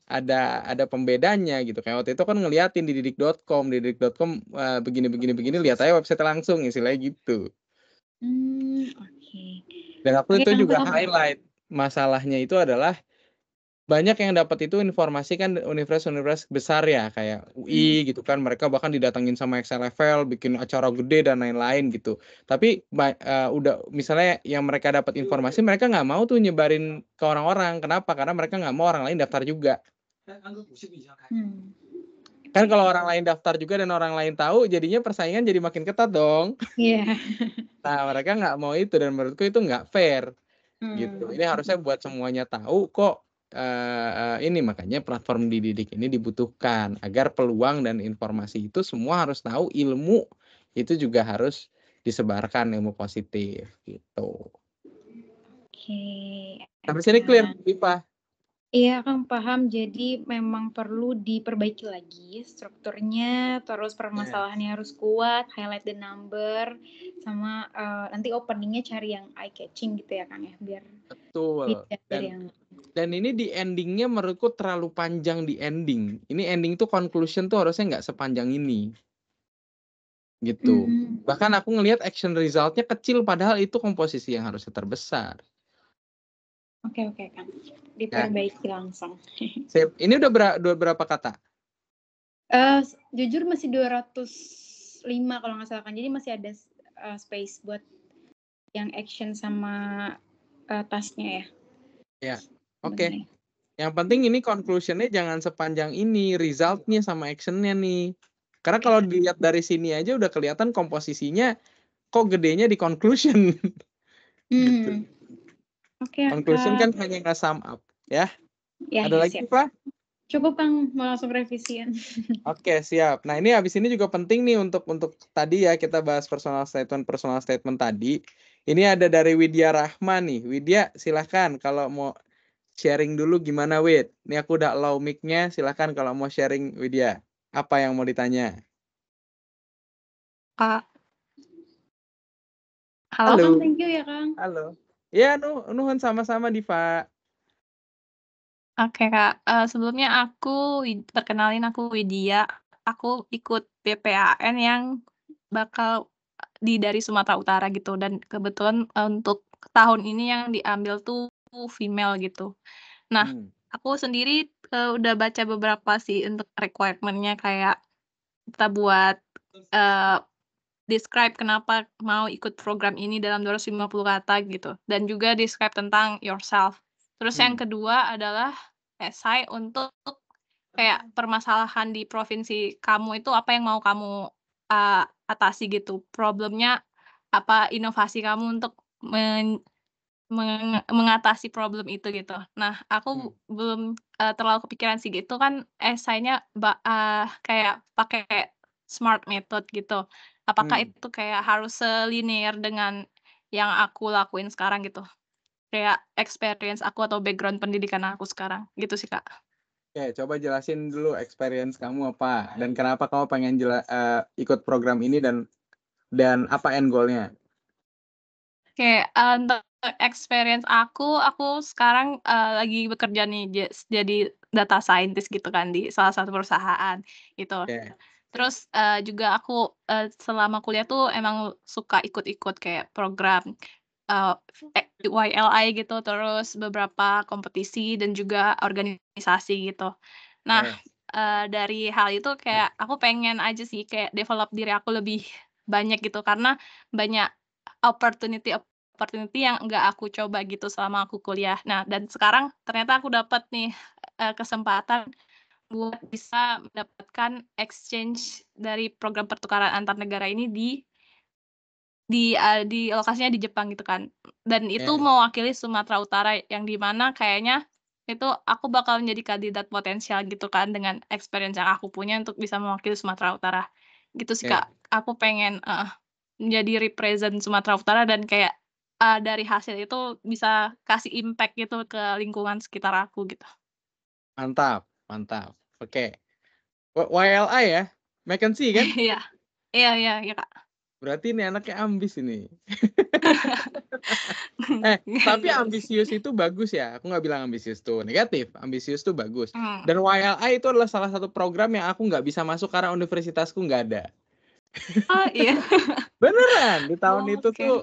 ada ada pembedanya gitu. Kayak waktu itu kan ngeliatin di dididik titik com, dididik titik com uh, begini begini begini lihat aja website langsung istilahnya gitu. Hmm, oke. Okay. Dan aku okay, itu juga apa? Highlight masalahnya itu adalah banyak yang dapat itu informasi kan universitas-universitas besar ya, kayak U I hmm. gitu kan, mereka bahkan didatengin sama X L F L, bikin acara gede dan lain-lain gitu. Tapi uh, udah misalnya yang mereka dapat informasi, mereka nggak mau tuh nyebarin ke orang-orang. Kenapa? Karena mereka nggak mau orang lain daftar juga. Hmm. Kan kalau orang lain daftar juga dan orang lain tahu, jadinya persaingan jadi makin ketat dong. Iya. Yeah. Nah, mereka nggak mau itu dan menurutku itu nggak fair. Hmm. Gitu. Ini harusnya buat semuanya tahu kok. Uh, ini makanya platform dididik ini dibutuhkan agar peluang dan informasi itu semua harus tahu, ilmu itu juga harus disebarkan, ilmu positif gitu. Oke. Sampai sini clear, Diva? Iya, Kang paham. Jadi memang perlu diperbaiki lagi strukturnya, terus permasalahannya yeah. harus kuat, highlight the number, sama uh, nanti openingnya cari yang eye catching gitu ya Kang ya, biar betul. Dan, yang... dan ini di endingnya menurutku terlalu panjang di ending. Ini ending tuh conclusion tuh harusnya nggak sepanjang ini, gitu. Mm-hmm. Bahkan aku ngelihat action resultnya kecil, padahal itu komposisi yang harusnya terbesar. Oke, oke, Kang. Diperbaiki ya. Langsung. Sip. Ini udah ber berapa kata? Uh, jujur masih dua ratus lima kalau nggak salah, kan. Jadi masih ada uh, space buat yang action sama uh, tasknya ya. Ya, oke. Okay. Yang penting ini conclusion-nya jangan sepanjang ini, result-nya sama action-nya nih. Karena kalau dilihat dari sini aja udah kelihatan komposisinya kok gedenya di conclusion. Hmm. Gitu. Okay, conclusion kan hanya nggak sum up, ya? Ya ada ya, lagi, Pak? Cukup, Kang. Mau langsung revisian. Oke, okay, siap. Nah, ini habis ini juga penting nih untuk untuk tadi ya, kita bahas personal statement, personal statement tadi. Ini ada dari Widya Rahman nih. Widya, silahkan kalau mau sharing dulu gimana, Wid? Ini aku udah allow mic-nya, silahkan kalau mau sharing, Widya. Apa yang mau ditanya? Kak. Halo. Halo. Kang, thank you ya, Kang. Halo. Ya, nuhun sama-sama, Diva. Oke, Kak. Uh, sebelumnya aku perkenalin, aku Widya. Aku ikut P P A N yang bakal di dari Sumatera Utara gitu. Dan kebetulan uh, untuk tahun ini yang diambil tuh female gitu. Nah, hmm. aku sendiri uh, udah baca beberapa sih untuk requirement-nya, kayak kita buat uh, describe kenapa mau ikut program ini dalam dua ratus lima puluh kata gitu. Dan juga describe tentang yourself. Terus hmm. yang kedua adalah essay untuk kayak permasalahan di provinsi kamu itu apa yang mau kamu uh, atasi gitu. Problemnya apa, inovasi kamu untuk men meng mengatasi problem itu gitu. Nah, aku hmm. belum uh, terlalu kepikiran sih gitu kan, essay-nya uh, kayak pakai smart method gitu. Apakah hmm. itu kayak harus selinier dengan yang aku lakuin sekarang gitu? Kayak experience aku atau background pendidikan aku sekarang gitu sih, Kak. Oke, coba jelasin dulu experience kamu apa dan kenapa kamu pengen jela, uh, ikut program ini dan dan apa end goal-nya? Oke, uh, untuk experience aku, aku sekarang uh, lagi bekerja nih jadi data scientist gitu kan di salah satu perusahaan gitu. Oke. Terus uh, juga aku uh, selama kuliah tuh emang suka ikut-ikut kayak program uh, Y L I gitu, terus beberapa kompetisi dan juga organisasi gitu. Nah, uh, dari hal itu kayak aku pengen aja sih kayak develop diri aku lebih banyak gitu, karena banyak opportunity opportunity yang nggak aku coba gitu selama aku kuliah. Nah, dan sekarang ternyata aku dapat nih uh, kesempatan buat bisa mendapatkan exchange dari program pertukaran antar negara ini di di uh, di lokasinya di Jepang gitu kan, dan itu yeah. mewakili Sumatera Utara yang dimana kayaknya itu aku bakal menjadi kandidat potensial gitu kan dengan experience yang aku punya untuk bisa mewakili Sumatera Utara gitu sih, Kak. Yeah. Aku pengen uh, menjadi represent Sumatera Utara dan kayak uh, dari hasil itu bisa kasih impact gitu ke lingkungan sekitar aku gitu. Mantap, mantap. Oke, okay. Y L I ya, McKinsey kan? Iya, iya, iya, iya, Kak. Berarti ini anaknya ambis ini. eh, tapi ambisius itu bagus ya. Aku nggak bilang ambisius tuh negatif. Ambisius tuh bagus. Hmm. Dan Y L I itu adalah salah satu program yang aku nggak bisa masuk karena universitasku nggak ada. Oh iya. Beneran, di tahun oh, itu okay. tuh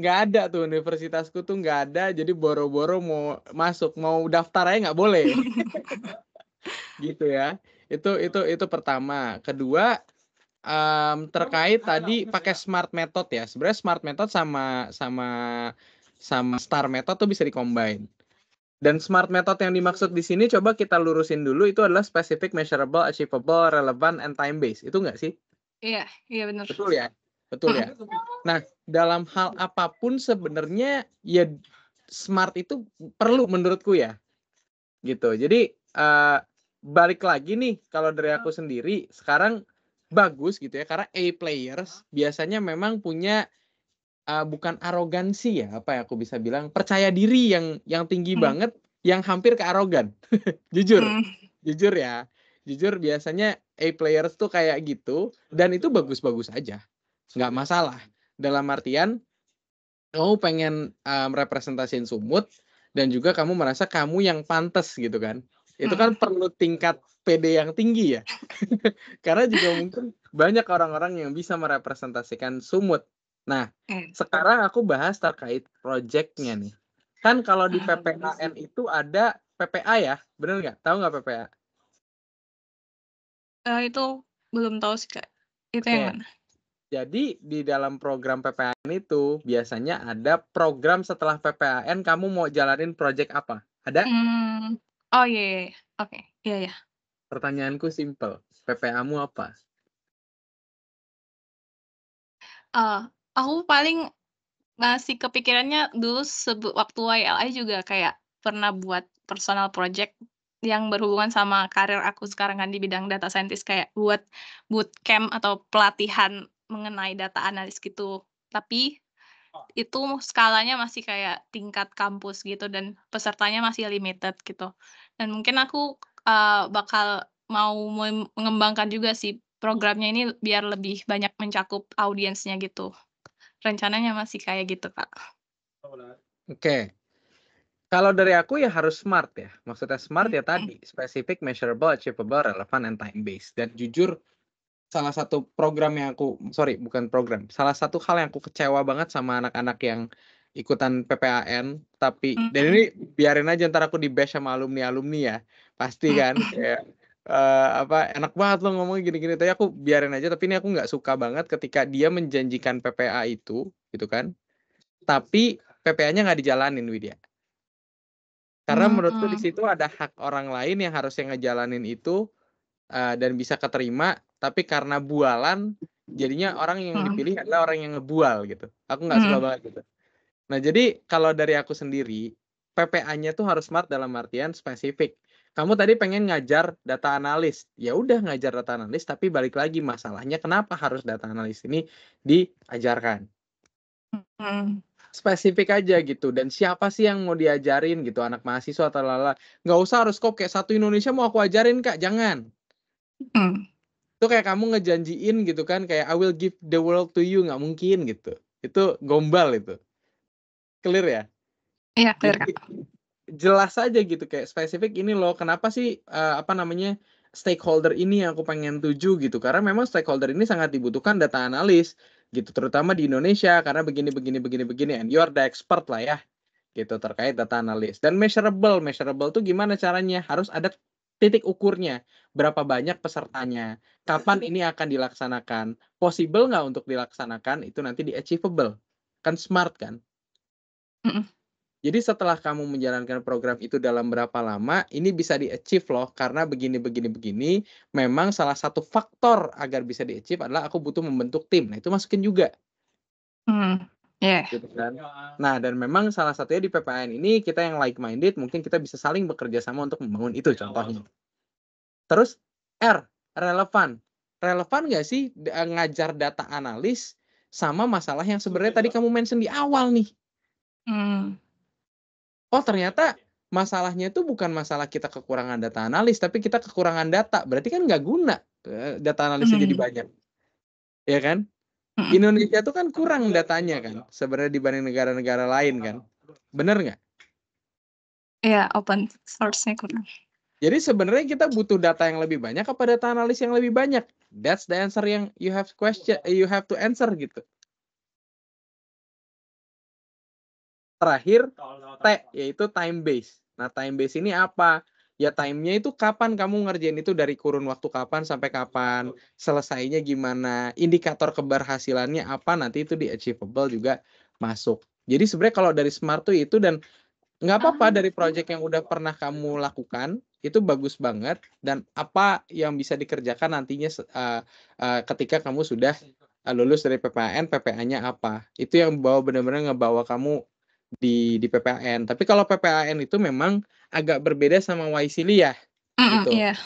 nggak ada tuh, universitasku tuh nggak ada, jadi boro-boro mau masuk, mau daftar aja nggak boleh. Gitu ya. Itu itu itu pertama. Kedua, um, terkait tadi pakai smart method ya. Sebenarnya smart method sama sama sama star method tuh bisa di-combine. Dan smart method yang dimaksud di sini coba kita lurusin dulu, itu adalah specific, measurable, achievable, relevant, and time-based. Itu nggak sih? Iya, iya benar. Betul ya, betul ya. Nah, dalam hal apapun sebenarnya ya smart itu perlu menurutku ya, gitu. Jadi uh, balik lagi nih, kalau dari aku sendiri sekarang bagus gitu ya, karena A players biasanya memang punya Uh, bukan arogansi ya, apa ya aku bisa bilang, percaya diri yang yang tinggi hmm. banget, yang hampir ke arogan. Jujur, hmm. jujur ya, jujur biasanya A players tuh kayak gitu, dan itu bagus-bagus aja, nggak masalah. Dalam artian kamu pengen um, representasiin Sumut, dan juga kamu merasa kamu yang pantas gitu kan. Itu kan hmm. perlu tingkat P D yang tinggi ya. Karena juga mungkin banyak orang-orang yang bisa merepresentasikan Sumut. Nah, sekarang aku bahas terkait project-nya nih. Kan kalau di P P A N itu ada P P A ya, bener nggak? Tahu nggak P P A? Uh, itu belum tahu sih, Kak. Itu okay. yang mana? Jadi, di dalam program P P A N itu biasanya ada program setelah P P A N kamu mau jalanin project apa? Ada? Hmm. Oh, iya, iya. Oke. Okay. Iya, iya. Pertanyaanku simple. P P A-mu apa? Uh. Aku paling masih kepikirannya dulu waktu Y L I juga kayak pernah buat personal project yang berhubungan sama karir aku sekarang kan di bidang data scientist, kayak buat bootcamp atau pelatihan mengenai data analis gitu. Tapi itu skalanya masih kayak tingkat kampus gitu dan pesertanya masih limited gitu. Dan mungkin aku uh, bakal mau mengembangkan juga sih programnya ini biar lebih banyak mencakup audiensnya gitu. Rencananya masih kayak gitu, Kak. Oke. Okay. Kalau dari aku ya harus smart ya. Maksudnya smart ya tadi. Specific, measurable, achievable, relevant, and time-based. Dan jujur, salah satu program yang aku... Sorry, bukan program. Salah satu hal yang aku kecewa banget sama anak-anak yang ikutan P P A N. Tapi... Mm-hmm. Dan ini biarin aja ntar aku di-bash sama alumni-alumni ya. Pasti kan. Kayak... Uh, apa enak banget lo ngomongnya gini-gini, tapi aku biarin aja. Tapi ini aku nggak suka banget ketika dia menjanjikan P P A itu gitu kan, tapi P P A-nya nggak dijalanin, Widya. Karena hmm. menurutku di situ ada hak orang lain yang harusnya ngejalanin itu uh, dan bisa keterima, tapi karena bualan jadinya orang yang dipilih adalah orang yang ngebual gitu. Aku nggak suka hmm. banget gitu. Nah, jadi kalau dari aku sendiri, P P A-nya tuh harus smart dalam artian spesifik. Kamu tadi pengen ngajar data analis, ya udah ngajar data analis, tapi balik lagi masalahnya kenapa harus data analis ini diajarkan? Spesifik aja gitu, dan siapa sih yang mau diajarin gitu, anak mahasiswa atau lala? Nggak usah harus kok kayak satu Indonesia mau aku ajarin, Kak, jangan. Mm. Itu kayak kamu ngejanjiin gitu kan, kayak I will give the world to you, nggak mungkin gitu. Itu gombal itu. Clear ya? Iya, clear, Kak. Jelas aja gitu, kayak spesifik ini loh, kenapa sih uh, apa namanya stakeholder ini yang aku pengen tuju gitu, karena memang stakeholder ini sangat dibutuhkan data analis gitu, terutama di Indonesia karena begini begini begini begini, and you are the expert lah ya gitu terkait data analis. Dan measurable, measurable tuh gimana caranya, harus ada titik ukurnya, berapa banyak pesertanya, kapan ini akan dilaksanakan, possible nggak untuk dilaksanakan, itu nanti di achievable kan, smart kan. Mm-mm. Jadi setelah kamu menjalankan program itu dalam berapa lama, ini bisa di-achieve loh, karena begini-begini-begini, memang salah satu faktor agar bisa di-achieve adalah aku butuh membentuk tim. Nah, itu masukin juga. Hmm, yeah. Gitu kan? Nah, dan memang salah satunya di P P A N ini, kita yang like-minded, mungkin kita bisa saling bekerja sama untuk membangun itu contohnya. Terus, R, relevan. Relevan nggak sih ngajar data analis sama masalah yang sebenarnya tadi kamu mention di awal nih? Hmm. Oh, ternyata masalahnya itu bukan masalah kita kekurangan data analis, tapi kita kekurangan data. Berarti kan nggak guna data analisnya mm. jadi banyak. Ya kan? Mm. Indonesia tuh kan kurang datanya kan, sebenarnya dibanding negara-negara lain kan. Bener nggak? Iya, yeah, open source-nya kurang. Jadi sebenarnya kita butuh data yang lebih banyak apa data analis yang lebih banyak? That's the answer yang you have question, you have to answer gitu. Terakhir T, yaitu time base. Nah, time base ini apa? Ya, time-nya itu kapan kamu ngerjain itu, dari kurun waktu kapan sampai kapan, selesainya gimana, indikator keberhasilannya apa, nanti itu di achievable juga masuk. Jadi sebenarnya kalau dari smart tuh itu, dan nggak apa-apa dari project yang udah pernah kamu lakukan, itu bagus banget, dan apa yang bisa dikerjakan nantinya uh, uh, ketika kamu sudah uh, lulus dari P P A N, P P A N-nya apa. Itu yang bawa benar-benar ngebawa kamu di di P P A N. Tapi kalau P P A N itu memang agak berbeda sama Y S E A L I ya. Mm-hmm, gitu. Yeah.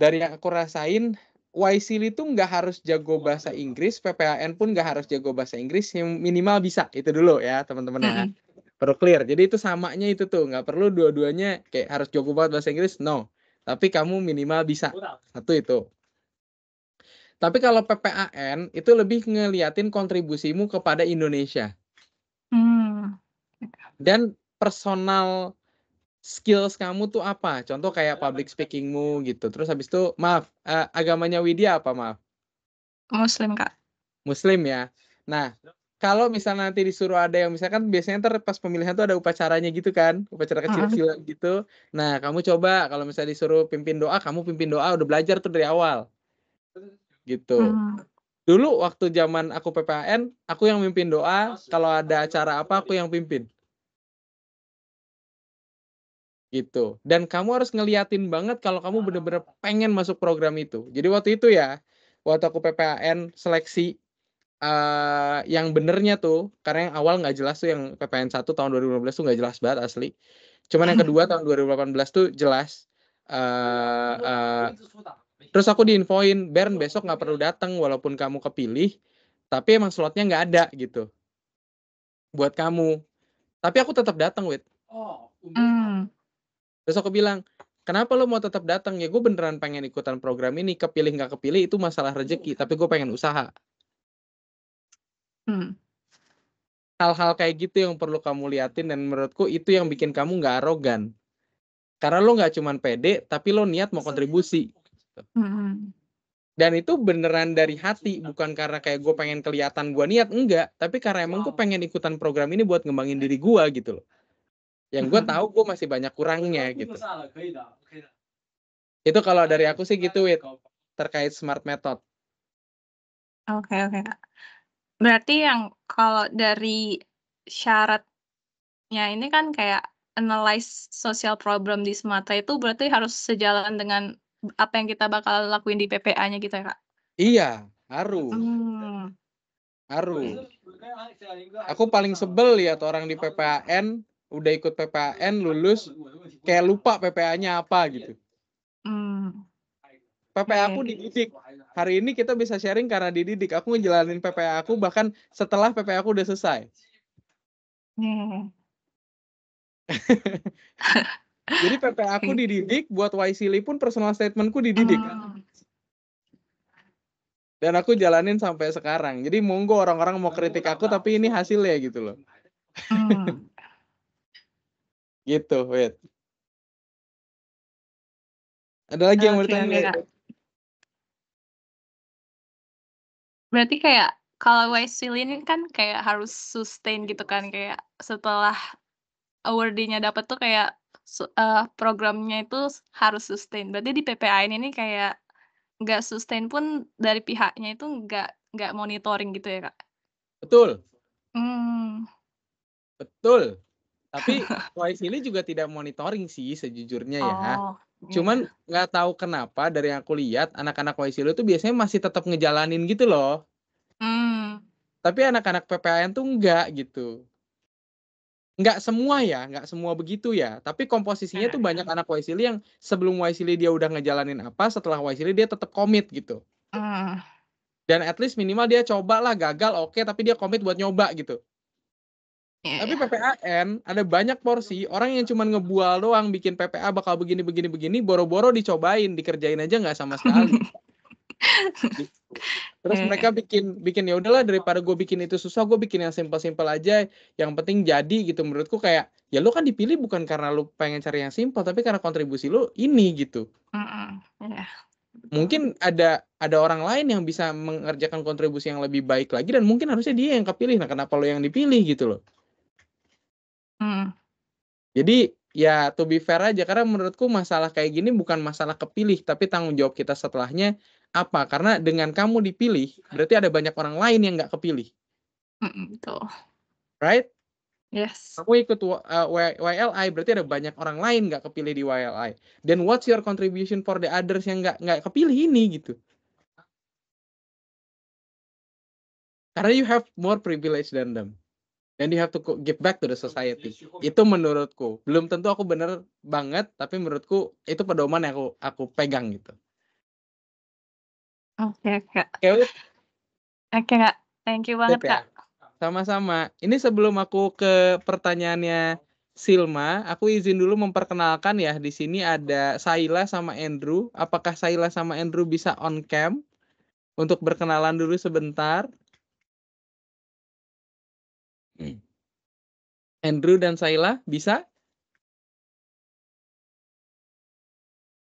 Dari yang aku rasain, Y S E A L I itu nggak harus jago bahasa Inggris, P P A N pun nggak harus jago bahasa Inggris, yang minimal bisa itu dulu ya teman-teman. Mm-hmm. Ya. Perlu clear. Jadi itu samanya itu tuh, nggak perlu dua-duanya kayak harus jago banget bahasa Inggris, no. Tapi kamu minimal bisa satu itu. Tapi kalau P P A N itu lebih ngeliatin kontribusimu kepada Indonesia. Hmm. Dan personal skills kamu tuh apa? Contoh kayak public speakingmu gitu. Terus habis itu, maaf, uh, agamanya Widya apa, maaf? Muslim, Kak. Muslim ya. Nah, kalau misalnya nanti disuruh ada yang misalkan biasanya ntar pas pemilihan tuh ada upacaranya gitu kan, upacara kecil-kecil uh-huh. gitu. Nah, kamu coba kalau misalnya disuruh pimpin doa, kamu pimpin doa, udah belajar tuh dari awal. Gitu. Hmm. Dulu waktu zaman aku P P A N, aku yang mimpin doa, kalau ada acara apa aku yang pimpin. Gitu. Dan kamu harus ngeliatin banget kalau kamu bener-bener pengen masuk program itu. Jadi waktu itu ya, waktu aku P P A N seleksi uh, yang benernya tuh, karena yang awal nggak jelas tuh, yang P P A N satu tahun dua ribu lima belas tuh nggak jelas banget asli. Cuman yang kedua tahun dua ribu delapan belas tuh jelas. Uh, uh, Terus aku diinfoin, Bern besok nggak perlu datang walaupun kamu kepilih, tapi emang slotnya nggak ada gitu buat kamu. Tapi aku tetap datang, Wit. Oh, mm. Terus aku bilang, kenapa lo mau tetap datang? Ya gue beneran pengen ikutan program ini. Kepilih nggak kepilih itu masalah rezeki, tapi gue pengen usaha. Mm. Hal-hal kayak gitu yang perlu kamu liatin, dan menurutku itu yang bikin kamu nggak arogan. Karena lo nggak cuman pede, tapi lo niat mau kontribusi. Mm-hmm. Dan itu beneran dari hati, bukan karena kayak gue pengen kelihatan gue niat, enggak, tapi karena emang gue pengen ikutan program ini buat ngembangin diri gue gitu loh, yang gue tahu gue masih banyak kurangnya gitu. Itu kalau dari aku sih gitu, Wit, terkait smart method. Oke, oke. Berarti yang kalau dari syaratnya ini kan kayak analyze social problem di Sumatera, itu berarti harus sejalan dengan apa yang kita bakal lakuin di P P A-nya gitu ya, Kak? Iya, harus. Hmm. Harus. Aku paling sebel lihat orang di P P A N, udah ikut P P A N, lulus, kayak lupa P P A-nya apa gitu. Hmm. P P A aku dididik. Hari ini kita bisa sharing karena dididik. Aku ngejalanin P P A aku, bahkan setelah P P A aku udah selesai. Hmm. Jadi P P A aku dididik, buat Y S E A L I pun personal statementku dididik. Hmm. Dan aku jalanin sampai sekarang. Jadi monggo orang-orang mau kritik aku, tapi ini hasilnya gitu loh. Hmm. Gitu, wait. Ada lagi yang mau ditanya? Okay, berarti kayak kalau Y S E A L I ini kan kayak harus sustain gitu kan, kayak setelah award-nya dapat tuh kayak Uh, programnya itu harus sustain. Berarti di P P A N ini kayak nggak sustain pun dari pihaknya itu nggak nggak monitoring gitu ya, Kak? Betul. Hmm. Betul. Tapi Y S E A L I juga tidak monitoring sih sejujurnya ya. Oh, cuman nggak tahu kenapa dari yang aku lihat anak-anak Y S E A L I itu biasanya masih tetap ngejalanin gitu loh. Hmm. Tapi anak-anak P P A N tuh nggak gitu. Nggak semua ya, nggak semua begitu ya. Tapi komposisinya tuh banyak anak Y S E A L I yang sebelum Y S E A L I dia udah ngejalanin apa, setelah Y S E A L I dia tetap komit gitu. Uh. Dan at least minimal dia cobalah, gagal, oke, okay, tapi dia komit buat nyoba gitu. Yeah. Tapi P P A N ada banyak porsi orang yang cuma ngebual doang, bikin P P A bakal begini, begini, begini, boro-boro dicobain, dikerjain aja nggak sama sekali. Terus mereka bikin bikin ya udahlah, daripada gue bikin itu susah, gue bikin yang simpel-simpel aja, yang penting jadi gitu. Menurutku kayak ya lu kan dipilih bukan karena lu pengen cari yang simpel, tapi karena kontribusi lu ini gitu. Mm-mm. Yeah. mungkin ada ada orang lain yang bisa mengerjakan kontribusi yang lebih baik lagi, dan mungkin harusnya dia yang kepilih. Nah, kenapa lo yang dipilih gitu loh. Hmm. Jadi ya to be fair aja, karena menurutku masalah kayak gini bukan masalah kepilih, tapi tanggung jawab kita setelahnya apa. Karena dengan kamu dipilih, berarti ada banyak orang lain yang nggak kepilih. Mm-mm, betul. Right? Yes. Kamu ikut uh, Y L I, berarti ada banyak orang lain nggak kepilih di Y L I. Then what's your contribution for the others yang nggak nggak kepilih ini gitu? Karena you have more privilege than them. Dan you have to give back to the society. Itu menurutku. Belum tentu aku bener banget, tapi menurutku itu pedoman yang aku aku pegang gitu. Oke, Kak. Oke, oke, Kak. Thank you banget, Kak. Sama-sama. Ini sebelum aku ke pertanyaannya Silma, aku izin dulu memperkenalkan ya. Di sini ada Saila sama Andrew. Apakah Saila sama Andrew bisa on cam untuk berkenalan dulu sebentar? Andrew dan Saila bisa?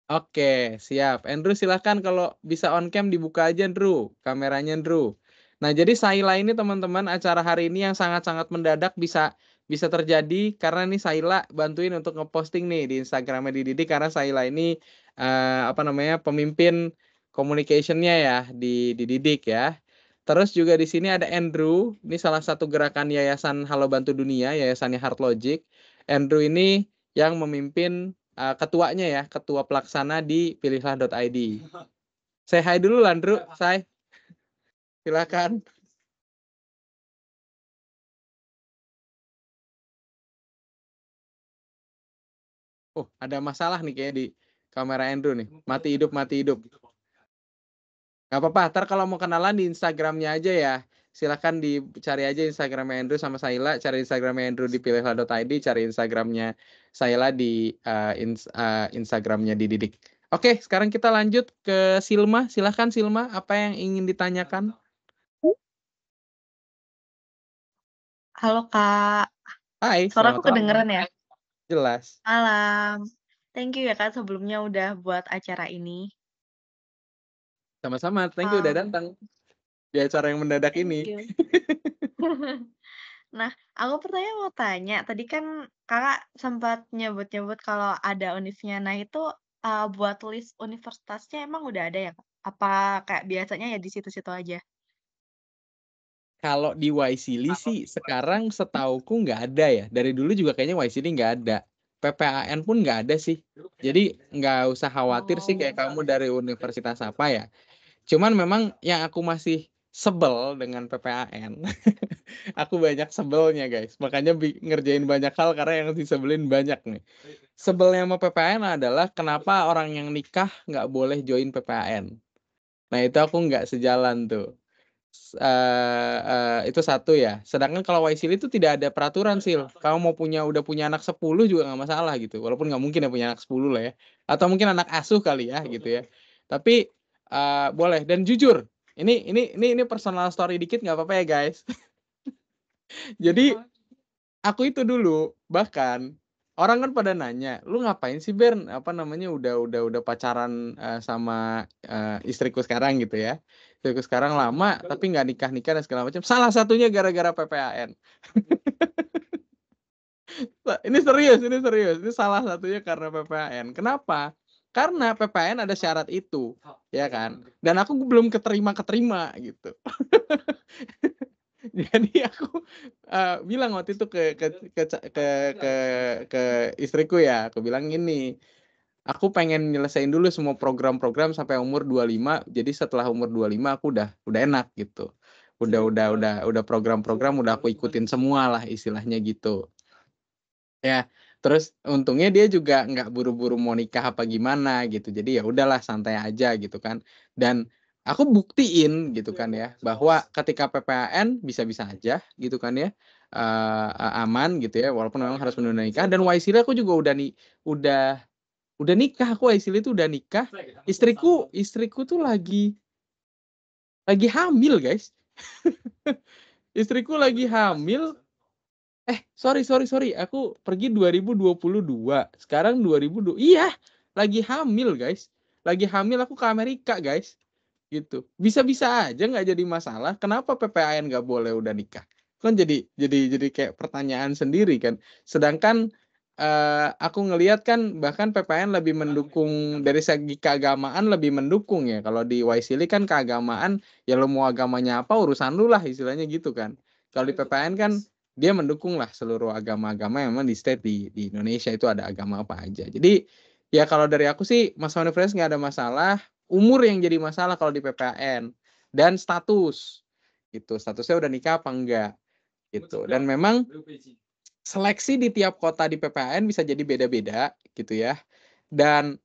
Oke, siap. Andrew silahkan kalau bisa on cam dibuka aja Andrew, kameranya Andrew. Nah, jadi Saila ini teman-teman, acara hari ini yang sangat-sangat mendadak bisa bisa terjadi karena nih Saila bantuin untuk ngeposting nih di Instagramnya Dididik, karena Saila ini uh, apa namanya pemimpin communication-nya ya di Dididik ya. Terus juga di sini ada Andrew, ini salah satu gerakan Yayasan Halo Bantu Dunia, yayasannya HeartLogic. Andrew ini yang memimpin uh, ketuanya ya, ketua pelaksana di pilihlah dot i d. Say hi dulu Andrew, say. Silakan. Oh, ada masalah nih kayak di kamera Andrew nih, mati hidup, mati hidup. Gak apa-apa, ntar kalau mau kenalan di Instagramnya aja ya. Silahkan dicari aja Instagramnya Andrew sama Saila. Cari Instagramnya Andrew di pilihlah dot i d. Cari Instagramnya Saila di uh, ins uh, Instagramnya Dididik. Oke, sekarang kita lanjut ke Silma. Silahkan Silma, apa yang ingin ditanyakan? Halo Kak. Hai. Suara aku kedengeran ya? Jelas. Salam. Thank you ya Kak sebelumnya udah buat acara ini. Sama-sama, thank you um, udah datang di acara yang mendadak ini. Nah, aku pertanyaan mau tanya, tadi kan kakak sempat nyebut-nyebut kalau ada univnya. Nah, itu uh, buat list universitasnya emang udah ada ya? Apa kayak biasanya ya di situ-situ aja? Kalau di Y C I L I sih sekarang setauku nggak ada ya. Dari dulu juga kayaknya Y C I L I nggak ada. P P A N pun nggak ada sih. Jadi nggak usah khawatir oh, sih kayak kamu dari universitas apa ya. Cuman memang yang aku masih sebel dengan P P A N. Aku banyak sebelnya guys. Makanya ngerjain banyak hal karena yang disebelin banyak nih. Sebelnya sama P P A N adalah kenapa orang yang nikah nggak boleh join P P A N. Nah itu aku nggak sejalan tuh. Uh, uh, itu satu ya. Sedangkan kalau Y C I L I itu tidak ada peraturan Sil. Kamu mau punya udah punya anak sepuluh juga nggak masalah gitu. Walaupun nggak mungkin ya punya anak sepuluh lah ya. Atau mungkin anak asuh kali ya gitu ya. Tapi uh, boleh dan jujur. Ini ini ini ini personal story dikit nggak apa-apa ya guys. Jadi aku itu dulu bahkan orang kan pada nanya, lu ngapain sih Bern? Apa namanya udah udah udah pacaran uh, sama uh, istriku sekarang gitu ya. Sekarang lama tapi nggak nikah-nikah dan segala macam. Salah satunya gara-gara P P A N. Ini serius, ini serius. Ini salah satunya karena P P A N. Kenapa? Karena P P A N ada syarat itu, ya kan? Dan aku belum keterima-keterima gitu. Jadi aku uh, bilang waktu itu ke ke ke ke ke, ke istriku ya, aku bilang gini. Aku pengen nyelesain dulu semua program-program sampai umur dua puluh lima. Jadi setelah umur dua puluh lima aku udah udah enak gitu. Udah udah udah udah program-program udah aku ikutin semua lah istilahnya gitu. Ya, terus untungnya dia juga nggak buru-buru mau nikah apa gimana gitu. Jadi ya udahlah santai aja gitu kan. Dan aku buktiin gitu kan ya bahwa ketika P P A N bisa-bisa aja gitu kan ya. Uh, aman gitu ya walaupun memang harus menunda nikah, dan Y C I L I aku juga udah nih udah udah nikah, aku Y C I L I itu udah nikah. Istriku istriku tuh lagi lagi hamil guys. Istriku lagi hamil. Eh sorry sorry sorry aku pergi dua ribu dua puluh dua sekarang dua ribu dua puluh, iya lagi hamil guys. lagi hamil aku ke Amerika guys, gitu. Bisa-bisa aja nggak jadi masalah. Kenapa P P A N nggak boleh udah nikah? Kan jadi jadi jadi kayak pertanyaan sendiri kan. Sedangkan uh, aku ngelihat kan bahkan P P A N lebih mendukung dari segi keagamaan, lebih mendukung ya. Kalau di Y C I L I kan keagamaan ya lo mau agamanya apa urusan lu lah istilahnya gitu kan. Kalau di P P A N kan dia mendukung lah seluruh agama-agama yang memang di state di, di Indonesia itu ada agama apa aja. Jadi ya kalau dari aku sih Mas Manu Fresh nggak ada masalah. Umur yang jadi masalah kalau di P P A N dan status gitu, statusnya udah nikah apa enggak gitu. Dan memang seleksi di tiap kota di P P A N bisa jadi beda-beda gitu ya. Dan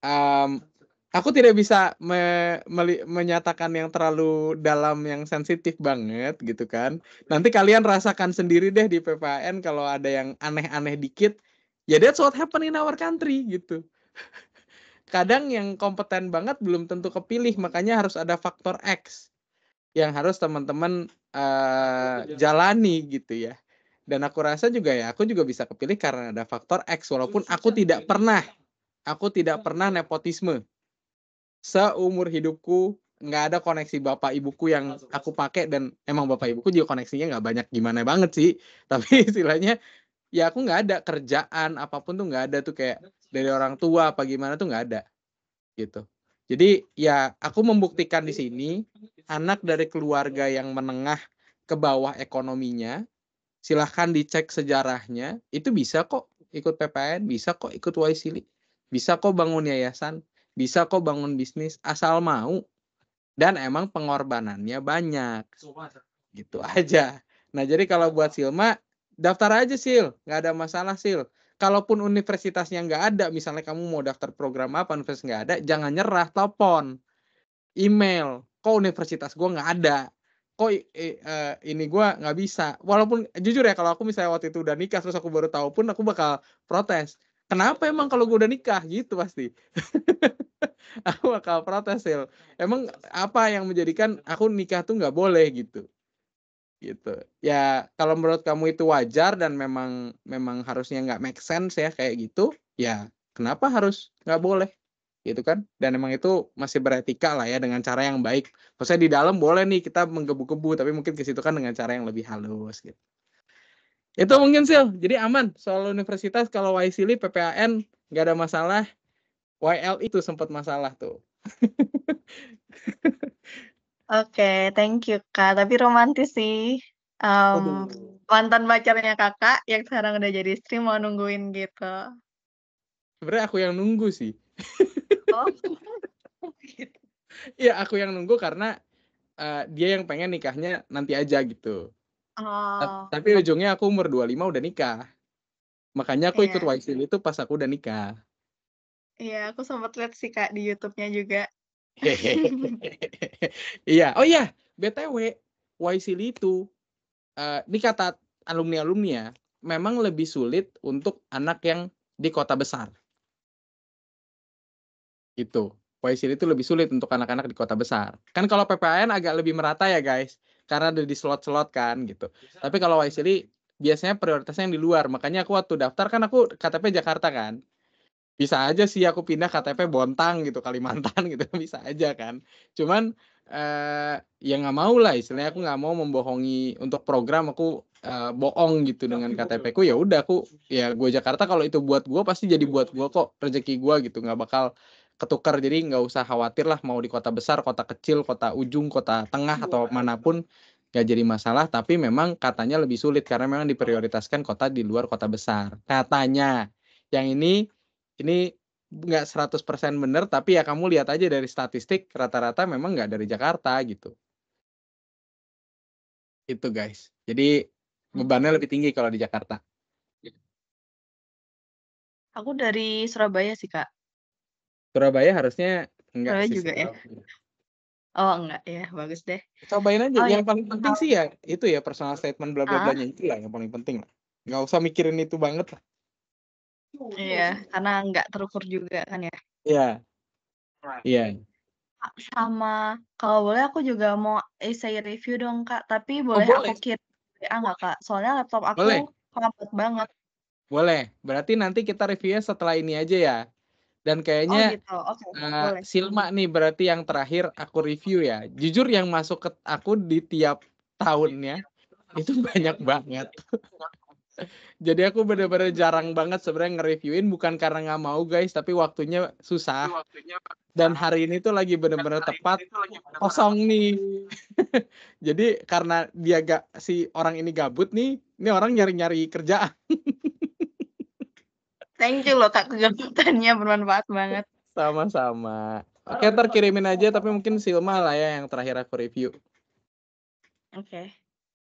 um, aku tidak bisa me, me, menyatakan yang terlalu dalam, yang sensitif banget gitu kan. Nanti kalian rasakan sendiri deh di P P A N kalau ada yang aneh-aneh dikit. Ya that's what happen in our country gitu. Kadang yang kompeten banget belum tentu kepilih. Makanya harus ada faktor X yang harus teman-teman uh, jalani gitu ya. Dan aku rasa juga ya aku juga bisa kepilih karena ada faktor X. Walaupun aku tidak pernah, aku tidak pernah nepotisme. Seumur hidupku nggak ada koneksi bapak ibuku yang aku pakai, dan emang bapak ibuku juga koneksinya nggak banyak gimana banget sih, tapi istilahnya ya aku nggak ada kerjaan apapun tuh nggak ada tuh kayak dari orang tua apa gimana tuh nggak ada gitu. Jadi ya aku membuktikan di sini anak dari keluarga yang menengah ke bawah ekonominya, silahkan dicek sejarahnya, itu bisa kok ikut P P A N, bisa kok ikut Y S E A L I, bisa kok bangun yayasan, bisa kok bangun bisnis asal mau, dan emang pengorbanannya banyak gitu aja. Nah jadi kalau buat Silma, daftar aja Sil, nggak ada masalah Sil. Kalaupun universitasnya nggak ada, misalnya kamu mau daftar program apa universitas nggak ada, jangan nyerah, telepon, email, kok universitas gue nggak ada, kok eh, eh, ini gue nggak bisa. Walaupun jujur ya kalau aku misalnya waktu itu udah nikah terus aku baru tahu pun aku bakal protes. Kenapa emang kalau gue udah nikah gitu pasti? Aku bakal protes, Sil. Emang apa yang menjadikan aku nikah tuh nggak boleh gitu? Gitu. Ya kalau menurut kamu itu wajar dan memang memang harusnya nggak make sense ya kayak gitu. Ya kenapa harus nggak boleh? Gitu kan? Dan emang itu masih beretika lah ya dengan cara yang baik. Maksudnya di dalam boleh nih kita menggebu-gebu, tapi mungkin ke situ kan dengan cara yang lebih halus gitu. Itu mungkin Sil, jadi aman soal universitas. Kalau Y S E A L I, P P A N nggak ada masalah. Y L I itu sempat masalah tuh. Oke, okay, thank you Kak. Tapi romantis sih. Um, mantan pacarnya kakak yang sekarang udah jadi istri mau nungguin gitu. Sebenarnya aku yang nunggu sih. Oh. Iya, aku yang nunggu karena uh, dia yang pengen nikahnya nanti aja gitu. Oh. Tapi ujungnya aku umur dua puluh lima udah nikah. Makanya aku yeah. ikut Y S E A L I itu pas aku udah nikah. Iya, yeah, aku sempat lihat sih Kak di YouTube-nya juga. Iya, oh iya, B T W Y S E A L I itu uh, ini kata alumni-alumni ya, memang lebih sulit untuk anak yang di kota besar. Gitu. Y S E A L I itu lebih sulit untuk anak-anak di kota besar. Kan kalau P P A N agak lebih merata ya, guys. Karena ada di slot-slot kan gitu. Bisa. Tapi kalau Y S E A L I biasanya prioritasnya yang di luar. Makanya aku waktu daftar kan aku K T P Jakarta kan. Bisa aja sih aku pindah K T P Bontang gitu, Kalimantan gitu. Bisa aja kan. Cuman eh, ya nggak mau lah. Istilahnya aku nggak mau membohongi untuk program. Aku eh, bohong gitu dengan K T P ku. Ya udah aku, ya gue Jakarta kalau itu buat gue pasti jadi buat gue kok. Rezeki gue gitu. Nggak bakal ketukar, jadi nggak usah khawatir lah mau di kota besar, kota kecil, kota ujung, kota tengah atau manapun nggak jadi masalah. Tapi memang katanya lebih sulit karena memang diprioritaskan kota di luar kota besar katanya. Yang ini ini nggak seratus persen bener, tapi ya kamu lihat aja dari statistik rata-rata memang nggak dari Jakarta gitu. Itu guys, jadi bebannya lebih tinggi kalau di Jakarta. Aku dari Surabaya sih Kak. Surabaya harusnya enggak Surabaya sih juga ya. Oh enggak ya, bagus deh. Cobain aja, oh, yang ya. Paling penting sih ya itu ya personal statement bla bla blanya, ah. Itu lah yang paling penting lah. Enggak usah mikirin itu banget lah. Iya, karena enggak terukur juga kan ya. Iya. Iya. Sama kalau boleh aku juga mau essay review dong Kak, tapi boleh, oh, boleh. Aku kirim ah, enggak Kak? Soalnya laptop aku lambat banget. Boleh, berarti nanti kita reviewnya setelah ini aja ya. Dan kayaknya oh, gitu. Okay, uh, Silma nih berarti yang terakhir aku review ya. Jujur yang masuk ke aku di tiap tahunnya itu banyak banget. Jadi aku bener-bener jarang banget sebenarnya nge-reviewin. Bukan karena nggak mau guys, tapi waktunya susah. Dan hari ini tuh lagi bener-bener tepat lagi bener-bener kosong nih. Jadi karena dia gak, si orang ini gabut nih, ini orang nyari-nyari kerjaan. Thank you loh, tak kegabutannya bermanfaat banget. Sama-sama. Oke, ntar kirimin aja, tapi mungkin Silma lah ya yang terakhir aku review. Oke, okay.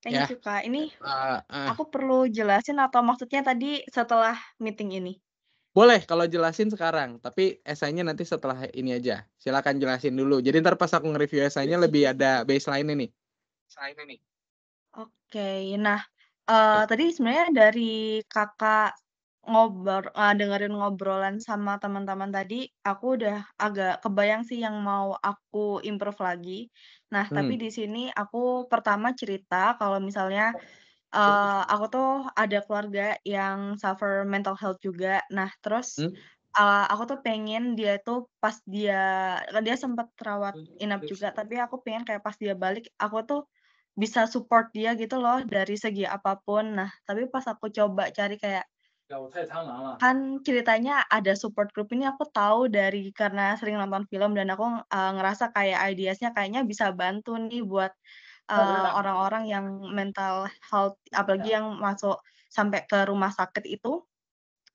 Thank ya. you Kak. Ini uh, uh. aku perlu jelasin atau maksudnya tadi setelah meeting ini? Boleh, kalau jelasin sekarang, tapi esainya nanti setelah ini aja. Silakan jelasin dulu. Jadi ntar pas aku nge-review esainya lebih ada baseline ini. Selain ini. Oke, okay. Nah uh, tadi sebenarnya dari kakak ngobrol uh, dengerin ngobrolan sama teman-teman tadi, aku udah agak kebayang sih yang mau aku improve lagi. Nah, hmm. tapi di sini aku pertama cerita kalau misalnya uh, aku tuh ada keluarga yang suffer mental health juga. Nah, terus hmm. uh, aku tuh pengen dia tuh pas dia dia sempat rawat inap juga, tapi aku pengen kayak pas dia balik aku tuh bisa support dia gitu loh dari segi apapun. Nah, tapi pas aku coba cari kayak kan ceritanya ada support group ini, aku tahu dari karena sering nonton film dan aku uh, ngerasa kayak ideasnya kayaknya bisa bantu nih buat uh, orang-orang yang mental health apalagi yang masuk sampai ke rumah sakit itu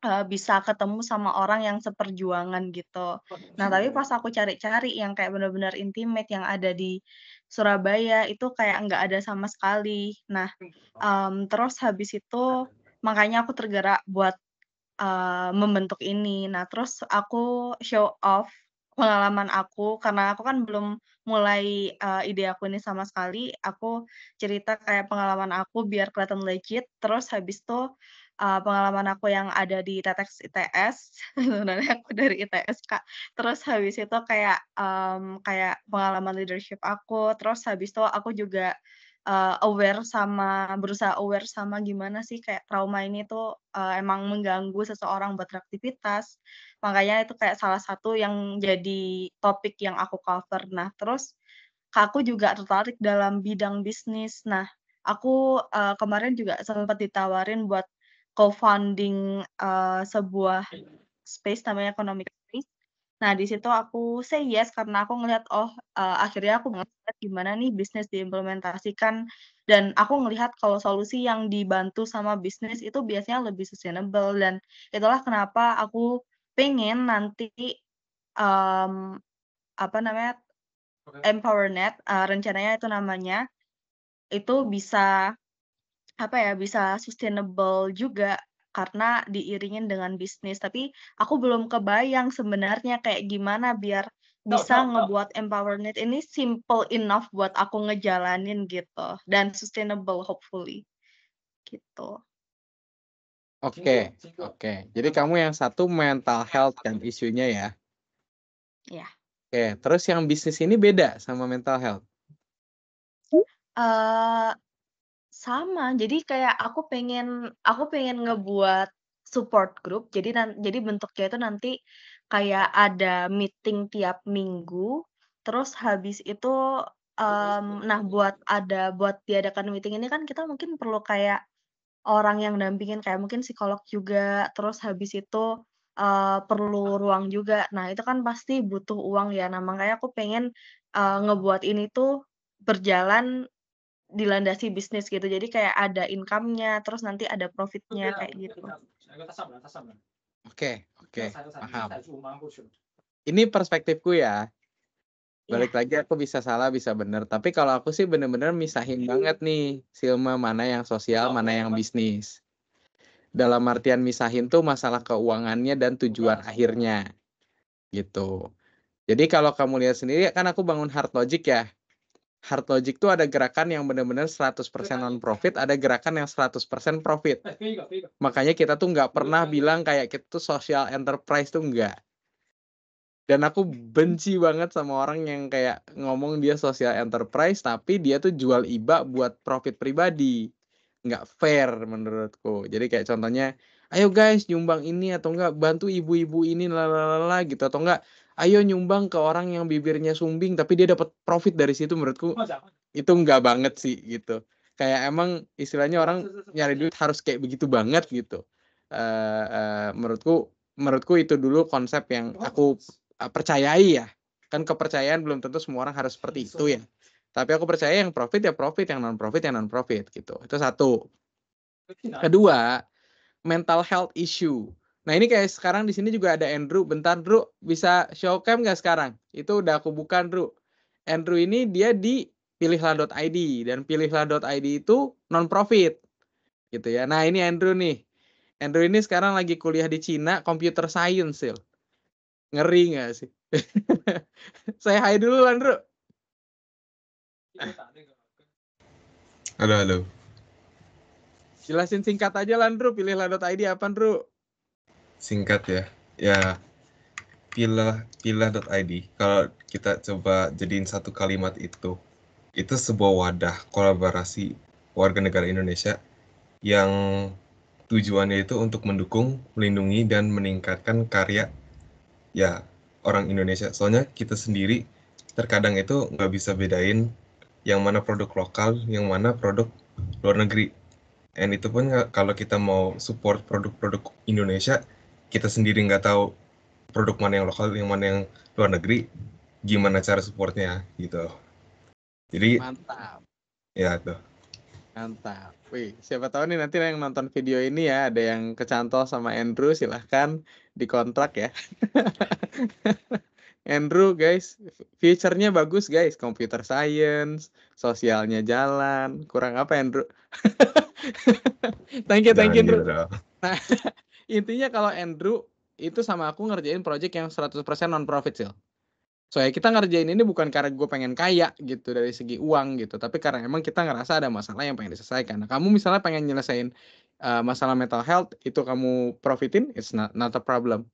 uh, bisa ketemu sama orang yang seperjuangan gitu. Nah tapi pas aku cari-cari yang kayak benar-benar intimate yang ada di Surabaya itu kayak nggak ada sama sekali. Nah um, terus habis itu makanya aku tergerak buat uh, membentuk ini. Nah, terus aku show off pengalaman aku. Karena aku kan belum mulai uh, ide aku ini sama sekali. Aku cerita kayak pengalaman aku biar kelihatan legit. Terus habis itu uh, pengalaman aku yang ada di I T S. Sebenarnya aku dari I T S, Kak. Terus habis itu kayak, um, kayak pengalaman leadership aku. Terus habis itu aku juga... Uh, aware sama berusaha aware sama gimana sih kayak trauma ini tuh uh, emang mengganggu seseorang buat beraktivitas, makanya itu kayak salah satu yang jadi topik yang aku cover. Nah terus aku juga tertarik dalam bidang bisnis. Nah aku uh, kemarin juga sempat ditawarin buat co-founding uh, sebuah space namanya economic space. Nah di situ aku say yes karena aku ngelihat oh uh, akhirnya aku ngelihat gimana nih bisnis diimplementasikan dan aku ngelihat kalau solusi yang dibantu sama bisnis itu biasanya lebih sustainable dan itulah kenapa aku pengen nanti um, apa namanya EmpowerNet uh, rencananya itu namanya itu bisa apa ya bisa sustainable juga karena diiringin dengan bisnis, tapi aku belum kebayang sebenarnya kayak gimana biar bisa no, no, no. ngebuat EmpowerNet ini simple enough buat aku ngejalanin gitu, dan sustainable hopefully, gitu. Oke, okay, oke. Okay. Jadi kamu yang satu mental health kan isunya ya? Iya. Yeah. Oke, okay, terus yang bisnis ini beda sama mental health? Uh, sama, jadi kayak aku pengen aku pengen ngebuat support group. Jadi jadi bentuknya itu nanti kayak ada meeting tiap minggu. Terus habis itu, um, nah buat ada buat diadakan meeting ini kan kita mungkin perlu kayak orang yang dampingin, kayak mungkin psikolog juga. Terus habis itu uh, perlu ruang juga. Nah itu kan pasti butuh uang ya. Nah makanya aku pengen uh, ngebuat ini tuh berjalan dilandasi bisnis gitu, jadi kayak ada income-nya, terus nanti ada profit-nya kayak gitu. Oke, oke, paham. Ini perspektifku ya. Balik ya. Lagi aku bisa salah, bisa benar. Tapi kalau aku sih benar-benar misahin banget nih, Silma, mana yang sosial, mana yang bisnis. Dalam artian misahin tuh masalah keuangannya dan tujuan akhirnya, gitu. Jadi kalau kamu lihat sendiri, kan aku bangun HeartLogic ya. HeartLogic itu ada gerakan yang benar-benar seratus persen non-profit, ada gerakan yang seratus persen profit. Makanya kita tuh nggak pernah bilang kayak kita tuh social enterprise tuh nggak. Dan aku benci banget sama orang yang kayak ngomong dia social enterprise, tapi dia tuh jual I B A buat profit pribadi. nggak fair menurutku. Jadi kayak contohnya, ayo guys nyumbang ini, atau enggak bantu ibu-ibu ini lalala gitu, atau enggak ayo nyumbang ke orang yang bibirnya sumbing tapi dia dapat profit dari situ, menurutku itu enggak banget sih gitu. Kayak emang istilahnya orang nyari duit harus kayak begitu banget gitu. Uh, uh, menurutku menurutku itu dulu konsep yang aku uh, percayai ya. Kan kepercayaan belum tentu semua orang harus seperti itu ya. Tapi aku percaya yang profit ya profit, yang non profit ya non profit gitu. Itu satu. Kedua, mental health issue. Nah ini kayak sekarang di sini juga ada Andrew. Bentar Andrew, bisa show cam nggak sekarang? Itu udah aku buka Andrew. Andrew ini dia di pilihlah dot i d, dan pilihlah dot i d itu non-profit gitu ya. Nah ini Andrew nih. Andrew ini sekarang lagi kuliah di Cina, computer science. Sil. Ngeri nggak sih? Saya hai dulu Andrew. Halo, halo. Jelasin singkat aja Andrew, pilihlah dot i d apa Andrew? Singkat ya, ya pilih pilih.id. Kalau kita coba jadiin satu kalimat itu, itu sebuah wadah kolaborasi warga negara Indonesia yang tujuannya itu untuk mendukung, melindungi, dan meningkatkan karya ya orang Indonesia. Soalnya kita sendiri terkadang itu nggak bisa bedain yang mana produk lokal, yang mana produk luar negeri. Dan itu pun kalau kita mau support produk-produk Indonesia, kita sendiri nggak tahu produk mana yang lokal, yang mana yang luar negeri, gimana cara supportnya gitu. Jadi mantap. Ya tuh. Mantap. Wih, siapa tahu nih nanti yang nonton video ini ya ada yang kecantol sama Andrew, silahkan dikontrak ya. Andrew guys, future-nya bagus guys, computer science, sosialnya jalan, kurang apa Andrew? Thank you, thank you Andrew. Nah, intinya kalau Andrew itu sama aku ngerjain project yang seratus persen non-profit sih. Soalnya kita ngerjain ini bukan karena gue pengen kaya gitu dari segi uang gitu, tapi karena emang kita ngerasa ada masalah yang pengen diselesaikan. Nah, kamu misalnya pengen nyelesain uh, masalah mental health, itu kamu profitin, it's not, not a problem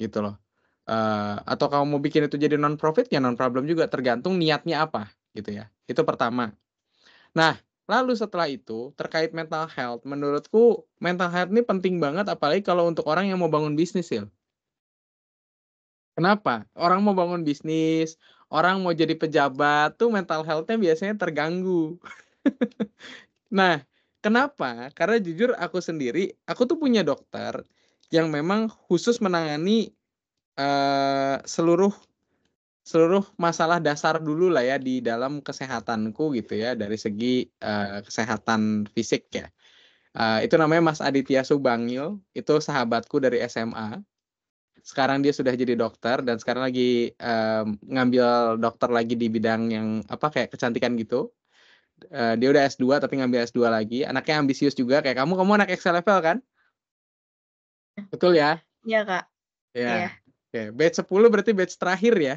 gitu loh. Uh, atau kamu mau bikin itu jadi non-profit, ya non-problem juga, tergantung niatnya apa gitu ya. Itu pertama. Nah, lalu setelah itu, terkait mental health, menurutku mental health ini penting banget, apalagi kalau untuk orang yang mau bangun bisnis, ya. Kenapa? Orang mau bangun bisnis, orang mau jadi pejabat, tuh mental health-nya biasanya terganggu. Nah, kenapa? Karena jujur aku sendiri, aku tuh punya dokter yang memang khusus menangani uh, seluruh seluruh masalah dasar dulu lah ya di dalam kesehatanku gitu ya, dari segi uh, kesehatan fisik ya. Uh, itu namanya Mas Aditya Subangil, itu sahabatku dari S M A. Sekarang dia sudah jadi dokter dan sekarang lagi uh, ngambil dokter lagi di bidang yang apa kayak kecantikan gitu. Uh, dia udah S dua tapi ngambil S dua lagi. Anaknya ambisius juga kayak kamu, kamu anak X L level kan? Betul ya? Iya, Kak. Iya. Ya. Oke, batch sepuluh berarti batch terakhir ya?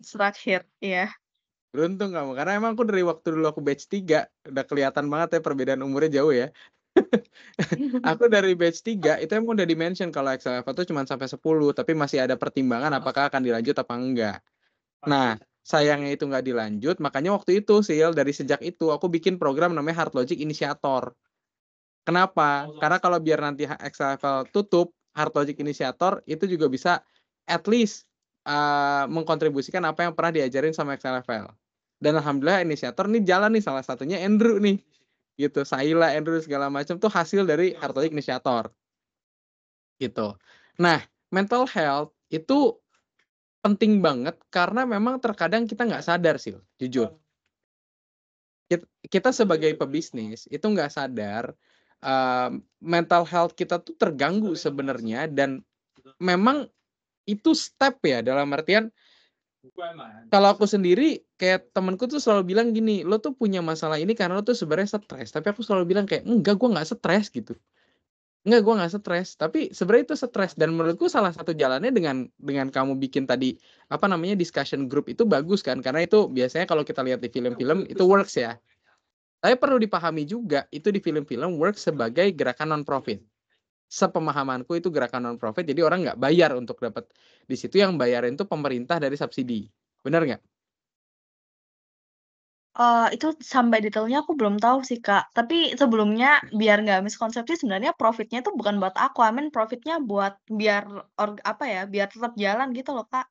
Terakhir, iya. Beruntung kamu, karena emang aku dari waktu dulu aku batch tiga, udah kelihatan banget ya perbedaan umurnya jauh ya. Aku dari batch tiga, itu emang udah di-mention kalau X L F itu cuma sampai sepuluh, tapi masih ada pertimbangan apakah akan dilanjut apa enggak. Nah, sayangnya itu nggak dilanjut, makanya waktu itu, Sil, dari sejak itu aku bikin program namanya HeartLogic Initiator. Kenapa? Karena kalau biar nanti X L F tutup, HeartLogic Initiator itu juga bisa at least Uh, mengkontribusikan apa yang pernah diajarin sama X L F L. Dan alhamdulillah inisiator nih jalan nih, salah satunya Andrew nih. Gitu, Saila, Andrew segala macam tuh hasil dari HeartLogic Inisiator. Gitu. Nah, mental health itu penting banget karena memang terkadang kita nggak sadar sih, jujur. Kita, kita sebagai pebisnis itu nggak sadar uh, mental health kita tuh terganggu sebenarnya, dan memang itu step ya, dalam artian kalau aku sendiri kayak temanku tuh selalu bilang gini, lo tuh punya masalah ini karena lo tuh sebenarnya stres, tapi aku selalu bilang kayak enggak, gue nggak stres gitu, enggak gue nggak stres, tapi sebenarnya itu stres. Dan menurutku salah satu jalannya dengan dengan kamu bikin tadi apa namanya discussion group itu bagus kan, karena itu biasanya kalau kita lihat di film-film itu works ya, tapi perlu dipahami juga itu di film-film works sebagai gerakan non profit. Sepemahamanku itu gerakan non profit, jadi orang nggak bayar untuk dapat di situ, yang bayarin tuh pemerintah dari subsidi, benar nggak? Eh, itu sampai detailnya aku belum tahu sih Kak. Tapi sebelumnya biar nggak miskonsepsi, sebenarnya profitnya itu bukan buat aku. I mean profitnya buat biar org- apa ya, biar tetap jalan gitu loh Kak.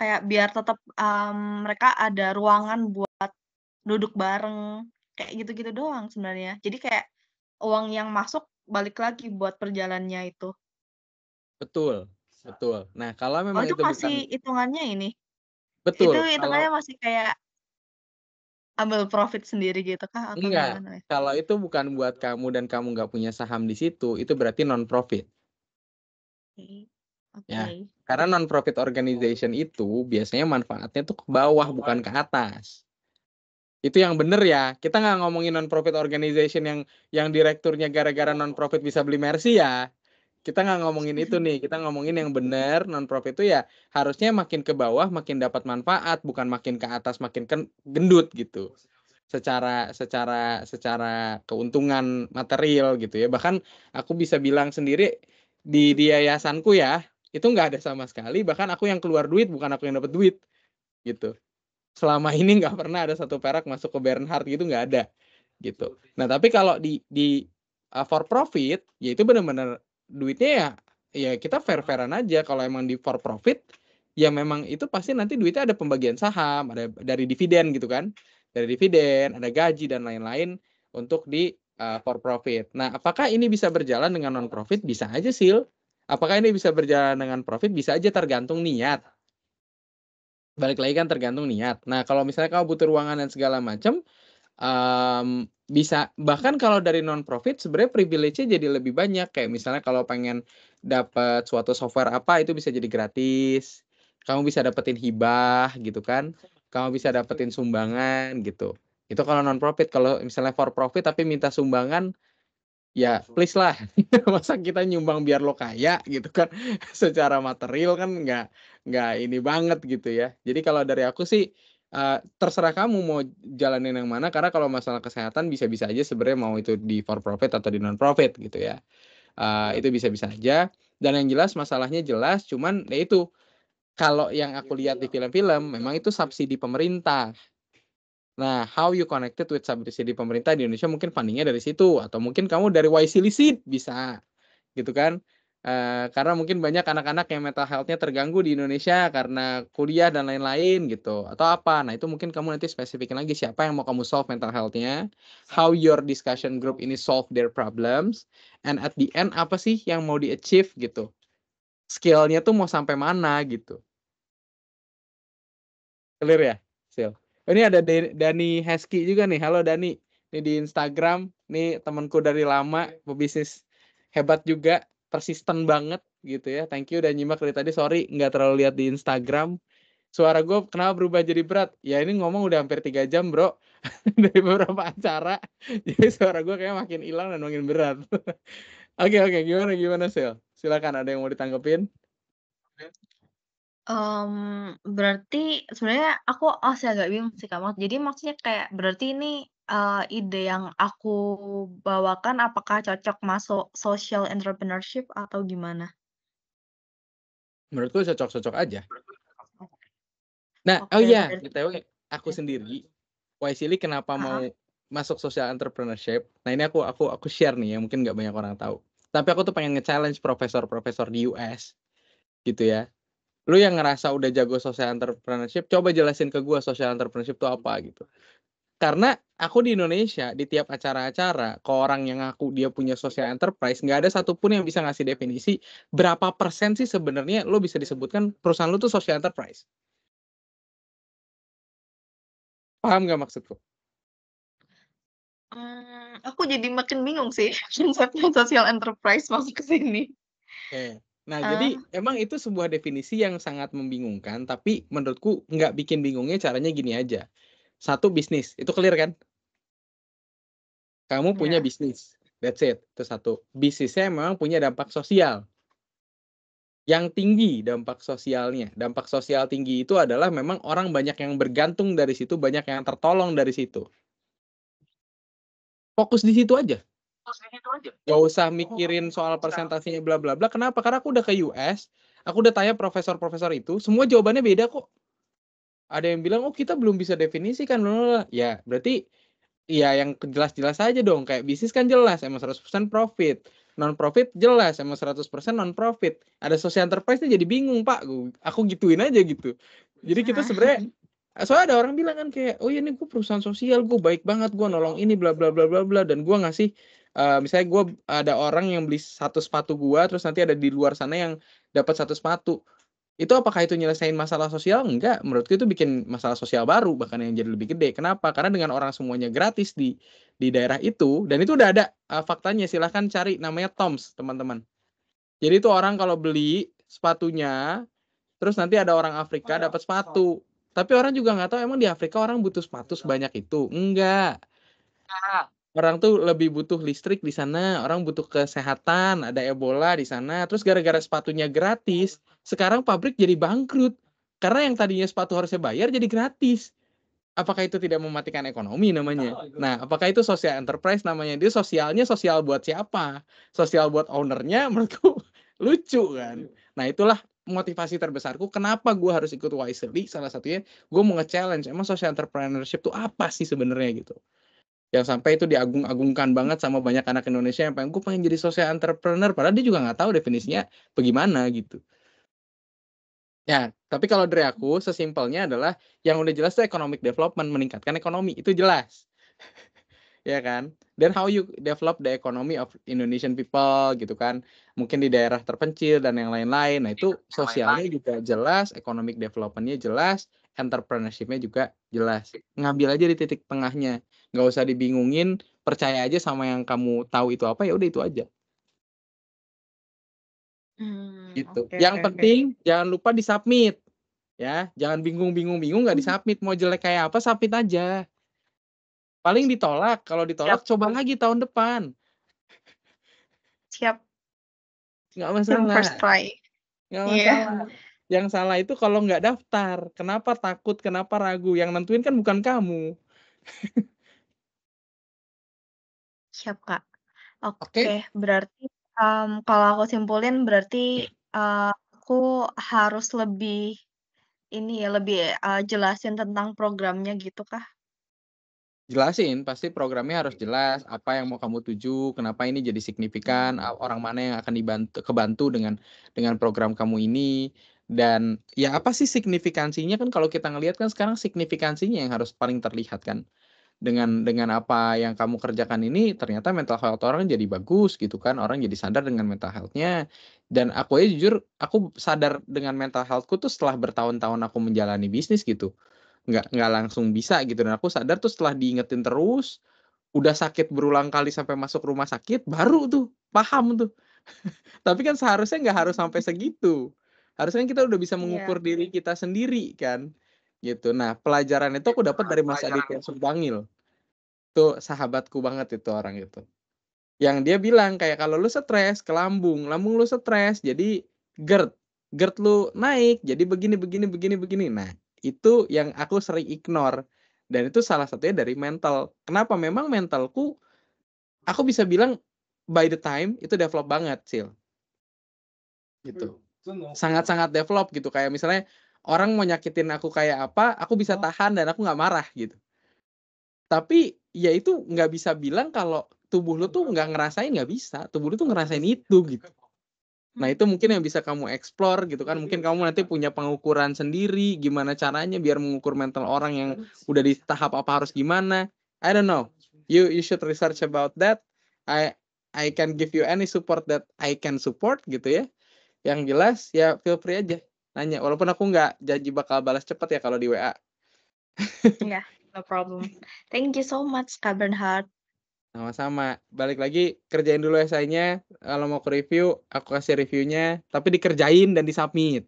Kayak biar tetap em, mereka ada ruangan buat duduk bareng kayak gitu-gitu doang sebenarnya. Jadi kayak uang yang masuk balik lagi buat perjalannya itu. Betul, betul. Nah, kalau Oh memang itu itu masih bukan hitungannya ini. Itu betul, hitungannya kalau masih kayak ambil profit sendiri gitu Kah atau enggak, gimana ya? kalau itu bukan buat kamu dan kamu nggak punya saham di situ, itu berarti non profit. Oke. Oke. Ya, karena non profit organization itu biasanya manfaatnya tuh ke bawah bukan ke atas. Itu yang bener ya. Kita nggak ngomongin non profit organization yang yang direkturnya gara-gara non profit bisa beli Mercy ya. Kita nggak ngomongin itu nih. Kita ngomongin yang bener, non profit itu ya harusnya makin ke bawah makin dapat manfaat, bukan makin ke atas makin ken- gendut gitu. Secara secara secara keuntungan material gitu ya. Bahkan aku bisa bilang sendiri di di yayasanku ya, itu nggak ada sama sekali, bahkan aku yang keluar duit bukan aku yang dapat duit gitu. Selama ini nggak pernah ada satu perak masuk ke Bernhart gitu, nggak ada gitu. Nah tapi kalau di di uh, for profit ya itu benar-benar duitnya ya ya kita fair-fairan aja. Kalau emang di for profit ya memang itu pasti nanti duitnya ada pembagian saham, ada dari dividen gitu kan, dari dividen, ada gaji dan lain-lain untuk di uh, for profit. Nah apakah ini bisa berjalan dengan non profit? Bisa aja sih. Apakah ini bisa berjalan dengan profit? Bisa aja, tergantung niat. Balik lagi kan tergantung niat. Nah kalau misalnya kamu butuh ruangan dan segala macam, em, bisa. Bahkan kalau dari non profit sebenarnya privilege-nya jadi lebih banyak. Kayak misalnya kalau pengen dapat suatu software apa itu bisa jadi gratis. Kamu bisa dapetin hibah gitu kan. Kamu bisa dapetin sumbangan gitu. Itu kalau non profit. Kalau misalnya for profit tapi minta sumbangan, ya please lah. Masa kita nyumbang biar lo kaya gitu kan. Secara material kan nggak nggak ini banget gitu ya. Jadi kalau dari aku sih eh, terserah kamu mau jalanin yang mana, karena kalau masalah kesehatan bisa-bisa aja sebenarnya, mau itu di for profit atau di non profit gitu ya. Eh, itu bisa-bisa aja, dan yang jelas masalahnya jelas, cuman ya itu kalau yang aku lihat di film-film memang itu subsidi pemerintah. Nah, how you connected with subsidi pemerintah di Indonesia, mungkin fundingnya dari situ, atau mungkin kamu dari Y C I L I bisa, gitu kan? Eh, karena mungkin banyak anak-anak yang mental health-nya terganggu di Indonesia karena kuliah dan lain-lain gitu, atau apa? Nah, itu mungkin kamu nanti spesifikin lagi siapa yang mau kamu solve mental health-nya, how your discussion group ini solve their problems, and at the end apa sih yang mau di achieve gitu? Skill-nya tuh mau sampai mana gitu? Clear ya, Sil? Ini ada De- Dani Hesky juga nih. Halo Dani. Ini di Instagram. Ini temanku dari lama, pebisnis hebat juga, persisten banget gitu ya. Thank you udah nyimak dari tadi. Sorry nggak terlalu lihat di Instagram. Suara gue kenapa berubah jadi berat? Ya ini ngomong udah hampir tiga jam, Bro. Dari beberapa acara. Jadi suara gue kayaknya makin hilang dan makin berat. Oke, oke, gimana gimana, Sil? Silakan, ada yang mau ditanggepin? Em, berarti sebenarnya aku masih agak bingung sih Kak. Mak- Jadi maksudnya kayak berarti ini eh, ide yang aku bawakan apakah cocok masuk social entrepreneurship atau gimana? Menurutku cocok-cocok aja. Nah, oh Oke, iya, berarti btw aku sendiri, Y C I L I kenapa mau ah, masuk social entrepreneurship? Nah ini aku aku aku share nih ya, mungkin nggak banyak orang tahu. Tapi aku tuh pengen nge-challenge profesor-profesor di U S gitu ya. Lu yang ngerasa udah jago social entrepreneurship, coba jelasin ke gua social entrepreneurship itu apa gitu. Karena aku di Indonesia di tiap acara-acara, ke orang yang ngaku dia punya social enterprise, nggak ada satupun yang bisa ngasih definisi berapa persen sih sebenarnya lu bisa disebutkan perusahaan lu tuh social enterprise. Paham nggak maksudku? Hmm, aku jadi makin bingung sih konsepnya social enterprise masuk ke sini. Oke. Nah, jadi emang itu sebuah definisi yang sangat membingungkan, tapi menurutku nggak bikin bingungnya caranya gini aja. Satu, bisnis. Itu clear kan? Kamu punya Ya, bisnis. That's it. Itu satu. Bisnisnya memang punya dampak sosial. Yang tinggi dampak sosialnya. Dampak sosial tinggi itu adalah memang orang banyak yang bergantung dari situ, banyak yang tertolong dari situ. Fokus di situ aja. Gak usah mikirin soal persentasenya bla bla bla. Kenapa? Karena aku udah ke U S, aku udah tanya profesor-profesor itu, semua jawabannya beda kok. ada yang bilang, oh kita belum bisa definisikan, blablabla. Ya berarti ya yang jelas-jelas aja dong, kayak bisnis kan jelas, emang seratus persen profit, non-profit jelas, emang seratus persen non-profit. Ada social enterprise-nya jadi bingung, Pak, aku gituin aja gitu. Jadi kita sebenarnya, soalnya ada orang bilang kan kayak, oh ya ini gue perusahaan sosial, gue baik banget, gue nolong ini bla bla bla bla bla, dan gue ngasih, uh, misalnya gue ada orang yang beli satu sepatu gue, terus nanti ada di luar sana yang dapat satu sepatu, itu apakah itu nyelesain masalah sosial? Enggak, menurutku itu bikin masalah sosial baru, bahkan yang jadi lebih gede. Kenapa? Karena dengan orang semuanya gratis di di daerah itu, dan itu udah ada uh, faktanya, silahkan cari namanya Toms teman-teman. Jadi itu orang kalau beli sepatunya, terus nanti ada orang Afrika dapat sepatu. Tapi orang juga nggak tahu emang di Afrika orang butuh sepatu sebanyak itu. Enggak. Orang tuh lebih butuh listrik di sana, orang butuh kesehatan, ada Ebola di sana. Terus gara-gara sepatunya gratis, sekarang pabrik jadi bangkrut. Karena yang tadinya sepatu harusnya bayar jadi gratis. Apakah itu tidak mematikan ekonomi namanya? Nah, apakah itu social enterprise namanya? Dia sosialnya sosial buat siapa? Sosial buat ownernya, menurutku lucu kan. Nah, itulah motivasi terbesarku kenapa gue harus ikut Y S E A L I. Salah satunya gue mau nge-challenge emang social entrepreneurship itu apa sih sebenarnya gitu, yang sampai itu diagung-agungkan banget sama banyak anak Indonesia yang pengen, gue pengen jadi social entrepreneur, padahal dia juga nggak tahu definisinya bagaimana gitu ya. Tapi kalau dari aku sesimpelnya adalah yang udah jelas tuh economic development, meningkatkan ekonomi itu jelas. Ya kan, dan how you develop the economy of Indonesian people gitu kan, mungkin di daerah terpencil dan yang lain-lain. Nah itu sosialnya juga jelas, economic developmentnya jelas, entrepreneurshipnya juga jelas. Ngambil aja di titik tengahnya, nggak usah dibingungin, percaya aja sama yang kamu tahu itu apa, ya udah itu aja. Hmm, gitu. Okay, yang okay, penting okay. Jangan lupa disubmit, ya, jangan bingung-bingung-bingung nggak disubmit, mau jelek kayak apa submit aja. Paling ditolak, kalau ditolak siap. Coba lagi tahun depan. Siap. Nggak masalah. First try. Nggak masalah. Yeah. Yang salah itu kalau nggak daftar. Kenapa takut, kenapa ragu. Yang nentuin kan bukan kamu. Siap, Kak. Oke, okay. Okay. Berarti um, kalau aku simpulin berarti uh, aku harus lebih, ini ya, lebih uh, jelasin tentang programnya gitu, Kak. Jelasin, pasti programnya harus jelas, apa yang mau kamu tuju, kenapa ini jadi signifikan, orang mana yang akan dibantu, kebantu dengan dengan program kamu ini, dan ya apa sih signifikansinya kan, kalau kita ngelihat kan sekarang signifikansinya yang harus paling terlihat kan, dengan dengan apa yang kamu kerjakan ini ternyata mental health orang jadi bagus gitu kan, orang jadi sadar dengan mental healthnya. Dan aku ya jujur, aku sadar dengan mental healthku tuh setelah bertahun-tahun aku menjalani bisnis gitu. Nggak, nggak langsung bisa gitu, dan aku sadar tuh setelah diingetin terus, udah sakit berulang kali sampai masuk rumah sakit, baru tuh paham tuh. Tapi kan seharusnya nggak harus sampai segitu, harusnya kita udah bisa mengukur yeah. diri kita sendiri kan gitu. Nah pelajaran itu aku dapat dari Mas Aditya Subangil, tuh sahabatku banget itu orang itu, yang dia bilang kayak kalau lu stres ke lambung, lambung lu stres jadi GERD, GERD lu naik jadi begini begini begini begini. Nah itu yang aku sering ignore, dan itu salah satunya dari mental. Kenapa? Memang mentalku, aku bisa bilang by the time itu develop banget, Sil. Gitu. Sangat-sangat develop gitu. Kayak misalnya orang mau nyakitin aku kayak apa, aku bisa tahan dan aku nggak marah gitu. Tapi ya itu nggak bisa bilang kalau tubuh lu tuh nggak ngerasain, nggak bisa. Tubuh lu tuh ngerasain itu gitu. Nah itu mungkin yang bisa kamu explore gitu kan. Mungkin kamu nanti punya pengukuran sendiri, gimana caranya biar mengukur mental orang yang udah di tahap apa harus gimana. I don't know. You you should research about that. I I can give you any support that I can support gitu ya. Yang jelas ya feel free aja nanya. Walaupun aku nggak janji bakal balas cepat ya kalau di W A. Iya, yeah, no problem. Thank you so much, Kak Bernhart. Sama-sama, balik lagi kerjain dulu esainya, kalau mau ke review aku kasih reviewnya, tapi dikerjain dan disubmit.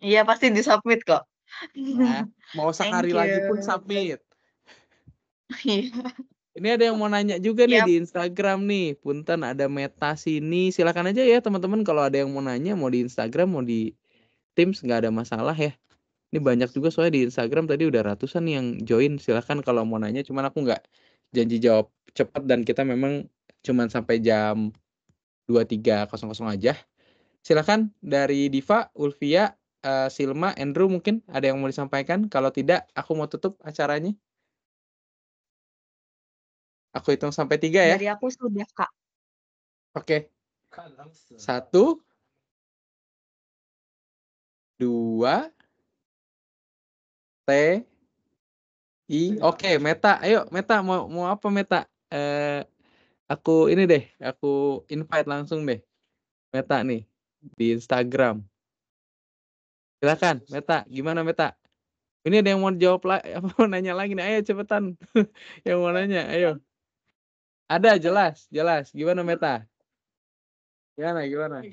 Iya pasti disubmit kok. Nah, mau sehari lagi pun submit. Ini ada yang mau nanya juga nih yep. di Instagram nih, punten ada Meta sini, silakan aja ya teman-teman kalau ada yang mau nanya, mau di Instagram mau di Teams nggak ada masalah ya. Ini banyak juga soalnya di Instagram tadi udah ratusan yang join, silakan kalau mau nanya, cuman aku nggak janji jawab cepat dan kita memang cuman sampai jam dua tiga nol nol aja. Silakan dari Diva, Ulfia, uh, Silma, Andrew mungkin ada yang mau disampaikan. Kalau tidak, aku mau tutup acaranya. Aku hitung sampai tiga ya. Dari aku sudah, Kak. Oke. Okay. Satu. Dua. T. I. Oke, okay, Meta. Ayo, Meta. Mau, mau apa, Meta? Uh, aku ini deh. Aku invite langsung deh. Meta nih. Di Instagram. Silakan, Meta. Gimana, Meta? Ini ada yang mau jawab lagi, apa nanya lagi nih? Ayo cepetan. Yang mau nanya, ayo. Ada, jelas, jelas. Gimana, Meta? Gimana, gimana?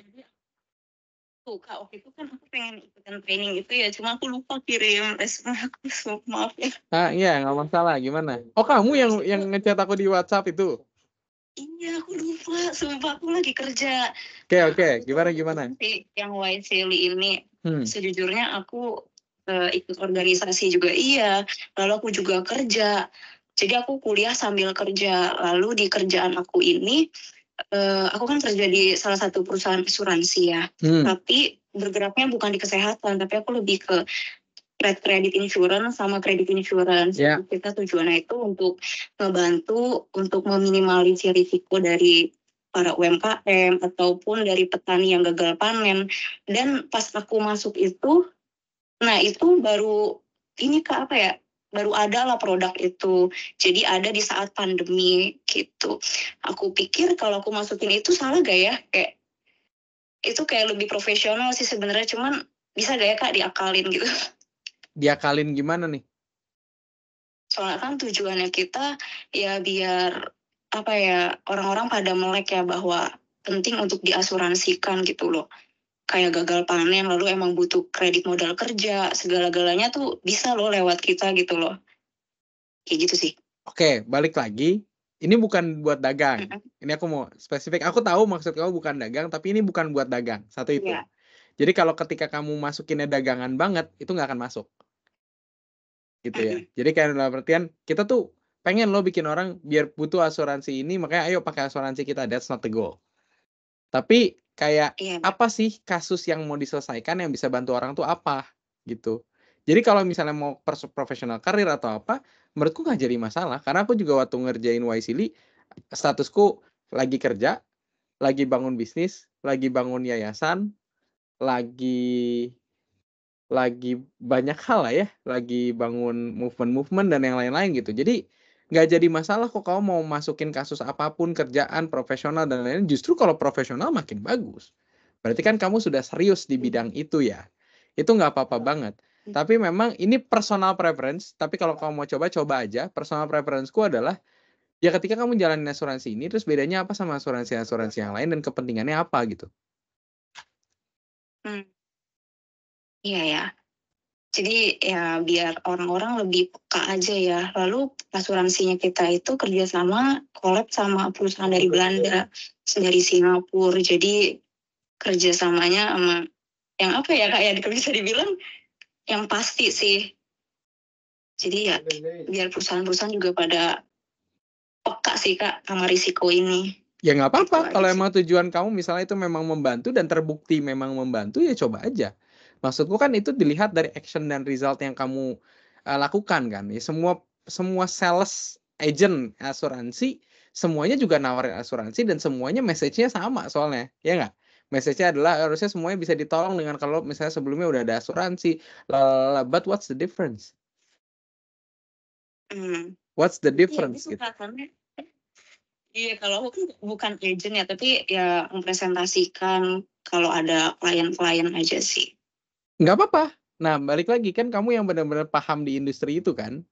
Tuh, Kak, waktu itu kan aku pengen ikutan training itu ya, cuma aku lupa kirim resume aku, so maaf ya. Ah, iya, nggak masalah. Gimana? Oh, kamu yang yang nge-chat aku di WhatsApp itu? Iya, aku lupa. Sumpah, aku lagi kerja. Oke, okay, oke. Okay. Gimana, gimana? Yang Y S E A L I ini, hmm. sejujurnya aku uh, ikut organisasi juga iya. Lalu aku juga kerja. Jadi aku kuliah sambil kerja. Lalu di kerjaan aku ini, uh, aku kan kerja di salah satu perusahaan asuransi ya. Hmm. Tapi bergeraknya bukan di kesehatan, tapi aku lebih ke credit insurance sama credit insurance. Yeah. Kita tujuannya itu untuk membantu untuk meminimalisir risiko dari para U M K M ataupun dari petani yang gagal panen. Dan pas aku masuk itu, nah itu baru ini ke apa ya? Baru ada lah produk itu. Jadi ada di saat pandemi gitu. Aku pikir kalau aku masukin itu salah gak ya? Kayak itu kayak lebih profesional sih sebenarnya, cuman bisa gak ya, Kak, diakalin gitu? Diakalin gimana nih? Soalnya kan tujuannya kita ya biar apa ya, orang-orang pada melek ya bahwa penting untuk diasuransikan gitu loh. Kayak gagal panen lalu emang butuh kredit modal kerja, segala-galanya tuh bisa loh lewat kita gitu loh. Kayak gitu sih. Oke, balik lagi. Ini bukan buat dagang. Mm-hmm. Ini aku mau spesifik. Aku tahu maksud kamu bukan dagang, tapi ini bukan buat dagang. Satu itu. Yeah. Jadi kalau ketika kamu masukinnya dagangan banget, itu nggak akan masuk. Gitu ya. Jadi kayak dalam artian, kita tuh pengen lo bikin orang biar butuh asuransi ini, makanya ayo pakai asuransi kita, that's not the goal. Tapi kayak iya, apa sih kasus yang mau diselesaikan yang bisa bantu orang tuh apa? Gitu. Jadi kalau misalnya mau profesional karir atau apa, menurutku nggak jadi masalah. Karena aku juga waktu ngerjain Y S E A L I, statusku lagi kerja, lagi bangun bisnis, lagi bangun yayasan, lagi lagi banyak hal lah ya, lagi bangun movement-movement dan yang lain-lain gitu. Jadi nggak jadi masalah kok kamu mau masukin kasus apapun, kerjaan, profesional dan lain-lain. Justru kalau profesional makin bagus. Berarti kan kamu sudah serius di bidang itu ya. Itu nggak apa-apa banget. Tapi memang ini personal preference. Tapi kalau kamu mau coba-coba aja, personal preferenceku adalah ya ketika kamu jalanin asuransi ini, terus bedanya apa sama asuransi-asuransi yang lain dan kepentingannya apa gitu. Hmm. Iya ya, jadi ya biar orang-orang lebih peka aja ya. Lalu asuransinya kita itu kerjasama collab sama perusahaan dari Belanda, dari Singapura. Jadi kerjasamanya sama yang apa ya, Kak, ya bisa dibilang yang pasti sih. Jadi ya biar perusahaan-perusahaan juga pada peka sih, Kak, sama risiko ini. Ya nggak apa-apa, kalau emang tujuan kamu misalnya itu memang membantu dan terbukti memang membantu, ya coba aja. Maksudku kan itu dilihat dari action dan result yang kamu uh, lakukan kan. Ya, semua semua sales agent asuransi, semuanya juga nawarin asuransi dan semuanya message-nya sama soalnya, ya nggak? Message-nya adalah harusnya semuanya bisa ditolong dengan kalau misalnya sebelumnya udah ada asuransi. Lalala, but what's the difference? Hmm. What's the difference? Ya, gitu. Iya, kalau aku kan bukan agent ya, tapi ya mempresentasikan kalau ada klien-klien aja sih. Nggak apa-apa. Nah, balik lagi kan kamu yang benar-benar paham di industri itu kan.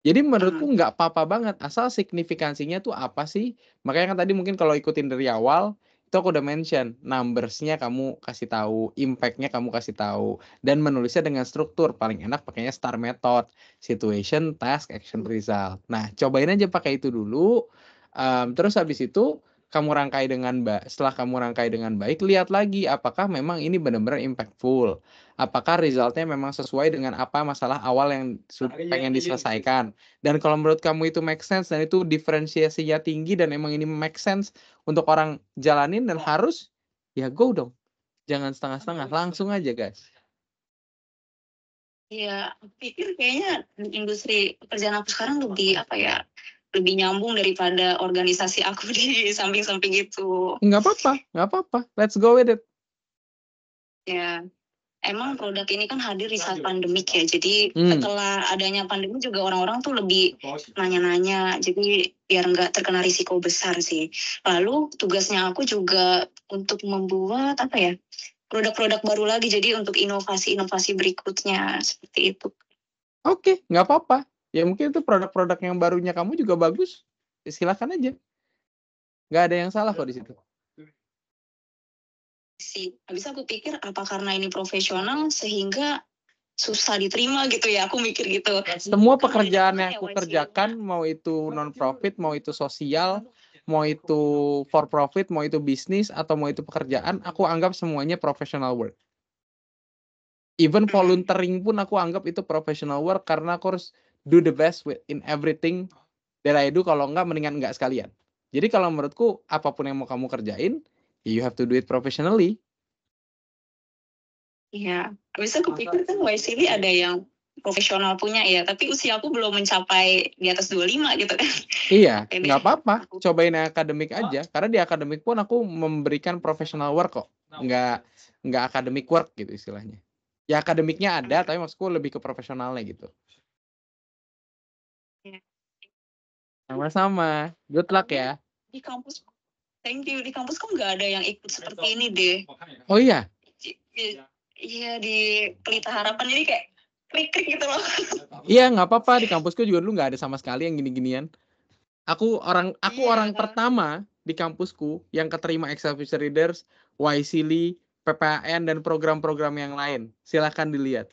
Jadi menurutku hmm. nggak apa-apa banget, asal signifikansinya tuh apa sih. Makanya kan tadi mungkin kalau ikutin dari awal, itu aku udah mention, numbers-nya kamu kasih tahu, impact-nya kamu kasih tahu, dan menulisnya dengan struktur. Paling enak pakainya STAR method, situation, task, action, result. Nah, cobain aja pakai itu dulu. Um, terus habis itu kamu rangkai dengan baik, setelah kamu rangkai dengan baik, lihat lagi apakah memang ini benar-benar impactful, apakah resultnya memang sesuai dengan apa masalah awal yang pengen diselesaikan. Dan kalau menurut kamu itu make sense dan itu diferensiasinya tinggi dan emang ini make sense untuk orang jalanin dan harus, ya go dong, jangan setengah-setengah, langsung aja guys. Iya, aku pikir kayaknya industri pekerjaan aku sekarang lebih apa ya, lebih nyambung daripada organisasi aku di samping-samping itu. Nggak apa-apa, nggak apa-apa. Let's go with it. Ya, emang produk ini kan hadir di saat pandemik ya. Jadi hmm. setelah adanya pandemi juga orang-orang tuh lebih nanya-nanya. Jadi biar nggak terkena risiko besar sih. Lalu tugasnya aku juga untuk membuat apa ya? Produk-produk baru lagi, jadi untuk inovasi-inovasi berikutnya seperti itu. Oke, okay, nggak apa-apa. Ya mungkin itu produk-produk yang barunya kamu juga bagus. Ya, silakan aja. Nggak ada yang salah kok di situ. Si, habis aku pikir apa karena ini profesional sehingga susah diterima gitu ya, aku mikir gitu. Semua pekerjaan yang aku kerjakan, mau itu non-profit, mau itu sosial, mau itu for profit, mau itu bisnis, atau mau itu pekerjaan, aku anggap semuanya professional work. Even volunteering pun aku anggap itu professional work, karena aku harus do the best in everything that I do. Kalau enggak, mendingan enggak sekalian. Jadi kalau menurutku, apapun yang mau kamu kerjain, you have to do it professionally. Iya, habis aku pikir kan Y S E A L I ada yang profesional punya ya, tapi usia aku belum mencapai di atas dua puluh lima gitu kan. Iya, nggak apa-apa, cobain akademik aja, karena di akademik pun aku memberikan professional work kok, nggak nggak akademik work gitu istilahnya. Ya akademiknya ada, tapi maksudku lebih ke profesionalnya gitu. Sama-sama, good luck ya. Di kampus, thank you, di kampus kok nggak ada yang ikut seperti ini deh. Oh iya? Iya, di Pelita Harapan, jadi kayak klik-klik gitu loh. Iya, nggak apa-apa, di kampusku juga dulu nggak ada sama sekali yang gini-ginian. Aku orang aku yeah. orang pertama di kampusku yang keterima X L Future Leaders, Y C I L I, P P A N, dan program-program yang lain. Silahkan dilihat.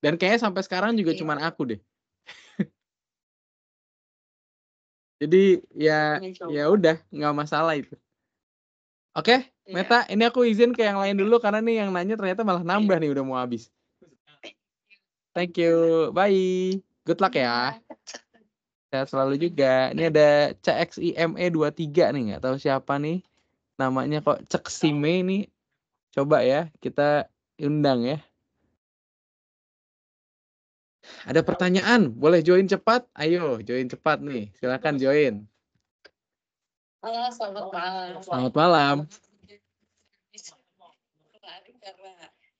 Dan kayaknya sampai sekarang juga yeah. cuman aku deh. Jadi ya ya udah, nggak masalah itu. Oke, okay, yeah. Meta, ini aku izin ke yang lain dulu karena nih yang nanya ternyata malah nambah yeah. nih, udah mau habis. Thank you, bye. Good luck ya. Sehat selalu juga. Ini ada C X I M E dua tiga nih, nggak tahu siapa nih. Namanya kok Ceksime nih. Coba ya, kita undang ya. Ada pertanyaan, boleh join cepat? Ayo, join cepat nih. Silakan join. Halo, selamat malam. Selamat malam.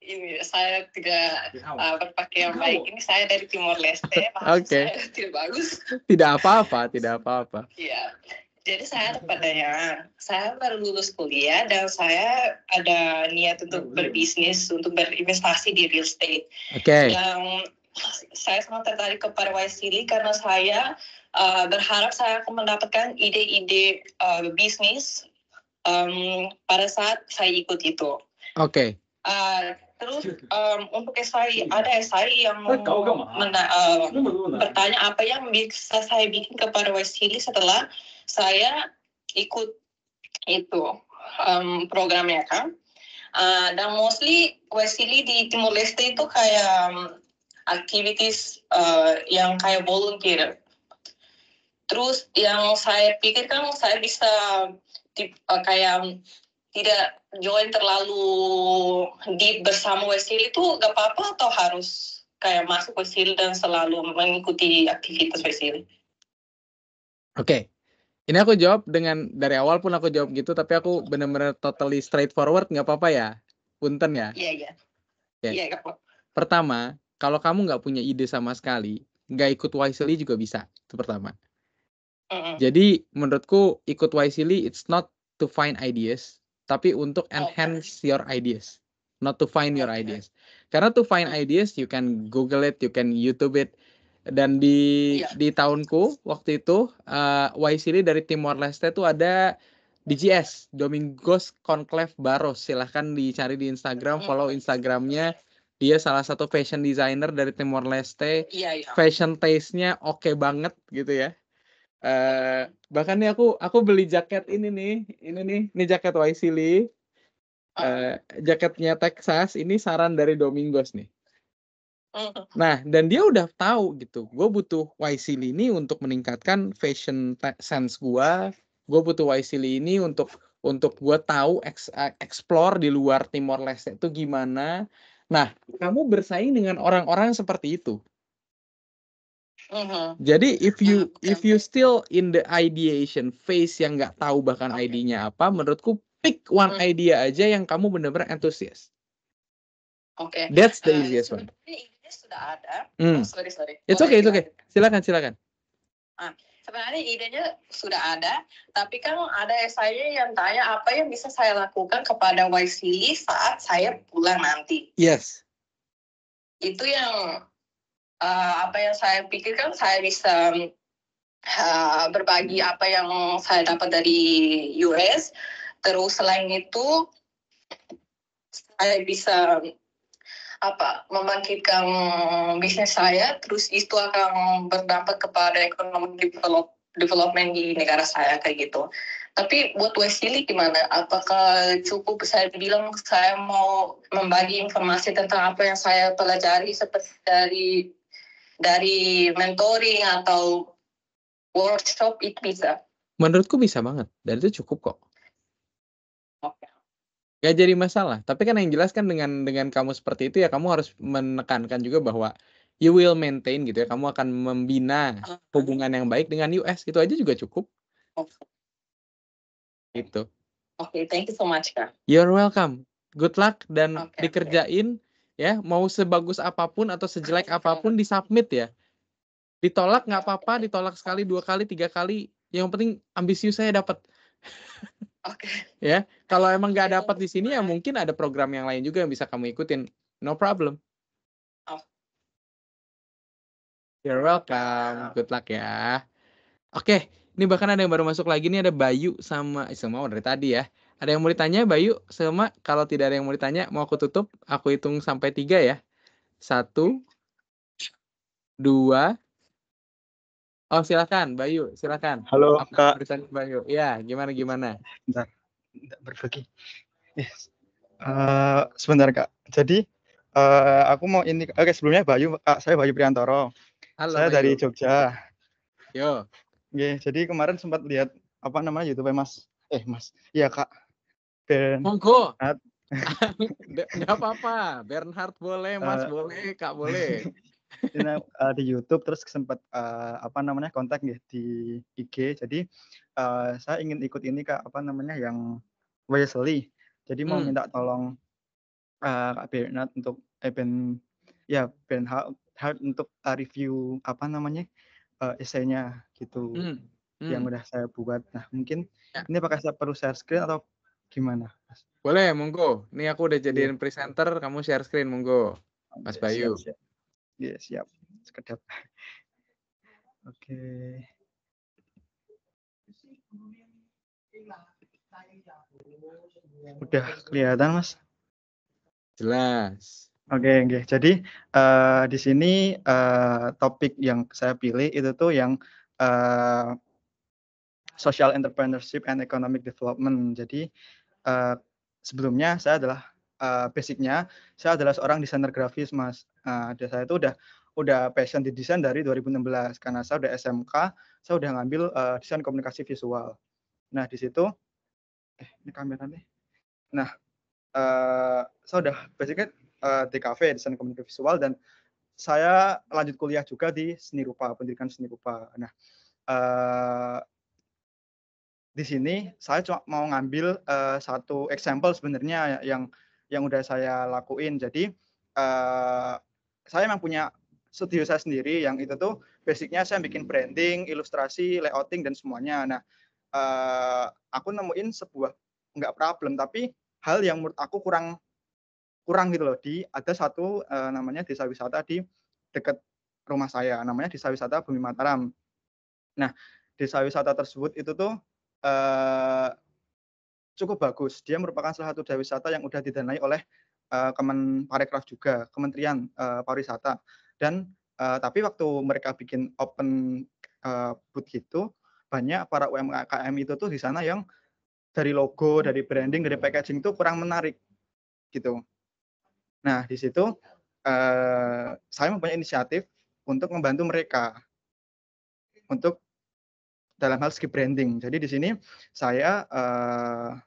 Ini saya tidak uh, berpakaian baik. Ini saya dari Timor Leste. Oke. Okay. Tidak bagus. Tidak apa-apa, tidak apa-apa. Iya. Jadi saya padanya, saya baru lulus kuliah dan saya ada niat untuk berbisnis, untuk berinvestasi di real estate. Oke. Okay. Dan saya sangat tertarik ke Y S E A L I karena saya uh, berharap saya akan mendapatkan ide-ide uh, bisnis um, pada saat saya ikut itu. Oke. Okay. Uh, Terus um, untuk S I, ada S I yang mena, uh, bertanya apa yang bisa saya bikin kepada Y S E A L I setelah saya ikut itu um, programnya kan. Uh, dan mostly Y S E A L I di Timor Leste itu kayak um, activities uh, yang kayak volunteer. Terus yang saya pikirkan saya bisa tip, uh, kayak tidak join terlalu deep bersama Y S E A L I itu gak apa-apa atau harus kayak masuk Y S E A L I dan selalu mengikuti aktivitas Y S E A L I? Oke, okay. Ini aku jawab dengan dari awal pun aku jawab gitu, tapi aku benar-benar totally straightforward, nggak apa-apa ya, punten ya. Iya iya. Iya nggak apa-apa. Pertama, kalau kamu nggak punya ide sama sekali, nggak ikut Y S E A L I juga bisa. Itu pertama. Mm-hmm. Jadi menurutku ikut Y S E A L I it's not to find ideas, tapi untuk enhance your ideas, not to find your ideas. Karena to find ideas, you can Google it, you can YouTube it. Dan di yeah. di tahunku waktu itu, uh, Y S E A L I dari Timor Leste itu ada D G S, Domingos Conclave Barros. Silahkan dicari di Instagram, follow Instagramnya. Dia salah satu fashion designer dari Timor Leste. Yeah, yeah. Fashion taste-nya oke okay banget gitu ya. Uh, bahkan nih aku aku beli jaket ini nih, ini nih, ini jaket Y S E A L I, uh, jaketnya Texas, ini saran dari Domingos nih. Nah, dan dia udah tahu gitu, gue butuh Y S E A L I ini untuk meningkatkan fashion sense gue, gue butuh Y S E A L I ini untuk untuk gue tahu ex, explore di luar Timor Leste itu gimana. Nah, kamu bersaing dengan orang-orang seperti itu. Uh-huh. Jadi if you if you still in the ideation phase yang nggak tahu bahkan okay. idenya apa, menurutku pick one uh-huh. idea aja yang kamu benar-benar antusias. Oke. Okay. That's the easiest uh, one. Inggris sudah ada. Mm. Oh, sorry sorry. It's okay, it's okay. Silakan silakan. Ah, sebenarnya idenya sudah ada, tapi kan ada saya yang tanya apa yang bisa saya lakukan kepada Y C I L I saat saya pulang nanti. Yes. Itu yang Uh, apa yang saya pikirkan, saya bisa uh, berbagi apa yang saya dapat dari U S. Terus selain itu, saya bisa apa membangkitkan bisnis saya. Terus itu akan berdampak kepada ekonomi develop, development di negara saya kayak gitu. Tapi buat Y C I L I gimana? Apakah cukup saya bilang saya mau membagi informasi tentang apa yang saya pelajari seperti dari dari mentoring atau workshop? Itu bisa? Menurutku bisa banget, dan itu cukup kok. Oke. Gak jadi masalah. Tapi kan yang jelas kan dengan dengan kamu seperti itu ya, kamu harus menekankan juga bahwa you will maintain gitu ya, kamu akan membina hubungan yang baik dengan U S. Itu aja juga cukup. Oke. Gitu. Oke, okay, thank you so much, Kak. You're welcome. Good luck dan okay, dikerjain. Okay. Ya, mau sebagus apapun atau sejelek apapun disubmit ya. Ditolak nggak apa-apa, ditolak sekali, dua kali, tiga kali. Yang penting ambisius saya dapat. Oke. Okay. Ya, kalau emang nggak dapat di sini ya mungkin ada program yang lain juga yang bisa kamu ikutin. No problem. Oh. You're welcome. Good luck ya. Oke, okay. Ini bahkan ada yang baru masuk lagi nih, ada Bayu sama Silma dari tadi ya. Ada yang mau ditanya, Bayu, Silma? Kalau tidak ada yang mau ditanya, mau aku tutup? Aku hitung sampai tiga ya. Satu, dua. Oh, silakan, Bayu, silakan. Halo, Kak. Bayu, ya, gimana gimana? Bentar, bentar berbagi. Yes. Uh, sebentar, Kak. Jadi, uh, aku mau ini. Oke, okay, sebelumnya Bayu, Kak. Saya Bayu Priantoro. Halo, saya Bayu. Dari Jogja. Yo. Okay, jadi kemarin sempat lihat apa namanya YouTube Mas. Eh, Mas. Iya, Kak. Monggo. Nggak apa-apa, Bernhart boleh, Mas uh, boleh, Kak boleh. Di YouTube terus sempat uh, apa namanya kontak ya, di I G. Jadi uh, saya ingin ikut ini, Kak, apa namanya yang Y S E A L I. Jadi mau hmm. minta tolong uh, Kak Bernhart untuk eh, Ben ya Bernhart untuk uh, review apa namanya uh, esainya gitu. Hmm. yang udah saya buat. Nah, mungkin ya. Ini apakah saya perlu share screen atau gimana? Boleh, monggo. Ini aku udah jadiin ya. Presenter, kamu share screen, monggo. Mas ya, Bayu. Siap, siap. Ya, siap. Sekedap. Oke. Okay. Udah kelihatan, Mas? Jelas. Oke, okay, okay. Jadi uh, di sini uh, topik yang saya pilih itu tuh yang uh, Social Entrepreneurship and Economic Development. Jadi uh, sebelumnya saya adalah uh, basicnya saya adalah seorang desainer grafis, Mas. Uh, saya itu udah udah passion di desain dari dua ribu enam belas karena saya udah S M K, saya udah ngambil uh, desain komunikasi visual. Nah di situ, eh, ini kamera nih. Nah uh, saya udah basicnya uh, D K V desain komunikasi visual dan saya lanjut kuliah juga di seni rupa, pendidikan seni rupa. Nah uh, di sini saya cuma mau ngambil uh, satu example sebenarnya yang yang udah saya lakuin. Jadi uh, saya memang punya studio saya sendiri yang itu tuh basicnya saya bikin branding, ilustrasi, layouting dan semuanya. Nah uh, aku nemuin sebuah nggak problem tapi hal yang menurut aku kurang kurang gitu loh. Di ada satu uh, namanya desa wisata di dekat rumah saya, namanya desa wisata Bumi Mataram. Nah desa wisata tersebut itu tuh Uh, cukup bagus. Dia merupakan salah satu desa wisata yang udah didanai oleh uh, Kemen Parekraf juga, Kementerian uh, Pariwisata. Dan uh, tapi waktu mereka bikin open uh, booth gitu, banyak para U M K M itu tuh di sana yang dari logo, dari branding, dari packaging tuh kurang menarik gitu. Nah di situ uh, saya mempunyai inisiatif untuk membantu mereka untuk dalam hal segi branding. Jadi di sini saya uh,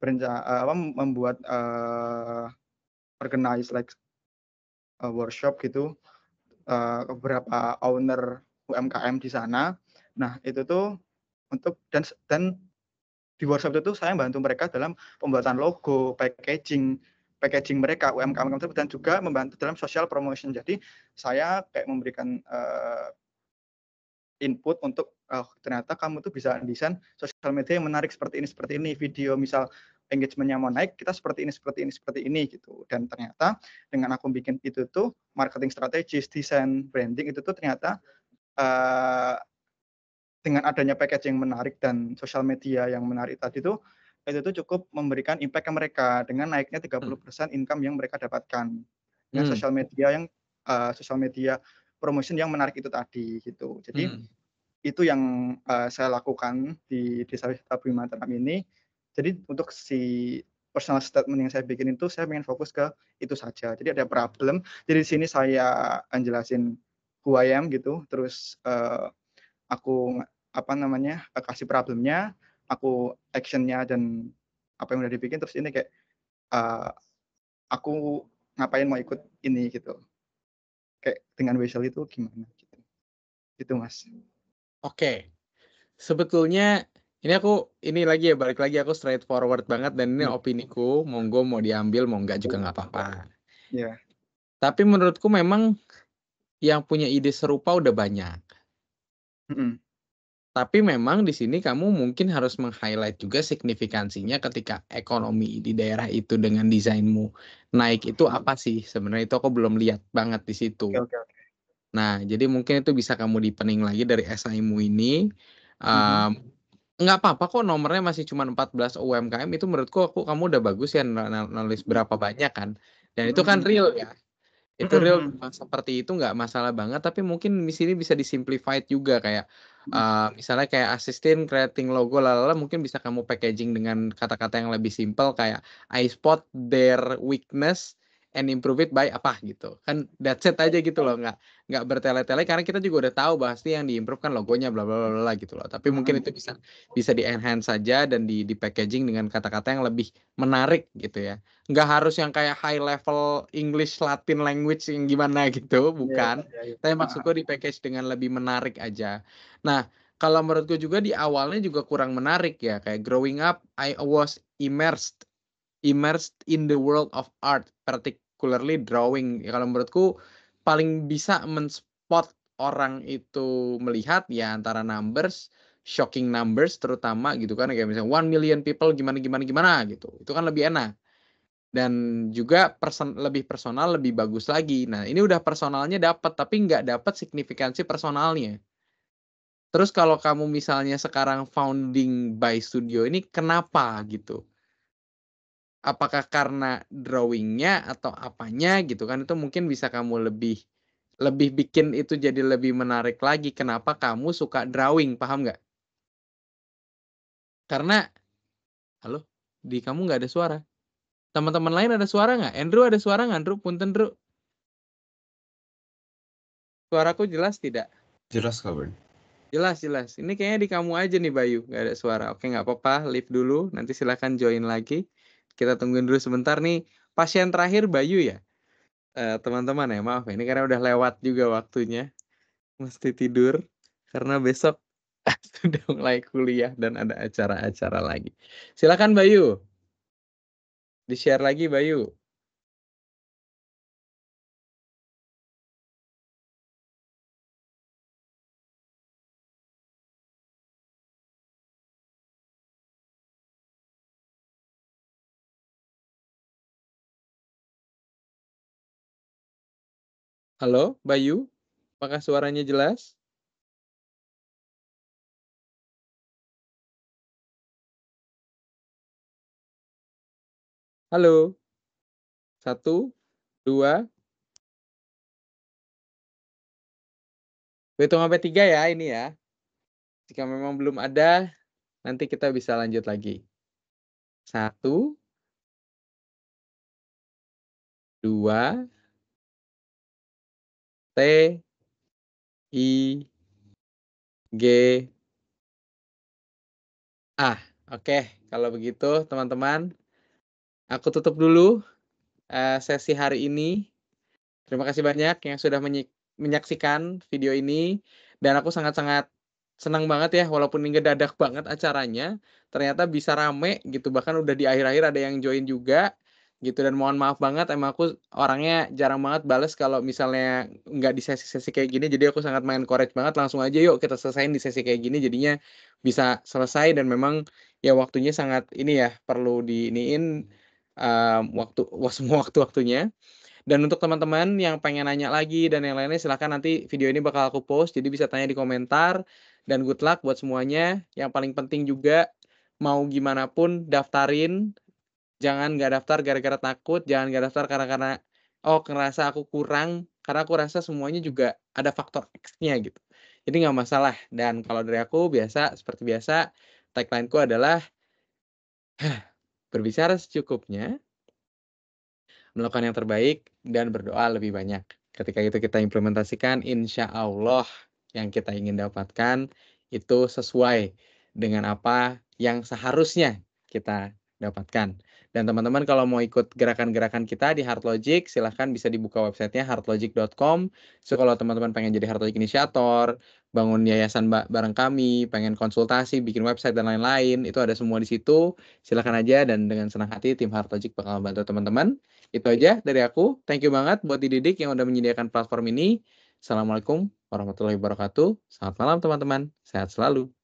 berenca, uh, membuat uh, organize like uh, workshop gitu, uh, beberapa owner U M K M di sana. Nah itu tuh untuk dan dan di workshop itu saya bantu mereka dalam pembuatan logo, packaging, packaging mereka U M K M tersebut, dan juga membantu dalam social promotion. Jadi saya kayak memberikan uh, input untuk oh, ternyata kamu tuh bisa desain sosial media yang menarik seperti ini, seperti ini, video misal engagementnya mau naik, kita seperti ini, seperti ini, seperti ini gitu. Dan ternyata dengan aku bikin itu tuh marketing strategis, desain, branding itu tuh ternyata uh, dengan adanya packaging yang menarik dan sosial media yang menarik tadi tuh, itu tuh cukup memberikan impact ke mereka dengan naiknya tiga puluh persen income yang mereka dapatkan dengan hmm. sosial media yang uh, sosial media promotion yang menarik itu tadi gitu. Jadi hmm. itu yang uh, saya lakukan di Desa Wisata Bumi Mataram ini. Jadi untuk si personal statement yang saya bikin itu saya ingin fokus ke itu saja. Jadi ada problem. Jadi di sini saya jelasin who I am gitu. Terus uh, aku apa namanya kasih problemnya, aku actionnya dan apa yang udah dibikin. Terus ini kayak uh, aku ngapain mau ikut ini gitu. Kayak dengan Wesel itu gimana gitu. Gitu Mas. Oke. Sebetulnya ini aku ini lagi ya balik lagi aku straightforward banget dan ini hmm. opiniku, monggo mau diambil mau enggak juga nggak apa-apa. Iya. Yeah. Tapi menurutku memang yang punya ide serupa udah banyak. Hmm. Tapi memang di sini kamu mungkin harus meng-highlight juga signifikansinya ketika ekonomi di daerah itu dengan desainmu naik itu apa sih? Sebenarnya itu aku belum lihat banget di situ. Okay, okay. Nah, jadi mungkin itu bisa kamu dipening lagi dari esaimu ini. Um, mm-hmm. Nggak apa-apa kok nomornya masih cuma empat belas U M K M, itu menurutku aku kamu udah bagus ya nulis berapa banyak kan. Dan itu kan real ya. Itu real seperti itu nggak masalah banget, tapi mungkin di sini bisa disimplified juga kayak uh, misalnya kayak asisten creating logo lalala, mungkin bisa kamu packaging dengan kata-kata yang lebih simple kayak I spot their weakness and improve it by apa gitu kan, that's it aja gitu loh, nggak nggak bertele-tele karena kita juga udah tahu pasti yang diimprove kan logonya bla bla bla gitu loh, tapi mungkin itu bisa bisa di enhance saja dan di di packaging dengan kata-kata yang lebih menarik gitu ya, nggak harus yang kayak high level English Latin language yang gimana gitu, bukan yeah, yeah, yeah. Tapi maksudku di package dengan lebih menarik aja. Nah kalau menurutku juga di awalnya juga kurang menarik ya, kayak growing up I was immersed immersed in the world of art, particularly drawing. Ya, kalau menurutku paling bisa men-spot orang itu melihat ya antara numbers, shocking numbers terutama gitu kan, kayak misalnya one million people gimana gimana gimana gitu. Itu kan lebih enak. Dan juga person, lebih personal, lebih bagus lagi. Nah, ini udah personalnya dapat tapi nggak dapat signifikansi personalnya. Terus kalau kamu misalnya sekarang founding by studio ini kenapa gitu? Apakah karena drawingnya atau apanya gitu kan, itu mungkin bisa kamu lebih lebih bikin itu jadi lebih menarik lagi. Kenapa kamu suka drawing, paham nggak? Karena halo di kamu nggak ada suara, teman-teman lain ada suara nggak? Andrew ada suara nggak? Andrew punten Andrew, suaraku jelas tidak? Jelas kawan. Jelas jelas ini kayaknya di kamu aja nih Bayu nggak ada suara. Oke nggak apa-apa, leave dulu, nanti silahkan join lagi. Kita tungguin dulu sebentar nih, pasien terakhir Bayu ya, teman-teman uh, ya maaf ini karena udah lewat juga waktunya, mesti tidur karena besok sudah mulai kuliah dan ada acara-acara lagi. Silakan Bayu, di share lagi Bayu. Halo, Bayu. Apakah suaranya jelas? Halo. Satu, dua. Hitung sampai tiga ya ini ya. Jika memang belum ada, nanti kita bisa lanjut lagi. Satu. Dua. T, I, G, A. Oke, kalau begitu teman-teman, aku tutup dulu uh, sesi hari ini. Terima kasih banyak yang sudah menyaksikan video ini. Dan aku sangat-sangat senang banget ya, walaupun ini ngedadak banget acaranya, ternyata bisa rame gitu. Bahkan udah di akhir-akhir ada yang join juga gitu. Dan mohon maaf banget, emang aku orangnya jarang banget bales kalau misalnya nggak di sesi-sesi kayak gini. Jadi aku sangat mengencourage banget, langsung aja yuk kita selesaiin di sesi kayak gini. Jadinya bisa selesai dan memang ya waktunya sangat ini ya, perlu diiniin um, waktu semua waktu-waktunya. Dan untuk teman-teman yang pengen nanya lagi dan yang lainnya, silahkan nanti video ini bakal aku post, jadi bisa tanya di komentar. Dan good luck buat semuanya. Yang paling penting juga, mau gimana pun daftarin. Jangan nggak daftar gara-gara takut, jangan nggak daftar karena-karena, oh ngerasa aku kurang, karena aku rasa semuanya juga ada faktor X-nya gitu. Jadi nggak masalah. Dan kalau dari aku, biasa, seperti biasa, tagline-ku adalah, berbicara secukupnya, melakukan yang terbaik, dan berdoa lebih banyak. Ketika itu kita implementasikan, insya Allah yang kita ingin dapatkan itu sesuai dengan apa yang seharusnya kita dapatkan. Dan teman-teman kalau mau ikut gerakan-gerakan kita di HeartLogic, silahkan bisa dibuka websitenya heart logic dot com. So kalau teman-teman pengen jadi HeartLogic Initiator, bangun yayasan bareng kami, pengen konsultasi, bikin website dan lain-lain, itu ada semua di situ. Silahkan aja, dan dengan senang hati tim HeartLogic bakal bantu teman-teman. Itu aja dari aku. Thank you banget buat Dididik yang udah menyediakan platform ini. Assalamualaikum warahmatullahi wabarakatuh. Selamat malam teman-teman. Sehat selalu.